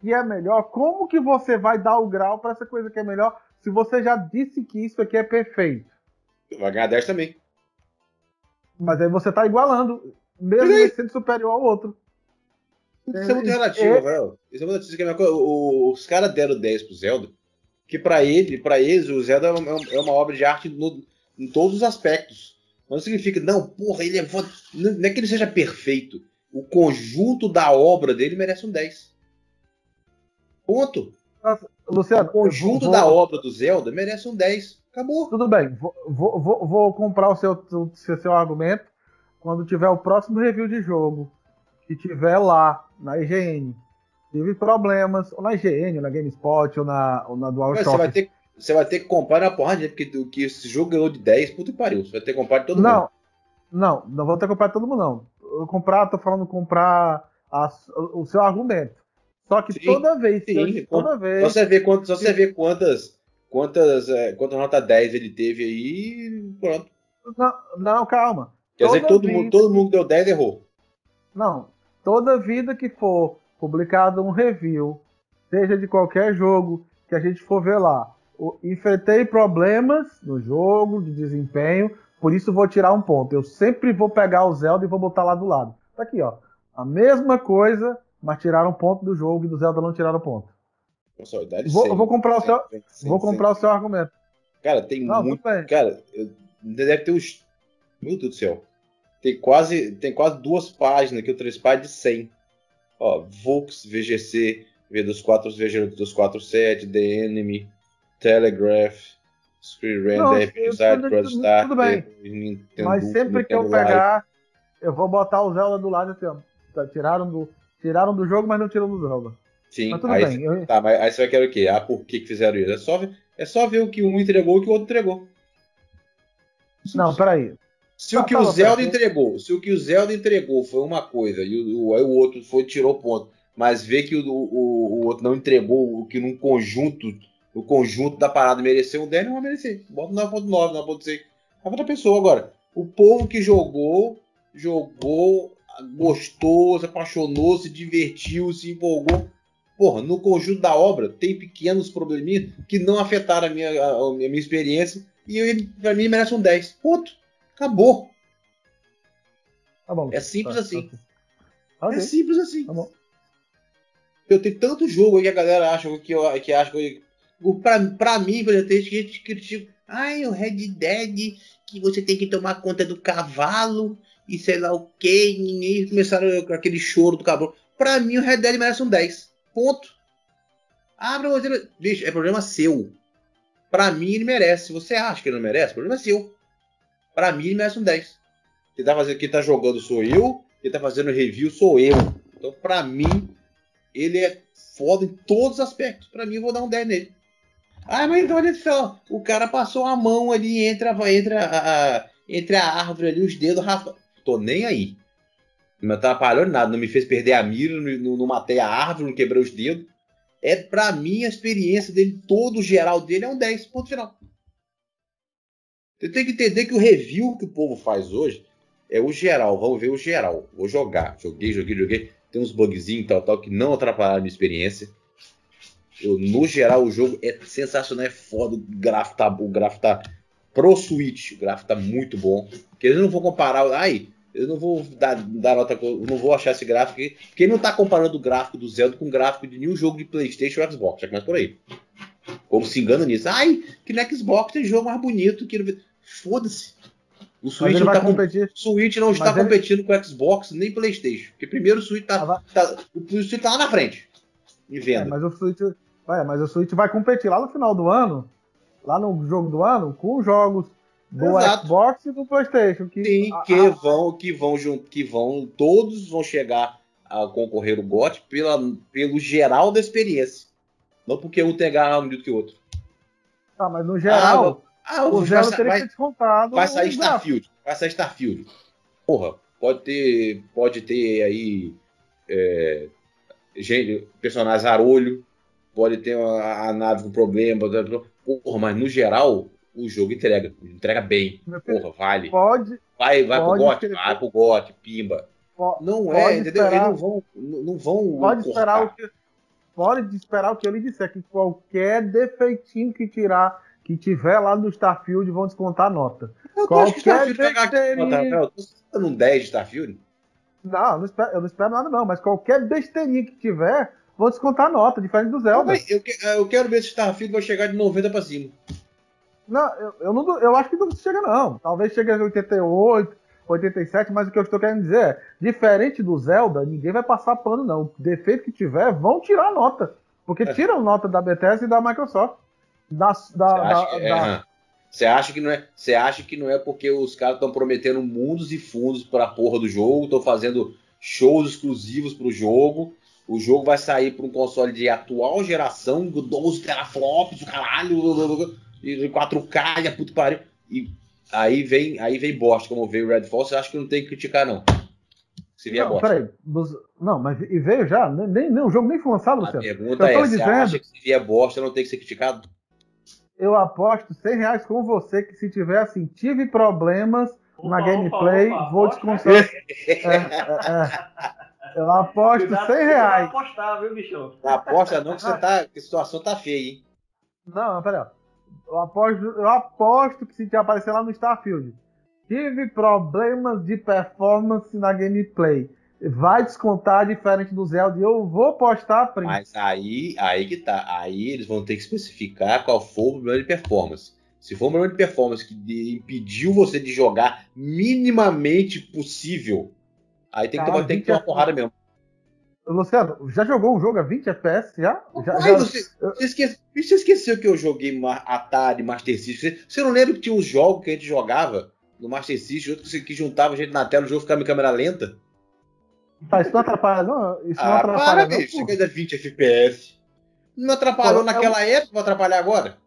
que é melhor, como que você vai dar o grau para essa coisa que é melhor se você já disse que isso aqui é perfeito? Vai ganhar 10 também. Mas aí você tá igualando, mesmo sendo superior ao outro. Isso é muito relativo, velho. Isso é muito relativo. Os caras deram 10 pro Zelda. Que pra eles, o Zelda é uma obra de arte em todos os aspectos. Não significa, não, porra, ele é foda. Não é que ele seja perfeito. O conjunto da obra dele merece um 10. Ponto. Nossa, Luciano, o conjunto da obra do Zelda merece um 10. Acabou. Tudo bem, vou comprar o seu argumento quando tiver o próximo review de jogo. Que tiver lá, na IGN. Tive problemas, ou na IGN, ou na GameSpot, ou na DualShock. Você vai ter que comprar na porra, né? Porque que esse jogo ganhou de 10, puta que pariu. Você vai ter que comprar de todo mundo. Não vou ter que comprar de todo mundo, não. Tô falando comprar o seu argumento. Só que sim, toda vez. Só você vê quantas nota 10 ele teve aí, pronto. Não, calma. Quer dizer que todo mundo deu 10 e errou. Não, toda vida que for publicado um review, seja de qualquer jogo que a gente for ver lá, enfrentei problemas no jogo de desempenho, por isso vou tirar um ponto. Eu sempre vou pegar o Zelda e vou botar lá do lado. Tá aqui, ó. A mesma coisa, mas tiraram ponto do jogo e do Zelda não tiraram ponto. Vou comprar o seu argumento. Cara, tem muito. Cara, deve ter uns. Meu Deus do céu. Tem quase duas páginas aqui, ou três páginas de 100. Ó, Vox, VGC, V247, The Enemy, Telegraph, Screen Render, Broadstar, Nintendo. Mas sempre que eu pegar, eu vou botar o Zelda do lado assim, ó. Tiraram do jogo, mas não tiram do Zelda. Sim, mas tudo aí, bem. Tá, mas aí você vai querer o quê? Ah, por que fizeram isso? É só ver o que um entregou e o que o outro entregou. Não, peraí. Se o que o Zelda entregou foi uma coisa e o outro tirou ponto, mas ver que o outro não entregou o que num conjunto, o conjunto da parada mereceu um 10, não vai merecer. Bota 9.9, 9.6. É outra pessoa agora. O povo que jogou, gostou, se apaixonou, se divertiu, se empolgou. Porra, no conjunto da obra tem pequenos probleminhas que não afetaram a minha experiência e pra mim merece um 10. Ponto. Acabou. Tá bom. É simples assim. Okay. É simples assim. Tá bom. Eu tenho tanto jogo aí que a galera acha que acha que pra mim, por exemplo, tem gente que critica. Ai, o Red Dead, que você tem que tomar conta do cavalo e sei lá o que. E começaram com aquele choro do cabrão. Pra mim, o Red Dead merece um 10. Ponto. Ah, pra você... Bicho, é problema seu. Pra mim, ele merece. Se você acha que ele não merece, problema é seu. Pra mim, ele merece um 10. Quem tá jogando sou eu. Quem tá fazendo review sou eu. Então, pra mim, ele é foda em todos os aspectos. Pra mim, eu vou dar um 10 nele. Ah, mas olha só. O cara passou a mão ali entre a árvore ali, os dedos, Rafa. Tô nem aí. Não me atrapalhou nada. Não me fez perder a mira. Não matei a árvore. Não quebrei os dedos. É, pra mim, a experiência dele, todo o geral dele, é um 10. Ponto final. Você tem que entender que o review que o povo faz hoje é o geral. Vamos ver o geral. Vou jogar. Joguei. Tem uns bugzinhos e tal, que não atrapalharam a minha experiência. No geral, o jogo é sensacional, é foda. O gráfico tá pro Switch. O gráfico tá muito bom. Porque eles não vão comparar... Ai, eu não vou dar nota... Não vou achar esse gráfico aqui. Porque ele não tá comparando o gráfico do Zelda com o gráfico de nenhum jogo de PlayStation ou Xbox. Já começa por aí. Como se engana nisso. Ai, que no Xbox tem jogo mais bonito. Que... Foda-se. O Switch não, está competindo com o Xbox nem PlayStation. Porque primeiro o Switch está lá na frente. Em venda. Mas o Switch vai competir lá no final do ano. Lá no jogo do ano. Com jogos do Xbox e do PlayStation. Todos vão chegar a concorrer o GOT pelo geral da experiência. Não porque um tem agarrar um do que o outro. Tá, mas no geral, o Zelda teria que ser descontado. Vai sair Starfield. Porra, pode ter aí personagens arolho, pode ter a nave com problema. Porra, mas no geral, o jogo entrega bem. Porra, vale. Vai pro GOT, pimba. Não é, entendeu? Eles não vão. Pode esperar o que ele disser, que qualquer defeitinho que tiver lá no Starfield vão descontar a nota. Eu tô dando um 10 de Starfield? Não, eu não espero nada não, mas qualquer besteirinha que tiver, vão descontar a nota, diferente do Zelda. Eu quero ver se o Starfield vai chegar de 90 pra cima. Não, eu acho que não chega não. Talvez chegue a 88, 87, mas o que eu estou querendo dizer é, diferente do Zelda, ninguém vai passar pano não. O defeito que tiver, vão tirar a nota. Porque tiram nota da Bethesda e da Microsoft. Você acha que não é porque os caras estão prometendo mundos e fundos pra porra do jogo, estão fazendo shows exclusivos pro jogo, o jogo vai sair pra um console de atual geração, 12 teraflops, caralho, e 4K, e a puta que pariu. E aí vem bosta, como veio o Redfall, você acha que não tem que criticar, não. Se vier bosta. Peraí, não, mas e veio já? Nem o jogo nem foi lançado, Luciano. A pergunta é, você acha que se vier bosta não tem que ser criticado? Eu aposto R$100 com você que se tiver assim, tive problemas na gameplay, vou desconsiderar. Eu aposto R$100. Não apostar, viu, bicho? Não aposta não, que a situação tá feia, hein? Não, peraí. Eu aposto que se te aparecer lá no Starfield, tive problemas de performance na gameplay, vai descontar diferente do Zelda e eu vou postar, print. Mas aí que tá. Aí eles vão ter que especificar qual for o problema de performance. Se for um problema de performance que impediu você de jogar minimamente possível, aí tem que tomar uma porrada mesmo. Luciano, já jogou um jogo a 20 FPS? Já? Você esqueceu que eu joguei Atari, Master System? Você não lembra que tinha uns jogos que a gente jogava no Master System, outro que juntava gente na tela, o jogo ficava em câmera lenta? Tá, isso não atrapalha, não? Isso não atrapalha, para, não, bicho, você ganha 20 FPS. Não atrapalhou naquela época, vai atrapalhar agora?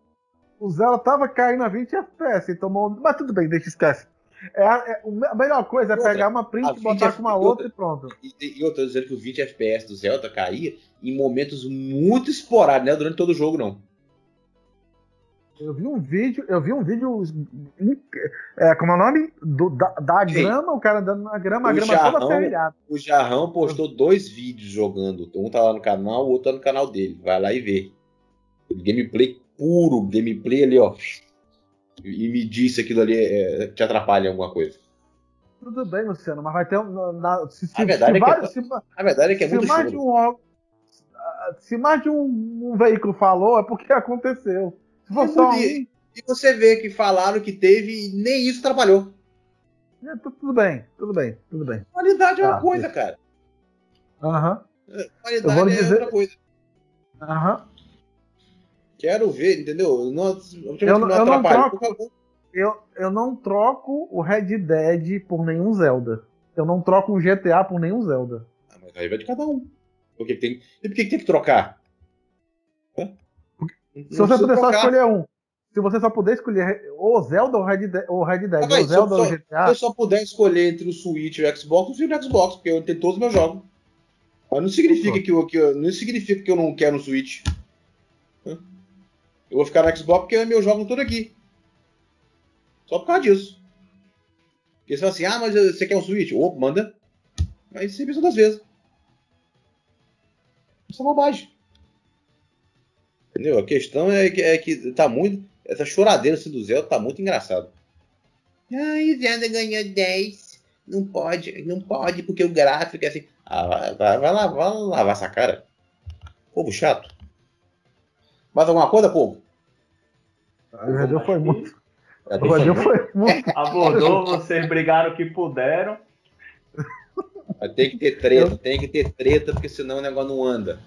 O Zelda tava caindo a 20 FPS, tomou... Mas tudo bem, deixa, esquece. A melhor coisa é pegar uma print e botar com uma outra e pronto. E eu tô dizendo que o 20 FPS do Zelda caía em momentos muito esporádicos, né? Durante todo o jogo, não. Eu vi um vídeo como é o nome? Da grama, o cara andando na grama, a grama toda ferrilhada. O Jarrão postou 2 vídeos jogando. Um tá lá no canal, o outro tá no canal dele. Vai lá e vê. Gameplay puro, gameplay ali, ó. E me disse aquilo ali te atrapalha em alguma coisa. Tudo bem, Luciano, mas vai ter a verdade é que é muito jogo. Se mais de um veículo falou, é porque aconteceu. E você vê que falaram que teve e nem isso atrapalhou. É, tudo bem. Qualidade é uma coisa, isso. Cara. Aham. Qualidade é outra coisa. Aham. Quero ver, entendeu? Eu não troco o Red Dead por nenhum Zelda. Eu não troco o GTA por nenhum Zelda. Ah, mas aí vai de cada um. E por que tem que trocar? Se você só puder escolher ou Zelda ou Red Dead, ou Zelda ou GTA... Se eu só puder escolher entre o Switch e o Xbox, eu fico no Xbox, porque eu tenho todos os meus jogos. Mas não significa que eu não quero um Switch. Eu vou ficar no Xbox porque meus jogos estão tudo aqui. Só por causa disso. Porque você fala assim, mas você quer um Switch? Ou manda. Mas você pensa 2 vezes. Isso é bobagem. Entendeu? A questão é que tá muito... Essa choradeira assim do Zelda tá muito engraçado. Ai, Zelda ganhou 10. Não pode porque o gráfico é assim. Ah, vai lavar essa cara. Povo chato. Mais alguma coisa, povo? O Radinho foi muito. Abordou, vocês brigaram o que puderam. Tem que ter treta, porque senão o negócio não anda.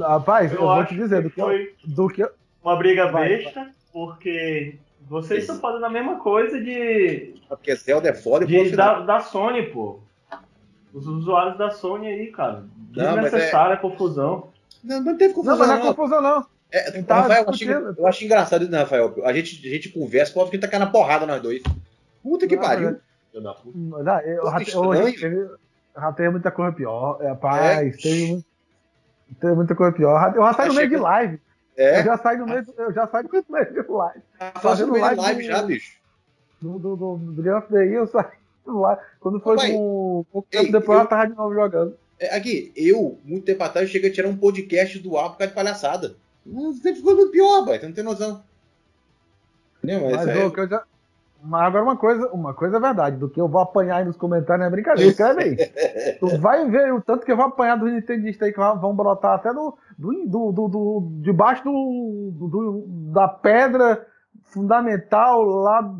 Rapaz, eu vou te dizer que foi uma briga besta, porque vocês estão fazendo a mesma coisa de... Porque Zelda é foda e pode... Da Sony, pô. Os usuários da Sony aí, cara. Desnecessária a confusão. Não teve confusão, não. Não é confusão, não. Rafael, eu acho engraçado, né, Rafael? A gente conversa, pode que tacar na porrada nós dois. Puta que pariu. Eu ratei muita coisa pior. Rapaz, teve muita coisa pior. Eu já saí no meio de live. Eu já saí no meio de live. Fazendo live já, bicho. Do Game of the Year, eu saí do live. Quando foi com um pouco tempo depois, eu tava de novo jogando. Aqui, muito tempo atrás, cheguei a tirar um podcast do ar por causa de palhaçada. Você ficou muito pior, boy. Você não tem noção. Mas agora uma coisa é verdade. Do que eu vou apanhar aí nos comentários é brincadeira. Escreve aí. Tu vai ver o tanto que eu vou apanhar dos nintendistas aí que vão brotar até debaixo da pedra fundamental lá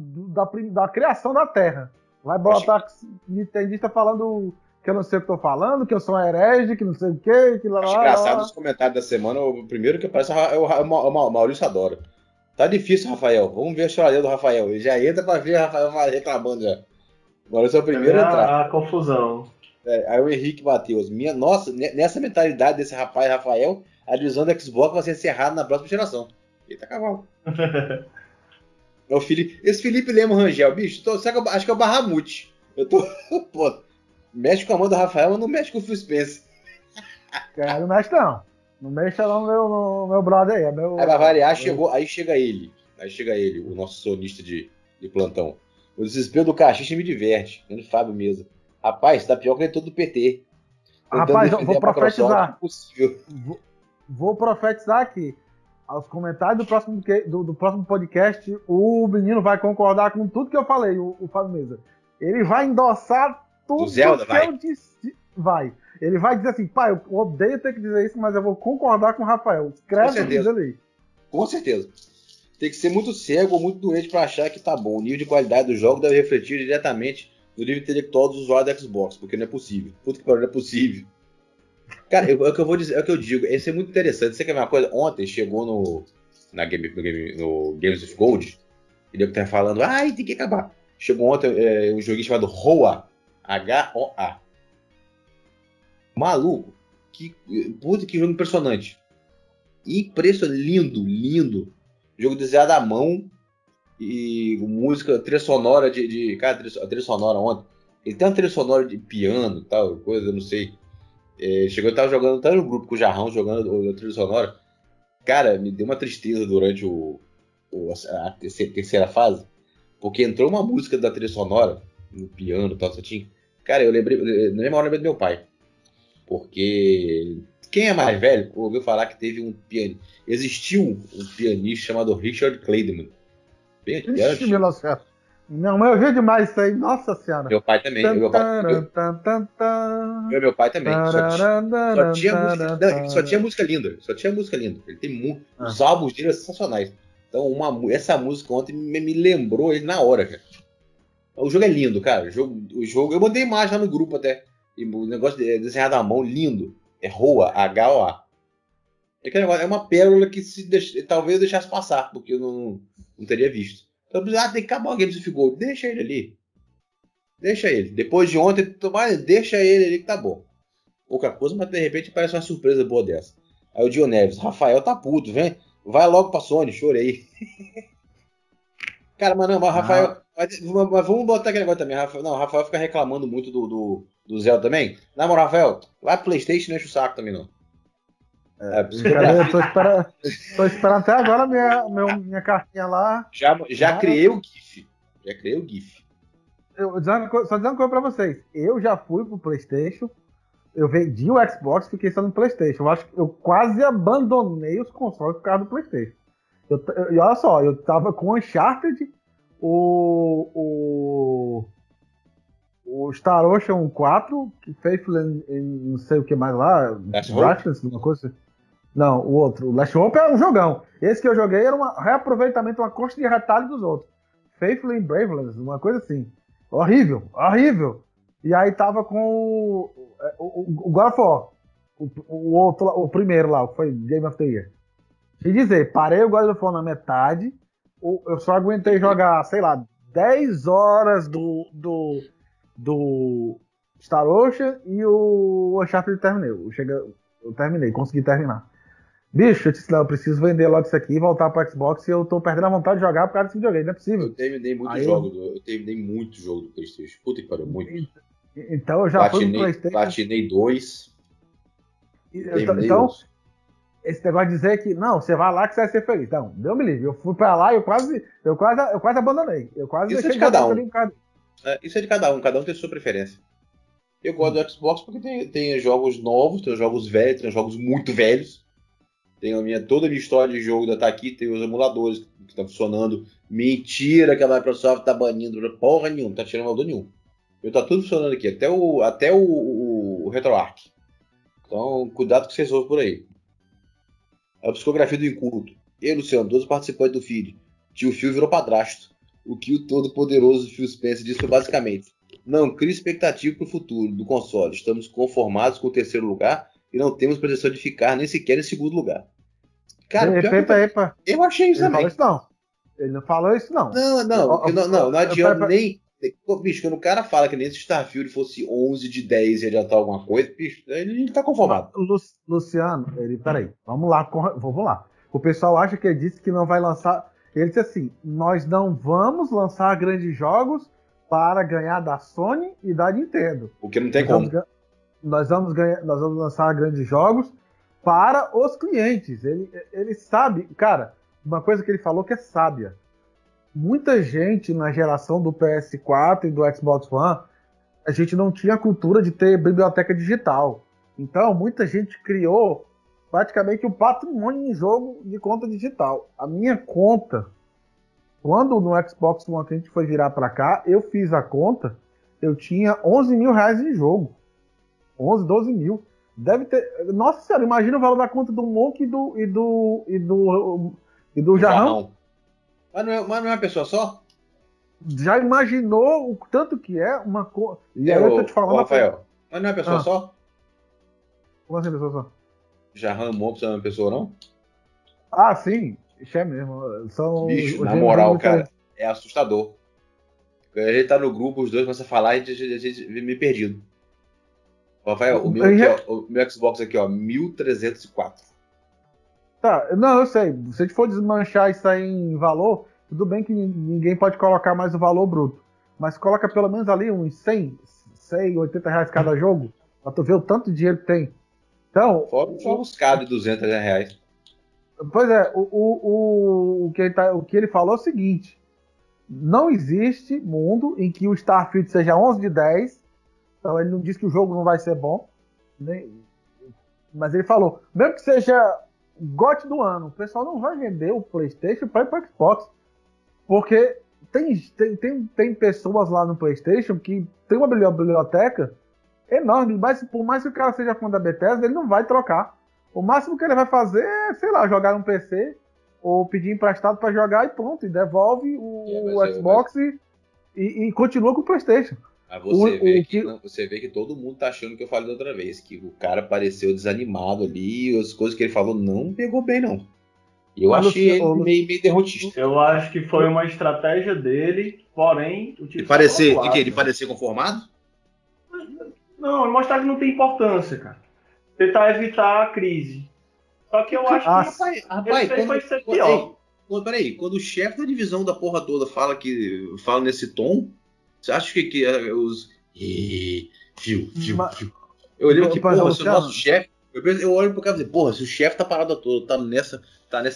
da criação da Terra. Vai brotar nintendista falando... que eu não sei o que tô falando, que eu sou um herege, que não sei o quê, que lá... Acho engraçado os comentários da semana, o primeiro que aparece é o Maurício Adora. Tá difícil, Rafael. Vamos ver a choradeira do Rafael. Ele já entra pra ver o Rafael reclamando já. O Maurício é o primeiro a entrar. A confusão. Aí o Henrique Matheus. Nossa, nessa mentalidade desse rapaz, Rafael, a divisão do Xbox vai ser encerrada na próxima geração. Ele tá cavalo. É o Felipe. Esse Felipe Lemos Rangel, bicho, acho que é o Barramute. Eu tô... Pô... Mexe com a mão do Rafael, mas não mexe com o Phil Spencer. Cara, não mexe não. Não mexe não no meu brother aí. Aí vai variar, Aí chega ele, o nosso sonista de plantão. O desespero do cachista me diverte. Ele Fábio mesmo. Rapaz, tá pior que ele todo do PT. Rapaz, vou profetizar. Vou profetizar aqui. Aos comentários do próximo podcast, o menino vai concordar com tudo que eu falei, o Fábio Mesa. Ele vai endossar tudo do Zelda, que vai. Eu disse. Vai. Ele vai dizer assim, pai, eu odeio ter que dizer isso, mas eu vou concordar com o Rafael. Escreve o que diz ali. Com certeza. Tem que ser muito cego ou muito doente para achar que tá bom. O nível de qualidade do jogo deve refletir diretamente no nível intelectual dos usuários da Xbox, porque não é possível. Puta que pariu, não é possível. Cara, é o que eu vou dizer, é o que eu digo. Isso é muito interessante. Você quer ver uma coisa? Ontem chegou no Games of Gold, e eu tava falando, ai, tem que acabar. Chegou ontem um joguinho chamado Hoa. H-O-A. Maluco. Puta, que jogo impressionante. Impressionante, lindo, lindo. Jogo desenhado à mão e música, trilha sonora de cara, trilha sonora ontem. Ele tem uma trilha sonora de piano, tal, coisa, eu não sei. É, chegou, eu tava jogando, tava no grupo com o Jarrão jogando a trilha sonora. Cara, me deu uma tristeza durante a terceira fase, porque entrou uma música da trilha sonora, no piano e tal, certinho. Cara, eu lembrei, na mesma hora eu lembrei do meu pai. Porque quem é mais velho ouviu falar que teve um pianista. Existiu um pianista chamado Richard Clayderman. Ixi, meu Deus. Não, eu ouvi demais isso aí. Nossa Senhora. Meu pai também. Meu pai também. Só tinha música linda. Só tinha música linda. Ele tem os álbuns dele são sensacionais. Então, essa música ontem me lembrou ele na hora, cara. O jogo é lindo, cara. O jogo, eu mandei imagem lá no grupo até. E o negócio desenhado à mão, lindo. É Hoa, H-O-A. É uma pérola que talvez eu deixasse passar, porque eu não teria visto. Então, tem que acabar o Games of Gold. Deixa ele ali. Deixa ele. Depois de ontem, deixa ele ali que tá bom. Pouca coisa, mas de repente parece uma surpresa boa dessa. Aí o Dio Neves, Rafael tá puto, vem. Vai logo pra Sony, chorei. Cara, mas não, mas Rafael. Mas vamos botar aquele negócio também. Rafael, não, o Rafael fica reclamando muito do Zelda também. Na moral, Rafael, lá pro PlayStation não enche o saco também, não. Eu tô esperando até agora minha cartinha lá. Já criei o GIF. Só dizendo uma coisa pra vocês. Eu já fui pro PlayStation. Eu vendi o Xbox e fiquei só no PlayStation. Eu acho que eu quase abandonei os consoles por causa do PlayStation. E olha só, eu tava com o Uncharted, o Star Ocean 4, que Faithful não sei o que mais lá, Brightness, alguma coisa. Não, o outro, o Last Hope é um jogão. Esse que eu joguei era um reaproveitamento, uma coxa de retalho dos outros. Faithful and Braveless, uma coisa assim. Horrível, horrível. E aí tava com o God of War, o primeiro lá, que foi Game of the Year. E dizer, parei o God of War na metade, eu só aguentei jogar, sei lá, 10 horas do Star Ocean e o Uncharted terminei. Eu terminei, consegui terminar. Bicho, eu disse, não, eu preciso vender logo isso aqui e voltar pro Xbox e eu tô perdendo a vontade de jogar por causa desse videogame, não é possível. Eu terminei muito jogo do PlayStation. Puta que pariu, muito. Então eu já fui no PlayStation. Platinei 2. Então, esse negócio de dizer que, não, você vai lá que você vai ser feliz. Não, Deus me livre. Eu fui pra lá e eu quase abandonei. Eu quase isso deixei é de cada um. Isso é de cada um tem sua preferência. Eu gosto do Xbox porque tem jogos novos, tem jogos velhos, tem jogos muito velhos. Tem toda a minha história de jogo ainda tá aqui, tem os emuladores que estão funcionando. Mentira que a Microsoft tá banindo porra nenhuma, tá tirando valor nenhum. Tá tudo funcionando aqui, até o RetroArch. Então, cuidado que vocês ouvem por aí. A psicografia do inculto. Eu, Luciano, 12 participantes do feed. Tio Phil virou padrasto. O que o todo-poderoso Phil Spencer disse foi basicamente: não cria expectativa para o futuro do console. Estamos conformados com o terceiro lugar e não temos pretensão de ficar nem sequer em segundo lugar. Cara, eu achei isso também. Ele não falou isso, não. Não adianta nem. Bicho, quando o cara fala que nem se Starfield fosse 11 de 10 e adiantar alguma coisa, bicho, ele tá conformado. Luciano, peraí, vamos lá. O pessoal acha que ele disse que não vai lançar. Ele disse assim: nós não vamos lançar grandes jogos para ganhar da Sony e da Nintendo. Porque não tem como. Nós vamos lançar grandes jogos para os clientes. Ele sabe, cara, uma coisa que ele falou que é sábia. Muita gente na geração do PS4 e do Xbox One, a gente não tinha a cultura de ter biblioteca digital. Então, muita gente criou praticamente um patrimônio em jogo de conta digital. A minha conta, quando no Xbox One que a gente foi virar para cá, eu fiz a conta eu tinha 11 mil reais em jogo. 11, 12 mil. Deve ter... Nossa senhora, imagina o valor da conta do Monk e do Jarrão. Mas não é uma pessoa só? Já imaginou o tanto que é uma coisa... E aí eu tô te falando... Rafael, mas não é uma pessoa só? Como assim, pessoa só? Jarrão e Monk são uma pessoa, não? Ah, sim. Isso é mesmo. São... Bicho, na moral, cara, é assustador. A gente tá no grupo, os dois começam a falar e a gente me perdido. Rafael, o meu Xbox aqui, ó, 1.304. Tá, não, eu sei. Se a gente for desmanchar isso aí em valor, tudo bem que ninguém pode colocar mais o valor bruto. Mas coloca pelo menos ali uns 180 reais cada jogo, pra tu ver o tanto de dinheiro que tem. Então... Fora os cabos de 200 reais. Pois é, o que ele falou é o seguinte. Não existe mundo em que o Starfield seja 11 de 10... Então ele não disse que o jogo não vai ser bom, né? Mas ele falou, mesmo que seja GOT do ano, o pessoal não vai vender o PlayStation para ir para o Xbox, porque tem pessoas lá no PlayStation que tem uma biblioteca enorme, mas por mais que o cara seja fã da Bethesda, ele não vai trocar. O máximo que ele vai fazer é, sei lá, jogar um PC ou pedir emprestado para jogar e pronto, e devolve o Xbox e continua com o PlayStation. Mas você vê que todo mundo tá achando que eu falei da outra vez, que o cara pareceu desanimado ali, as coisas que ele falou não pegou bem, não. Eu achei ele meio derrotista. Eu acho que foi uma estratégia dele, porém... Ele parecer conformado? Não, mostrar que não tem importância, cara. Tentar evitar a crise. Só que eu acho que... Rapaz, vai ser pior. Peraí, quando o chefe da divisão da porra toda fala nesse tom... Você acha que os... Eu olhei aqui, porra, se o nosso chefe... Eu olho pro cara e digo, porra, se o chefe tá parado a todo, tá nessa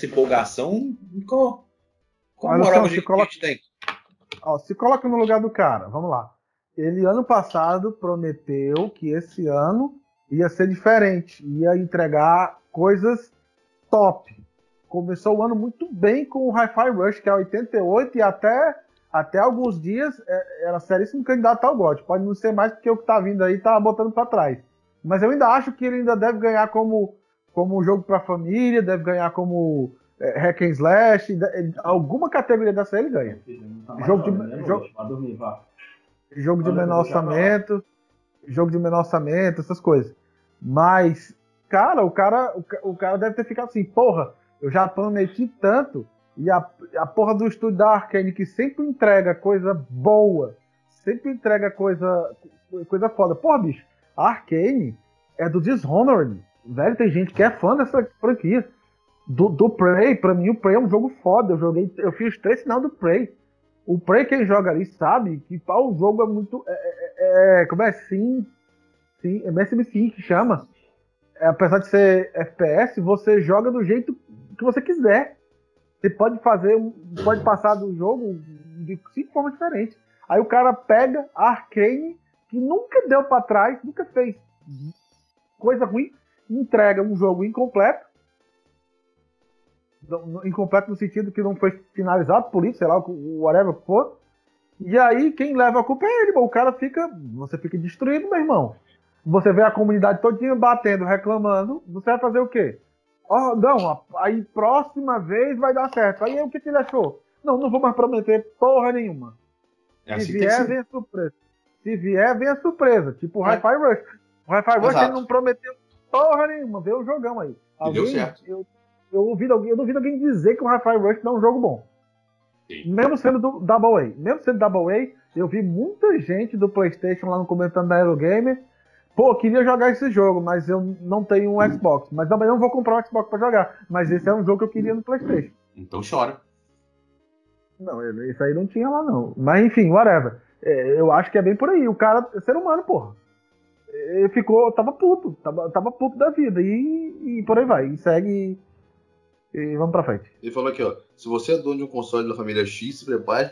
empolgação, qual moral que a gente tem? Ó, se coloca no lugar do cara, vamos lá. Ele, ano passado, prometeu que esse ano ia ser diferente, ia entregar coisas top. Começou o ano muito bem com o Hi-Fi Rush, que é 88, e até alguns dias era seríssimo candidato ao GOT. Pode não ser mais porque o que tá vindo aí tá botando para trás. Mas eu ainda acho que ele ainda deve ganhar como jogo para família, deve ganhar como hack and slash, alguma categoria dessa ele ganha. Jogo de menor orçamento, essas coisas. Mas, cara, o cara deve ter ficado assim, porra, eu já prometi tanto. E a porra do estúdio da Arkane, que sempre entrega coisa boa, sempre entrega coisa foda. Porra, bicho, a Arkane é do Dishonored, velho, tem gente que é fã dessa franquia. Do Prey, pra mim o Prey é um jogo foda, eu fiz 3 sinal do Prey. O Prey, quem joga ali sabe que o jogo é muito... como é? Sim, é MSM5 que chama. Apesar de ser FPS, você joga do jeito que você quiser. Você pode passar do jogo de 5 formas diferentes. Aí o cara pega a Arkane, que nunca deu pra trás, nunca fez coisa ruim, entrega um jogo incompleto. Incompleto no sentido que não foi finalizado por isso, sei lá, whatever que for. E aí quem leva a culpa é ele. O cara você fica destruído, meu irmão. Você vê a comunidade todinha batendo, reclamando, você vai fazer o quê? Ó, não, aí próxima vez vai dar certo. Aí o que ele achou? Não vou mais prometer porra nenhuma. É assim, se vier, vem a surpresa. Tipo o Hi-Fi Rush. O Hi-Fi Rush ele não prometeu porra nenhuma. Vê o jogão aí. Deu certo. Eu duvido alguém dizer que o Hi-Fi Rush não é um jogo bom. Sim. Mesmo sendo do Double A. Eu vi muita gente do PlayStation lá no comentando da Eurogamer. Pô, queria jogar esse jogo, mas eu não tenho um Xbox. Mas também não vou comprar um Xbox pra jogar. Mas esse é um jogo que eu queria no PlayStation. Então chora. Não, isso aí não tinha lá não. Mas enfim, whatever. Eu acho que é bem por aí. O cara é ser humano, porra. Ele ficou... Tava puto da vida. E por aí vai. E segue... E vamos pra frente. Ele falou aqui, ó. Se você é dono de um console da família X, se prepare.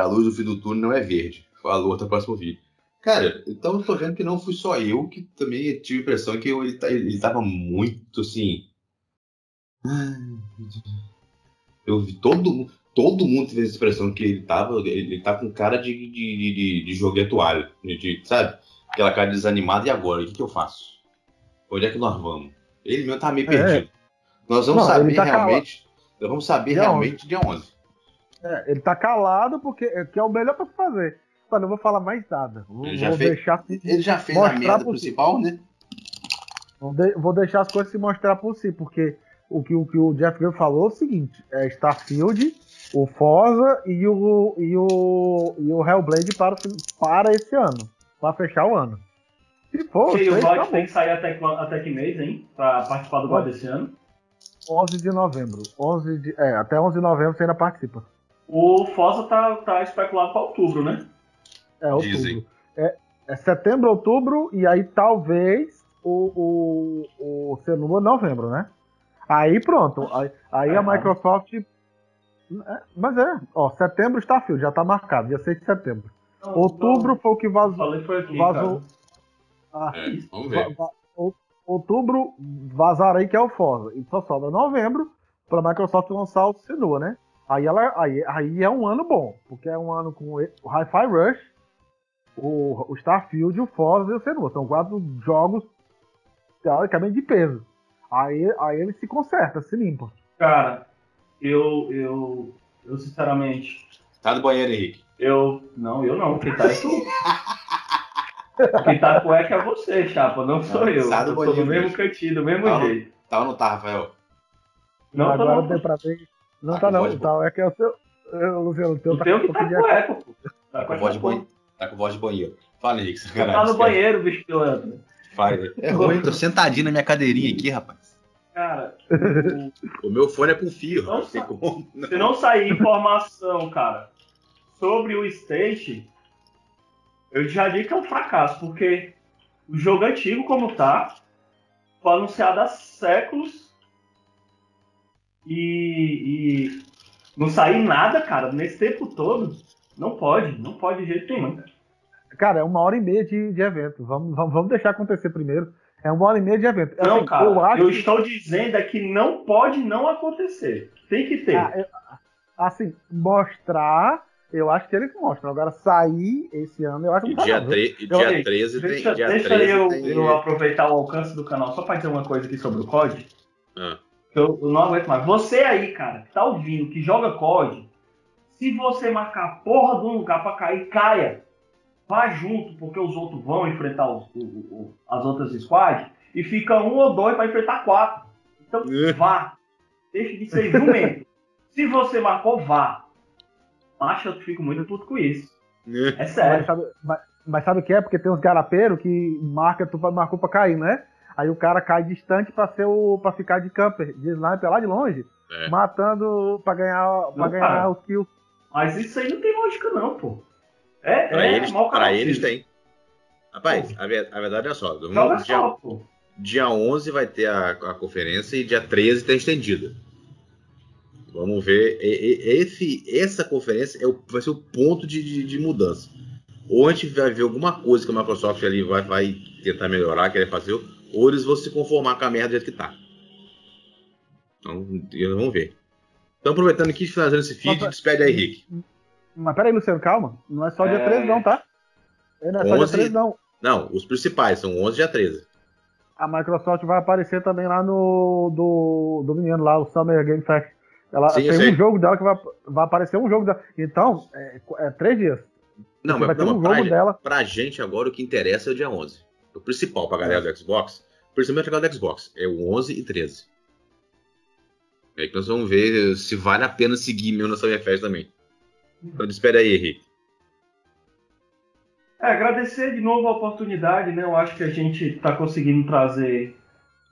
A luz do fim do túnel não é verde. Falou até o próximo vídeo. Cara, então eu tô vendo que não fui só eu que também tive a impressão que ele tava muito assim. Eu vi todo mundo. todo mundo teve essa impressão que ele tá com cara de joguete alho, sabe? Aquela cara desanimada, e agora? O que eu faço? Onde é que nós vamos? Ele mesmo tá meio perdido. Nós vamos saber realmente. Nós vamos saber realmente dia 11. É, ele tá calado porque é o melhor pra fazer. Mas não vou falar mais nada. Ele já fez a merda principal, né? Vou deixar as coisas se mostrar por si, porque o que o Jeff Green falou é o seguinte: é Starfield, o Forza e o Hellblade para esse ano, para fechar o ano. Se for, e o God tem que sair até que mês, hein? Para participar do God desse ano? 11 de novembro. Até 11 de novembro você ainda participa. O Forza tá especulado para outubro, né? É, outubro. Dizem. É setembro, outubro, e aí talvez o Senua novembro, né? Aí pronto. Aí a Microsoft... Mas setembro Starfield, já tá marcado, dia 6 de setembro. Não, outubro foi o que vazou. Vamos ver. Outubro vazar aí que é o Forza. E só sobra novembro pra Microsoft lançar o Senua, né? Aí é um ano bom, porque é um ano com o Hi-Fi Rush, o Starfield, o Forza e o Senua. São 4 jogos teoricamente de peso. Aí ele se conserta, se limpa. Cara, eu sinceramente... Tá do banheiro, Henrique? Eu não. Quem tá é tu. Quem tá com é que é você, chapa. Não sou eu. Tá do banheiro, tô no mesmo cantinho, do mesmo jeito. Tá ou não tá, Rafael? Não, tá não. Não tá não. Tá, é que é o seu... Luciano, o teu tá com eco, pô. Tá com voz de banheiro. Fala, Henrique. Você tá no banheiro, bicho pilantra. É ruim, tô sentadinho na minha cadeirinha aqui, rapaz. Cara, o meu fone é com fio. Se não sair informação, cara, sobre o State, eu já digo que é um fracasso, porque o jogo antigo, como tá, foi anunciado há séculos e não sair nada, cara, nesse tempo todo, não pode de jeito nenhum, cara. Cara, é 1h30 de evento. Vamos deixar acontecer primeiro. É 1h30 de evento. Não, assim, cara, eu estou dizendo é que não pode não acontecer. Tem que ter. Assim, mostrar, eu acho que eles mostram. Agora, sair esse ano, eu acho que não. Dia 13 tem... Deixa eu aproveitar o alcance do canal só para dizer uma coisa aqui sobre o COD. Eu não aguento mais. Você aí, cara, que tá ouvindo, que joga COD, se você marcar a porra de um lugar para cair, caia. Vá junto, porque os outros vão enfrentar as outras squads e fica 1 ou 2 para enfrentar 4. Então vá. Deixa de ser jumento. Se você marcou, vá. Acho que eu fico muito puto com isso. É sério. Mas sabe o que é? Porque tem uns garapeiros que marcou para cair, né? Aí o cara cai distante para ficar de camper, de sniper lá de longe, matando para ganhar os kills. Mas isso aí não tem lógica não, pô. Pra eles tem. Rapaz, a verdade é só. Dia 11 vai ter a conferência e dia 13 tem estendida. Vamos ver. Essa conferência vai ser o ponto de mudança. Ou a gente vai ver alguma coisa que a Microsoft ali vai tentar melhorar, querer fazer, ou eles vão se conformar com a merda do jeito que tá. Então, vamos ver. Então, aproveitando aqui, fazendo esse feed, despede aí, Henrique. Mas peraí, Luciano, calma. Não é só dia 13 não, tá? Não é só dia 13 não. Não, os principais são 11 e dia 13. A Microsoft vai aparecer também lá no... Do menino lá, o Summer Game Fest. Ela tem um jogo dela que vai aparecer um jogo dela. Então, 3 dias. Não, mas vai ter um jogo dela. Pra gente agora o que interessa é o dia 11. O principal pra galera do Xbox, principalmente a galera do Xbox, é o 11 e 13. É que nós vamos ver se vale a pena seguir mesmo na Summer Fest também. Então, espera aí, Henrique. Agradecer de novo a oportunidade, né? Eu acho que a gente está conseguindo trazer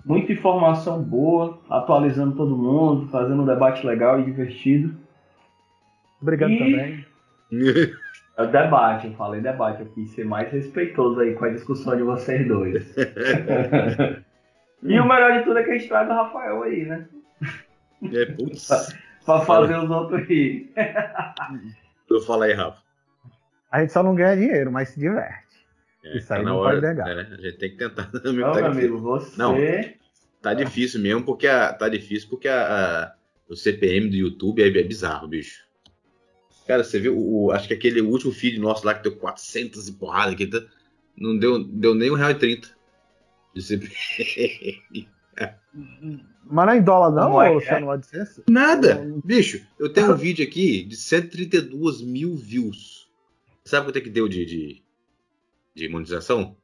muita informação boa, atualizando todo mundo, fazendo um debate legal e divertido. Obrigado também. É o debate, eu falei debate aqui, ser mais respeitoso aí com a discussão de vocês dois. E o melhor de tudo é que a gente traz o Rafael aí, né? Putz. Pra fazer os outros rirem. Eu falei, Rafa. A gente só não ganha dinheiro, mas se diverte. Isso aí não pode negar. A gente tem que tentar. Não, tá amigo, você... Não, tá difícil mesmo, porque o CPM do YouTube é bizarro, bicho. Cara, você viu, acho que aquele último feed nosso lá que deu 400 e porrada, que não deu nem R$1,30. Mas não é em dólar não, é, Luciano, não é AdSense? Nada, bicho, eu tenho um vídeo aqui de 132 mil views. Sabe quanto é que deu de monetização?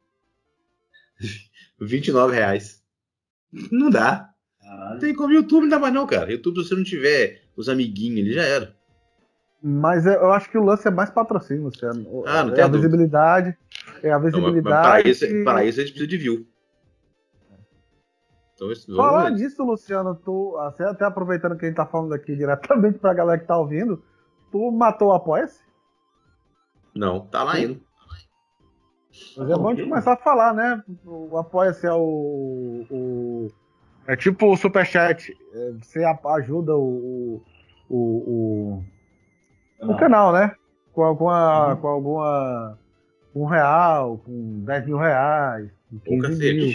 R$29. Não dá. Não tem como, YouTube não dá mais não, cara. YouTube, se você não tiver os amiguinhos ali, já era. Mas eu acho que o lance é mais patrocínio, Luciano. Não tem a visibilidade. É a visibilidade. Para isso a gente precisa de view. Então, falar disso, Luciano, tu, até aproveitando que a gente tá falando aqui diretamente pra galera que tá ouvindo, tu matou o Apoia-se? Não, tá lá indo. Mas é bom de começar a falar, né? O Apoia-se é o... É tipo o Superchat. Você ajuda o canal, né? Com alguma... R$1, com R$10 mil, com 15 mil.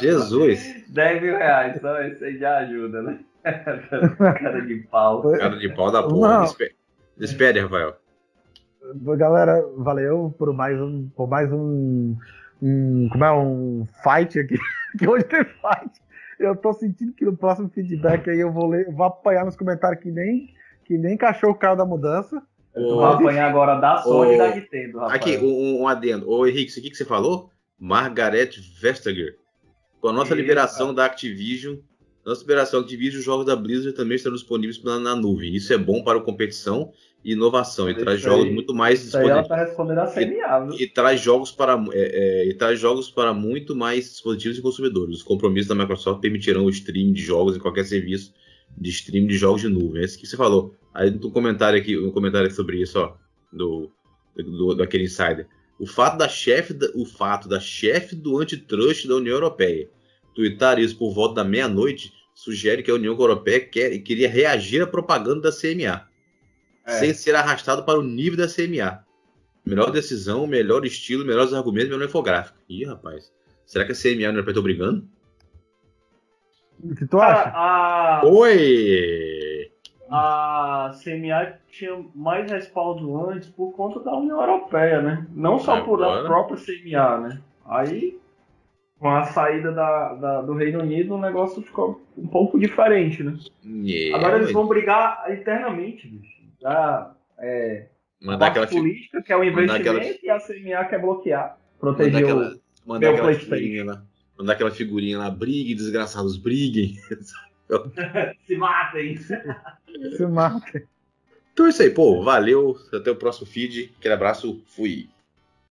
Jesus! R$10 mil, então isso aí já ajuda, né? Cara de pau. Cara de pau da porra. Despede, Rafael. Galera, valeu por mais um como é? Um fight aqui. Que hoje tem fight. Eu tô sentindo que no próximo feedback aí eu vou ler, vou apanhar nos comentários que nem cachorro carro da mudança. Tu vai apanhar agora da Sony e da Nintendo, rapaz. Aqui, um adendo. Ô, Henrique, isso aqui que você falou? Margaret Vestager. Com a nossa liberação da Activision, os jogos da Blizzard também estarão disponíveis na nuvem. Isso é bom para a competição e inovação. E traz jogos muito mais disponíveis. Isso aí ela tá respondendo a CMA, viu? E traz jogos para muito mais dispositivos e consumidores. Os compromissos da Microsoft permitirão o stream de jogos em qualquer serviço de stream de jogos de nuvem. É isso que você falou. Aí tem um comentário sobre isso, ó, daquele insider. O fato da chefe do antitrust da União Europeia tuitar isso por volta da meia-noite sugere que a União Europeia queria reagir à propaganda da CMA, sem ser arrastado para o nível da CMA. Melhor decisão, melhor estilo, melhores argumentos, melhor infográfico. Ih, rapaz, será que a CMA não é pra estar brigando? O que tu acha? Oi! A CMA tinha mais respaldo antes por conta da União Europeia, né? Não só por a própria CMA, né? Aí, com a saída do Reino Unido, o negócio ficou um pouco diferente, né? Yeah. Agora eles vão brigar internamente, bicho. A parte política quer o investimento e a CMA quer bloquear, proteger o PlayStation. Mandar aquela figurinha lá, brigue, desgraçados, briguem. Se matem. Se matem. Então é isso aí, pô. Valeu. Até o próximo feed. Aquele abraço. Fui.